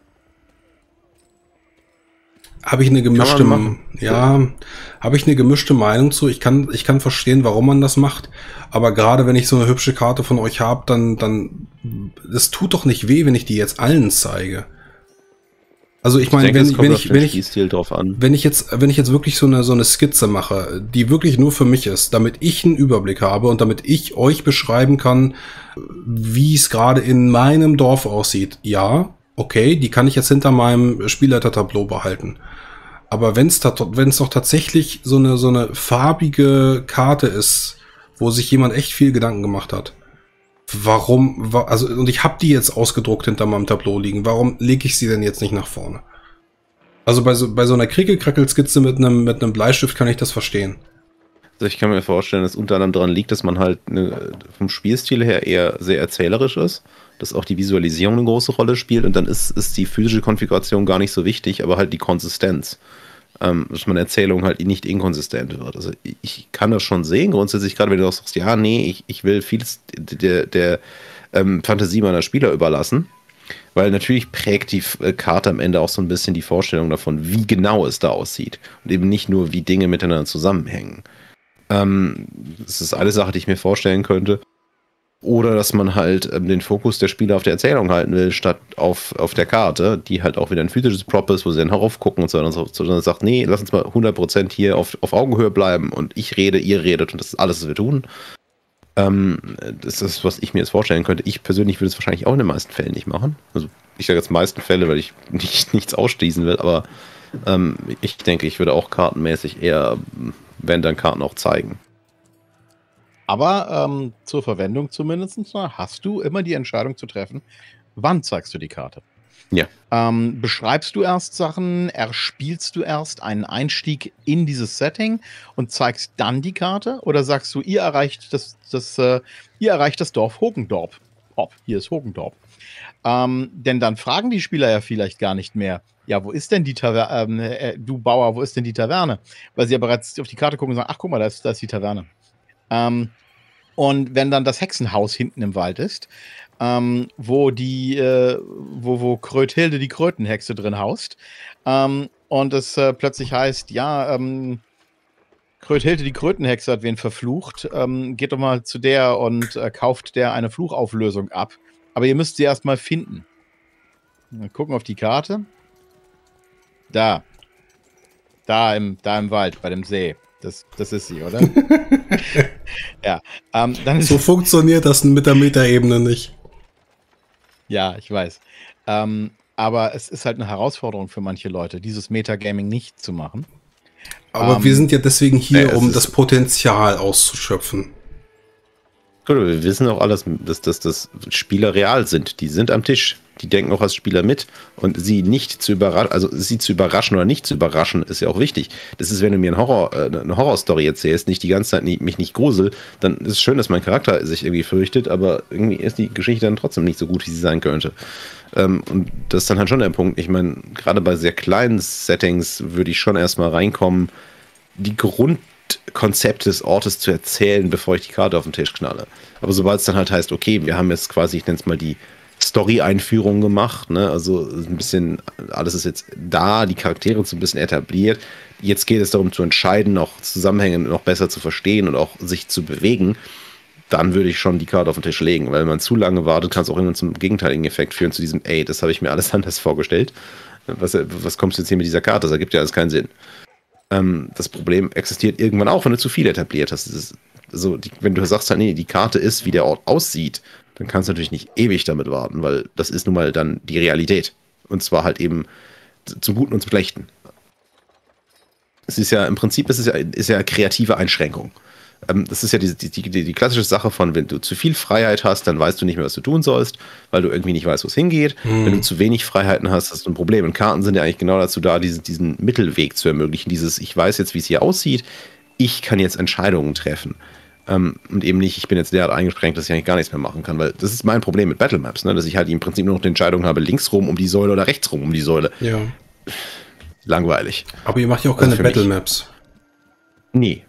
Habe ich eine gemischte, habe ich eine gemischte Meinung zu. Ich kann verstehen, warum man das macht. Aber gerade wenn ich so eine hübsche Karte von euch habe, dann, das tut doch nicht weh, wenn ich die jetzt allen zeige. Also ich meine, wenn ich jetzt wirklich so eine Skizze mache, die wirklich nur für mich ist, damit ich einen Überblick habe und damit ich euch beschreiben kann, wie es gerade in meinem Dorf aussieht, ja. Okay, die kann ich jetzt hinter meinem Spielleiter-Tableau behalten. Aber wenn es doch tatsächlich so eine farbige Karte ist, wo sich jemand echt viel Gedanken gemacht hat, warum, also, und ich habe die jetzt ausgedruckt hinter meinem Tableau liegen, warum lege ich sie denn jetzt nicht nach vorne? Also bei so einer Krickelkrackelskizze mit einem Bleistift kann ich das verstehen. Also ich kann mir vorstellen, dass unter anderem daran liegt, dass man halt vom Spielstil her eher sehr erzählerisch ist, dass auch die Visualisierung eine große Rolle spielt und dann ist die physische Konfiguration gar nicht so wichtig, aber halt die Konsistenz, dass meine Erzählung halt nicht inkonsistent wird. Also ich kann das schon sehen, grundsätzlich, gerade wenn du sagst, ja, nee, ich will vieles der Fantasie meiner Spieler überlassen, weil natürlich prägt die Karte am Ende auch so ein bisschen die Vorstellung davon, wie genau es da aussieht und eben nicht nur, wie Dinge miteinander zusammenhängen. Das ist eine Sache, die ich mir vorstellen könnte. Oder dass man halt den Fokus der Spieler auf der Erzählung halten will, statt auf der Karte, die halt auch wieder ein physisches Prop ist, wo sie dann heraufgucken und so, sondern sagt, nee, lass uns mal 100% hier auf Augenhöhe bleiben und ich rede, ihr redet und das ist alles, was wir tun. Das ist, was ich mir jetzt vorstellen könnte. Ich persönlich würde es wahrscheinlich auch in den meisten Fällen nicht machen. Also ich sage jetzt meisten Fälle, weil ich nichts ausschließen will, aber ich denke, ich würde auch kartenmäßig eher, wenn dann, Karten auch zeigen. Aber zur Verwendung zumindest hast du immer die Entscheidung zu treffen, wann zeigst du die Karte. Ja. Beschreibst du erst Sachen, erspielst du erst einen Einstieg in dieses Setting und zeigst dann die Karte? Oder sagst du, ihr erreicht das Dorf Hogendorp. Hopp, hier ist Hogendorp. Denn dann fragen die Spieler ja vielleicht gar nicht mehr, ja, wo ist denn die Taverne, du Bauer, wo ist denn die Taverne? Weil sie ja bereits auf die Karte gucken und sagen, ach guck mal, da ist die Taverne. Und wenn dann das Hexenhaus hinten im Wald ist, wo Kröthilde die Krötenhexe drin haust, und es plötzlich heißt, ja, Kröthilde die Krötenhexe hat wen verflucht, geht doch mal zu der und kauft der eine Fluchauflösung ab. Aber ihr müsst sie erstmal finden. Wir gucken auf die Karte. Da im Wald, bei dem See. Das ist sie, oder? Ja. Dann so funktioniert das mit der Metaebene nicht. Ja, ich weiß. Aber es ist halt eine Herausforderung für manche Leute, dieses Metagaming nicht zu machen. Aber wir sind ja deswegen hier, um das Potenzial auszuschöpfen. Gut, aber wir wissen auch alles, dass Spieler real sind. Die sind am Tisch. Die denken auch als Spieler mit. Und sie nicht zu überraschen, also sie zu überraschen oder nicht zu überraschen, ist ja auch wichtig. Das ist, wenn du mir eine Horrorstory erzählst, nicht die ganze Zeit mich nicht grusel, dann ist es schön, dass mein Charakter sich irgendwie fürchtet, aber irgendwie ist die Geschichte dann trotzdem nicht so gut, wie sie sein könnte. Und das ist dann halt schon der Punkt. Ich meine, gerade bei sehr kleinen Settings würde ich schon erstmal reinkommen, die Grundkonzept des Ortes zu erzählen, bevor ich die Karte auf den Tisch knalle. Aber sobald es dann halt heißt, okay, wir haben jetzt quasi, ich nenne es mal die Story-Einführung gemacht, ne? Also ein bisschen, alles ist jetzt da, die Charaktere sind ein bisschen etabliert. Jetzt geht es darum zu entscheiden, auch Zusammenhänge noch besser zu verstehen und auch sich zu bewegen. Dann würde ich schon die Karte auf den Tisch legen, weil wenn man zu lange wartet, kann es auch irgendwann zum gegenteiligen Effekt führen, zu diesem, ey, das habe ich mir alles anders vorgestellt. Was kommst du jetzt hier mit dieser Karte? Das ergibt ja alles keinen Sinn. Das Problem existiert irgendwann auch, wenn du zu viel etabliert hast. Also wenn du sagst, nee, die Karte ist, wie der Ort aussieht, dann kannst du natürlich nicht ewig damit warten, weil das ist nun mal dann die Realität. Und zwar halt eben zum Guten und zum Schlechten. Es ist ja im Prinzip, ist ja kreative Einschränkung. Das ist ja die klassische Sache von, wenn du zu viel Freiheit hast, dann weißt du nicht mehr, was du tun sollst, weil du irgendwie nicht weißt, wo es hingeht. Mhm. Wenn du zu wenig Freiheiten hast, hast du ein Problem. Und Karten sind ja eigentlich genau dazu da, diesen Mittelweg zu ermöglichen. Dieses, ich weiß jetzt, wie es hier aussieht, ich kann jetzt Entscheidungen treffen. Und eben nicht, ich bin jetzt derart eingeschränkt, dass ich eigentlich gar nichts mehr machen kann, weil das ist mein Problem mit Battlemaps, ne? Dass ich halt im Prinzip nur noch die Entscheidung habe, links rum um die Säule oder rechts rum um die Säule. Ja. Langweilig. Aber ihr macht ja auch keine Battlemaps. Nee.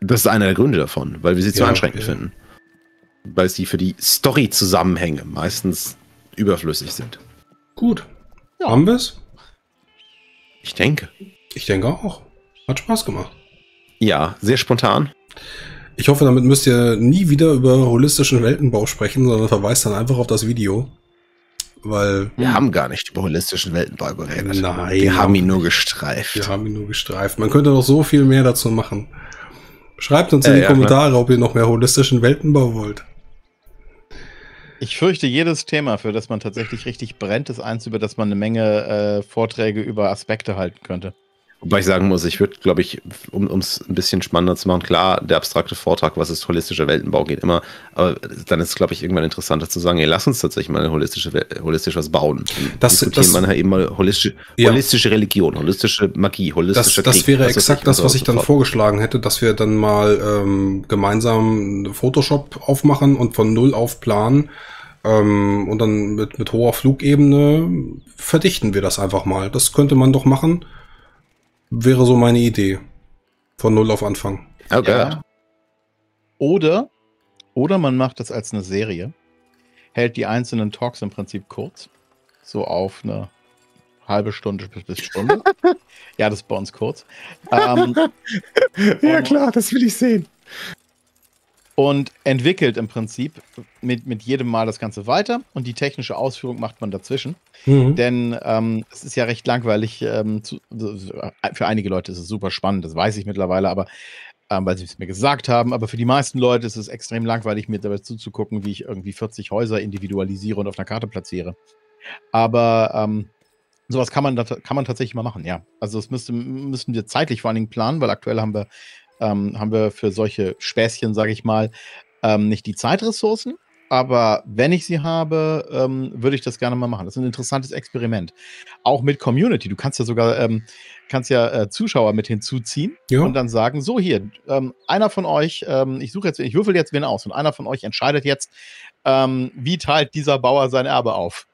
Das ist einer der Gründe davon, weil wir sie zu anstrengend finden. Weil sie für die Story-Zusammenhänge meistens überflüssig sind. Gut. Ja. Haben wir es? Ich denke. Ich denke auch. Hat Spaß gemacht. Ja, sehr spontan. Ich hoffe, damit müsst ihr nie wieder über holistischen Weltenbau sprechen, sondern verweist dann einfach auf das Video. Weil wir haben gar nicht über holistischen Weltenbau geredet. Nein. Wir haben ihn nur gestreift. Wir haben ihn nur gestreift. Man könnte noch so viel mehr dazu machen. Schreibt uns in die Kommentare, ob ihr noch mehr holistischen Weltenbau wollt. Ich fürchte, jedes Thema, für das man tatsächlich richtig brennt, ist eins, über das man eine Menge Vorträge über Aspekte halten könnte. Wobei ich sagen muss, ich würde, glaube ich, um es ein bisschen spannender zu machen, klar, der abstrakte Vortrag, was ist holistischer Weltenbau, geht immer, aber dann ist es, glaube ich, irgendwann interessanter zu sagen, ey, lass uns tatsächlich mal holistisch was bauen. Das ist man halt eben mal holistische Religion, holistische Magie, holistische Krieg. Das wäre exakt das, was ich dann vorgeschlagen hätte, dass wir dann mal gemeinsam Photoshop aufmachen und von Null auf planen und dann mit hoher Flugebene verdichten wir das einfach mal. Das könnte man doch machen. Wäre so meine Idee. Von Null auf Anfang. Okay. Ja. Oder man macht das als eine Serie, hält die einzelnen Talks im Prinzip kurz, so auf eine halbe Stunde bis Stunde. Ja, das ist bei uns kurz. Ja klar, das will ich sehen. Und entwickelt im Prinzip mit jedem Mal das Ganze weiter und die technische Ausführung macht man dazwischen. Mhm. Denn es ist ja recht langweilig, für einige Leute ist es super spannend, das weiß ich mittlerweile, aber weil sie es mir gesagt haben, aber für die meisten Leute ist es extrem langweilig, mir dabei zuzugucken, wie ich irgendwie 40 Häuser individualisiere und auf einer Karte platziere. Aber sowas kann man tatsächlich mal machen, ja. Also das müssten wir zeitlich vor allen Dingen planen, weil aktuell haben wir für solche Späßchen, sage ich mal, nicht die Zeitressourcen. Aber wenn ich sie habe, würde ich das gerne mal machen. Das ist ein interessantes Experiment. Auch mit Community. Du kannst ja sogar Zuschauer mit hinzuziehen und dann sagen, so hier, einer von euch, ich würfel jetzt wen aus und einer von euch entscheidet jetzt, wie teilt dieser Bauer sein Erbe auf.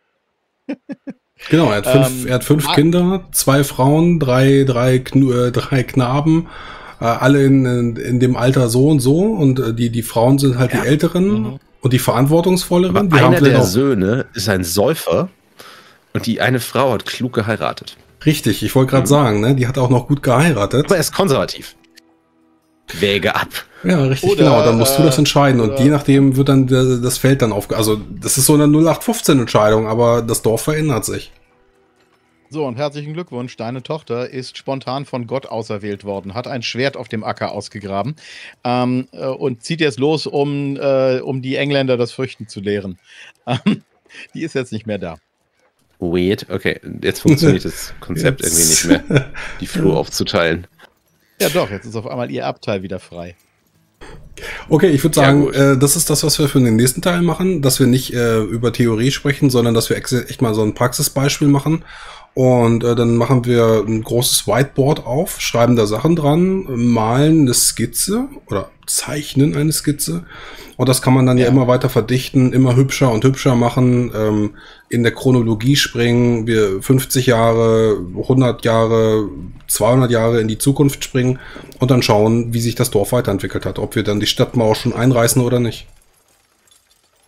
Genau, er hat fünf Kinder, 2 Frauen, drei Knaben. Alle in dem Alter so und so und die Frauen sind halt die Älteren und die Verantwortungsvolleren. Die einer der Söhne ist ein Säufer und die eine Frau hat klug geheiratet. Richtig, ich wollte gerade sagen, ne, die hat auch noch gut geheiratet. Aber er ist konservativ. Wäge ab. Ja, richtig, oder, genau, dann musst du das entscheiden und je nachdem wird dann das Feld dann also das ist so eine 0815-Entscheidung, aber das Dorf verändert sich. So, und herzlichen Glückwunsch, deine Tochter ist spontan von Gott auserwählt worden, hat ein Schwert auf dem Acker ausgegraben und zieht jetzt los, um die Engländer das Fürchten zu lehren. Die ist jetzt nicht mehr da. Wait, okay, jetzt funktioniert das Konzept irgendwie nicht mehr, die Flur aufzuteilen. Ja doch, jetzt ist auf einmal ihr Abteil wieder frei. Okay, ich würde sagen, das ist das, was wir für den nächsten Teil machen, dass wir nicht über Theorie sprechen, sondern dass wir echt mal so ein Praxisbeispiel machen. Und dann machen wir ein großes Whiteboard auf, schreiben da Sachen dran, malen eine Skizze oder zeichnen eine Skizze. Und das kann man dann ja immer weiter verdichten, immer hübscher und hübscher machen, in der Chronologie springen, wir 50 Jahre, 100 Jahre, 200 Jahre in die Zukunft springen und dann schauen, wie sich das Dorf weiterentwickelt hat, ob wir dann die Stadtmauer schon einreißen oder nicht.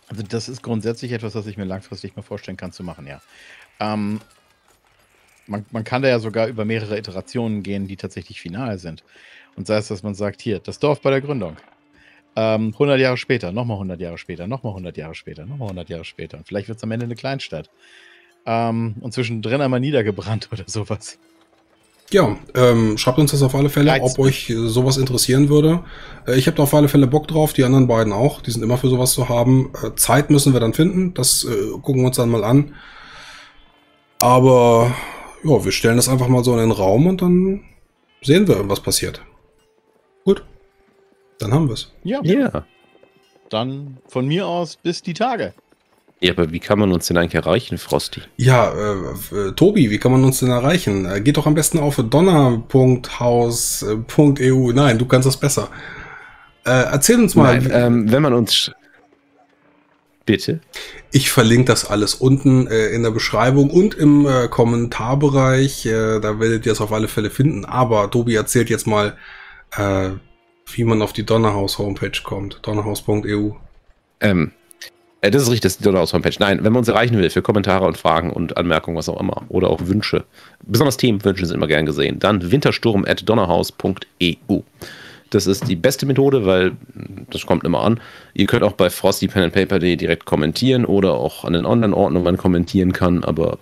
Also das ist grundsätzlich etwas, was ich mir langfristig mal vorstellen kann zu machen, ja. Man kann da ja sogar über mehrere Iterationen gehen, die tatsächlich final sind. Und sei es, dass man sagt, hier, das Dorf bei der Gründung. 100 Jahre später, nochmal 100 Jahre später, nochmal 100 Jahre später, nochmal 100 Jahre später. Und vielleicht wird es am Ende eine Kleinstadt. Und zwischendrin einmal niedergebrannt oder sowas. Ja, schreibt uns das auf alle Fälle, ob euch sowas interessieren würde. Ich habe da auf alle Fälle Bock drauf, die anderen beiden auch. Die sind immer für sowas zu haben. Zeit müssen wir dann finden, das gucken wir uns dann mal an. Aber ja, wir stellen das einfach mal so in den Raum und dann sehen wir, was passiert. Gut. Dann haben wir es. Ja. Yeah. Dann von mir aus bis die Tage. Ja, aber wie kann man uns denn eigentlich erreichen, Frosty? Ja, Tobi, wie kann man uns denn erreichen? Geht doch am besten auf donner.haus.eu. Nein, du kannst das besser. Erzähl uns mal. Nein, wenn man uns... Bitte? Ich verlinke das alles unten in der Beschreibung und im Kommentarbereich. Da werdet ihr es auf alle Fälle finden. Aber Tobi erzählt jetzt mal, wie man auf die Donnerhaus-Homepage kommt. Donnerhaus.eu. Das ist richtig, das ist die Donnerhaus-Homepage. Nein, wenn man uns erreichen will für Kommentare und Fragen und Anmerkungen, was auch immer. Oder auch Wünsche. Besonders Themenwünsche sind immer gern gesehen. Dann wintersturm@donnerhaus.eu. Das ist die beste Methode, weil das kommt immer an. Ihr könnt auch bei Frosty Pen & Paper direkt kommentieren oder auch an den Online-Orten, wo man kommentieren kann, aber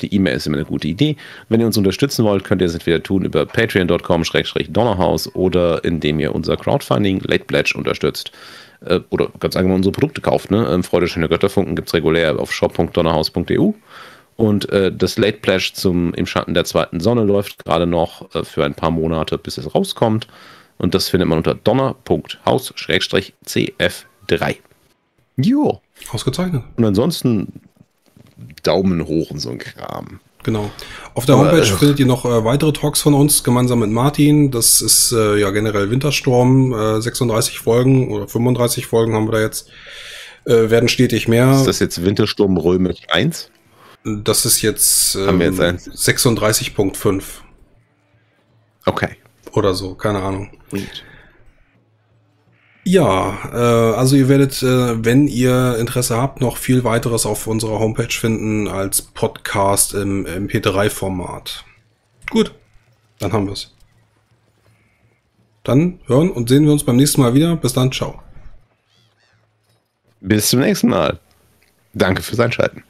die E-Mail ist immer eine gute Idee. Wenn ihr uns unterstützen wollt, könnt ihr es entweder tun über patreon.com/donnerhaus oder indem ihr unser Crowdfunding Late Pledge unterstützt oder ganz allgemein unsere Produkte kauft. Ne? Freude, schöne Götterfunken gibt es regulär auf shop.donnerhaus.eu. Und das Late Pledge zum Im Schatten der zweiten Sonne läuft gerade noch für ein paar Monate, bis es rauskommt. Und das findet man unter donner.haus/cf3. Jo. Ausgezeichnet. Und ansonsten Daumen hoch und so ein Kram. Genau. Auf der Homepage findet ihr noch weitere Talks von uns, gemeinsam mit Martin. Das ist ja generell Wintersturm. 36 Folgen oder 35 Folgen haben wir da jetzt. Werden stetig mehr. Ist das jetzt Wintersturm Römisch 1? Das ist jetzt, 36.5. Okay. Oder so, keine Ahnung. Nicht. Ja, also ihr werdet, wenn ihr Interesse habt, noch viel weiteres auf unserer Homepage finden als Podcast im MP3-Format. Gut, dann haben wir es. Dann hören und sehen wir uns beim nächsten Mal wieder. Bis dann, ciao. Bis zum nächsten Mal. Danke fürs Einschalten.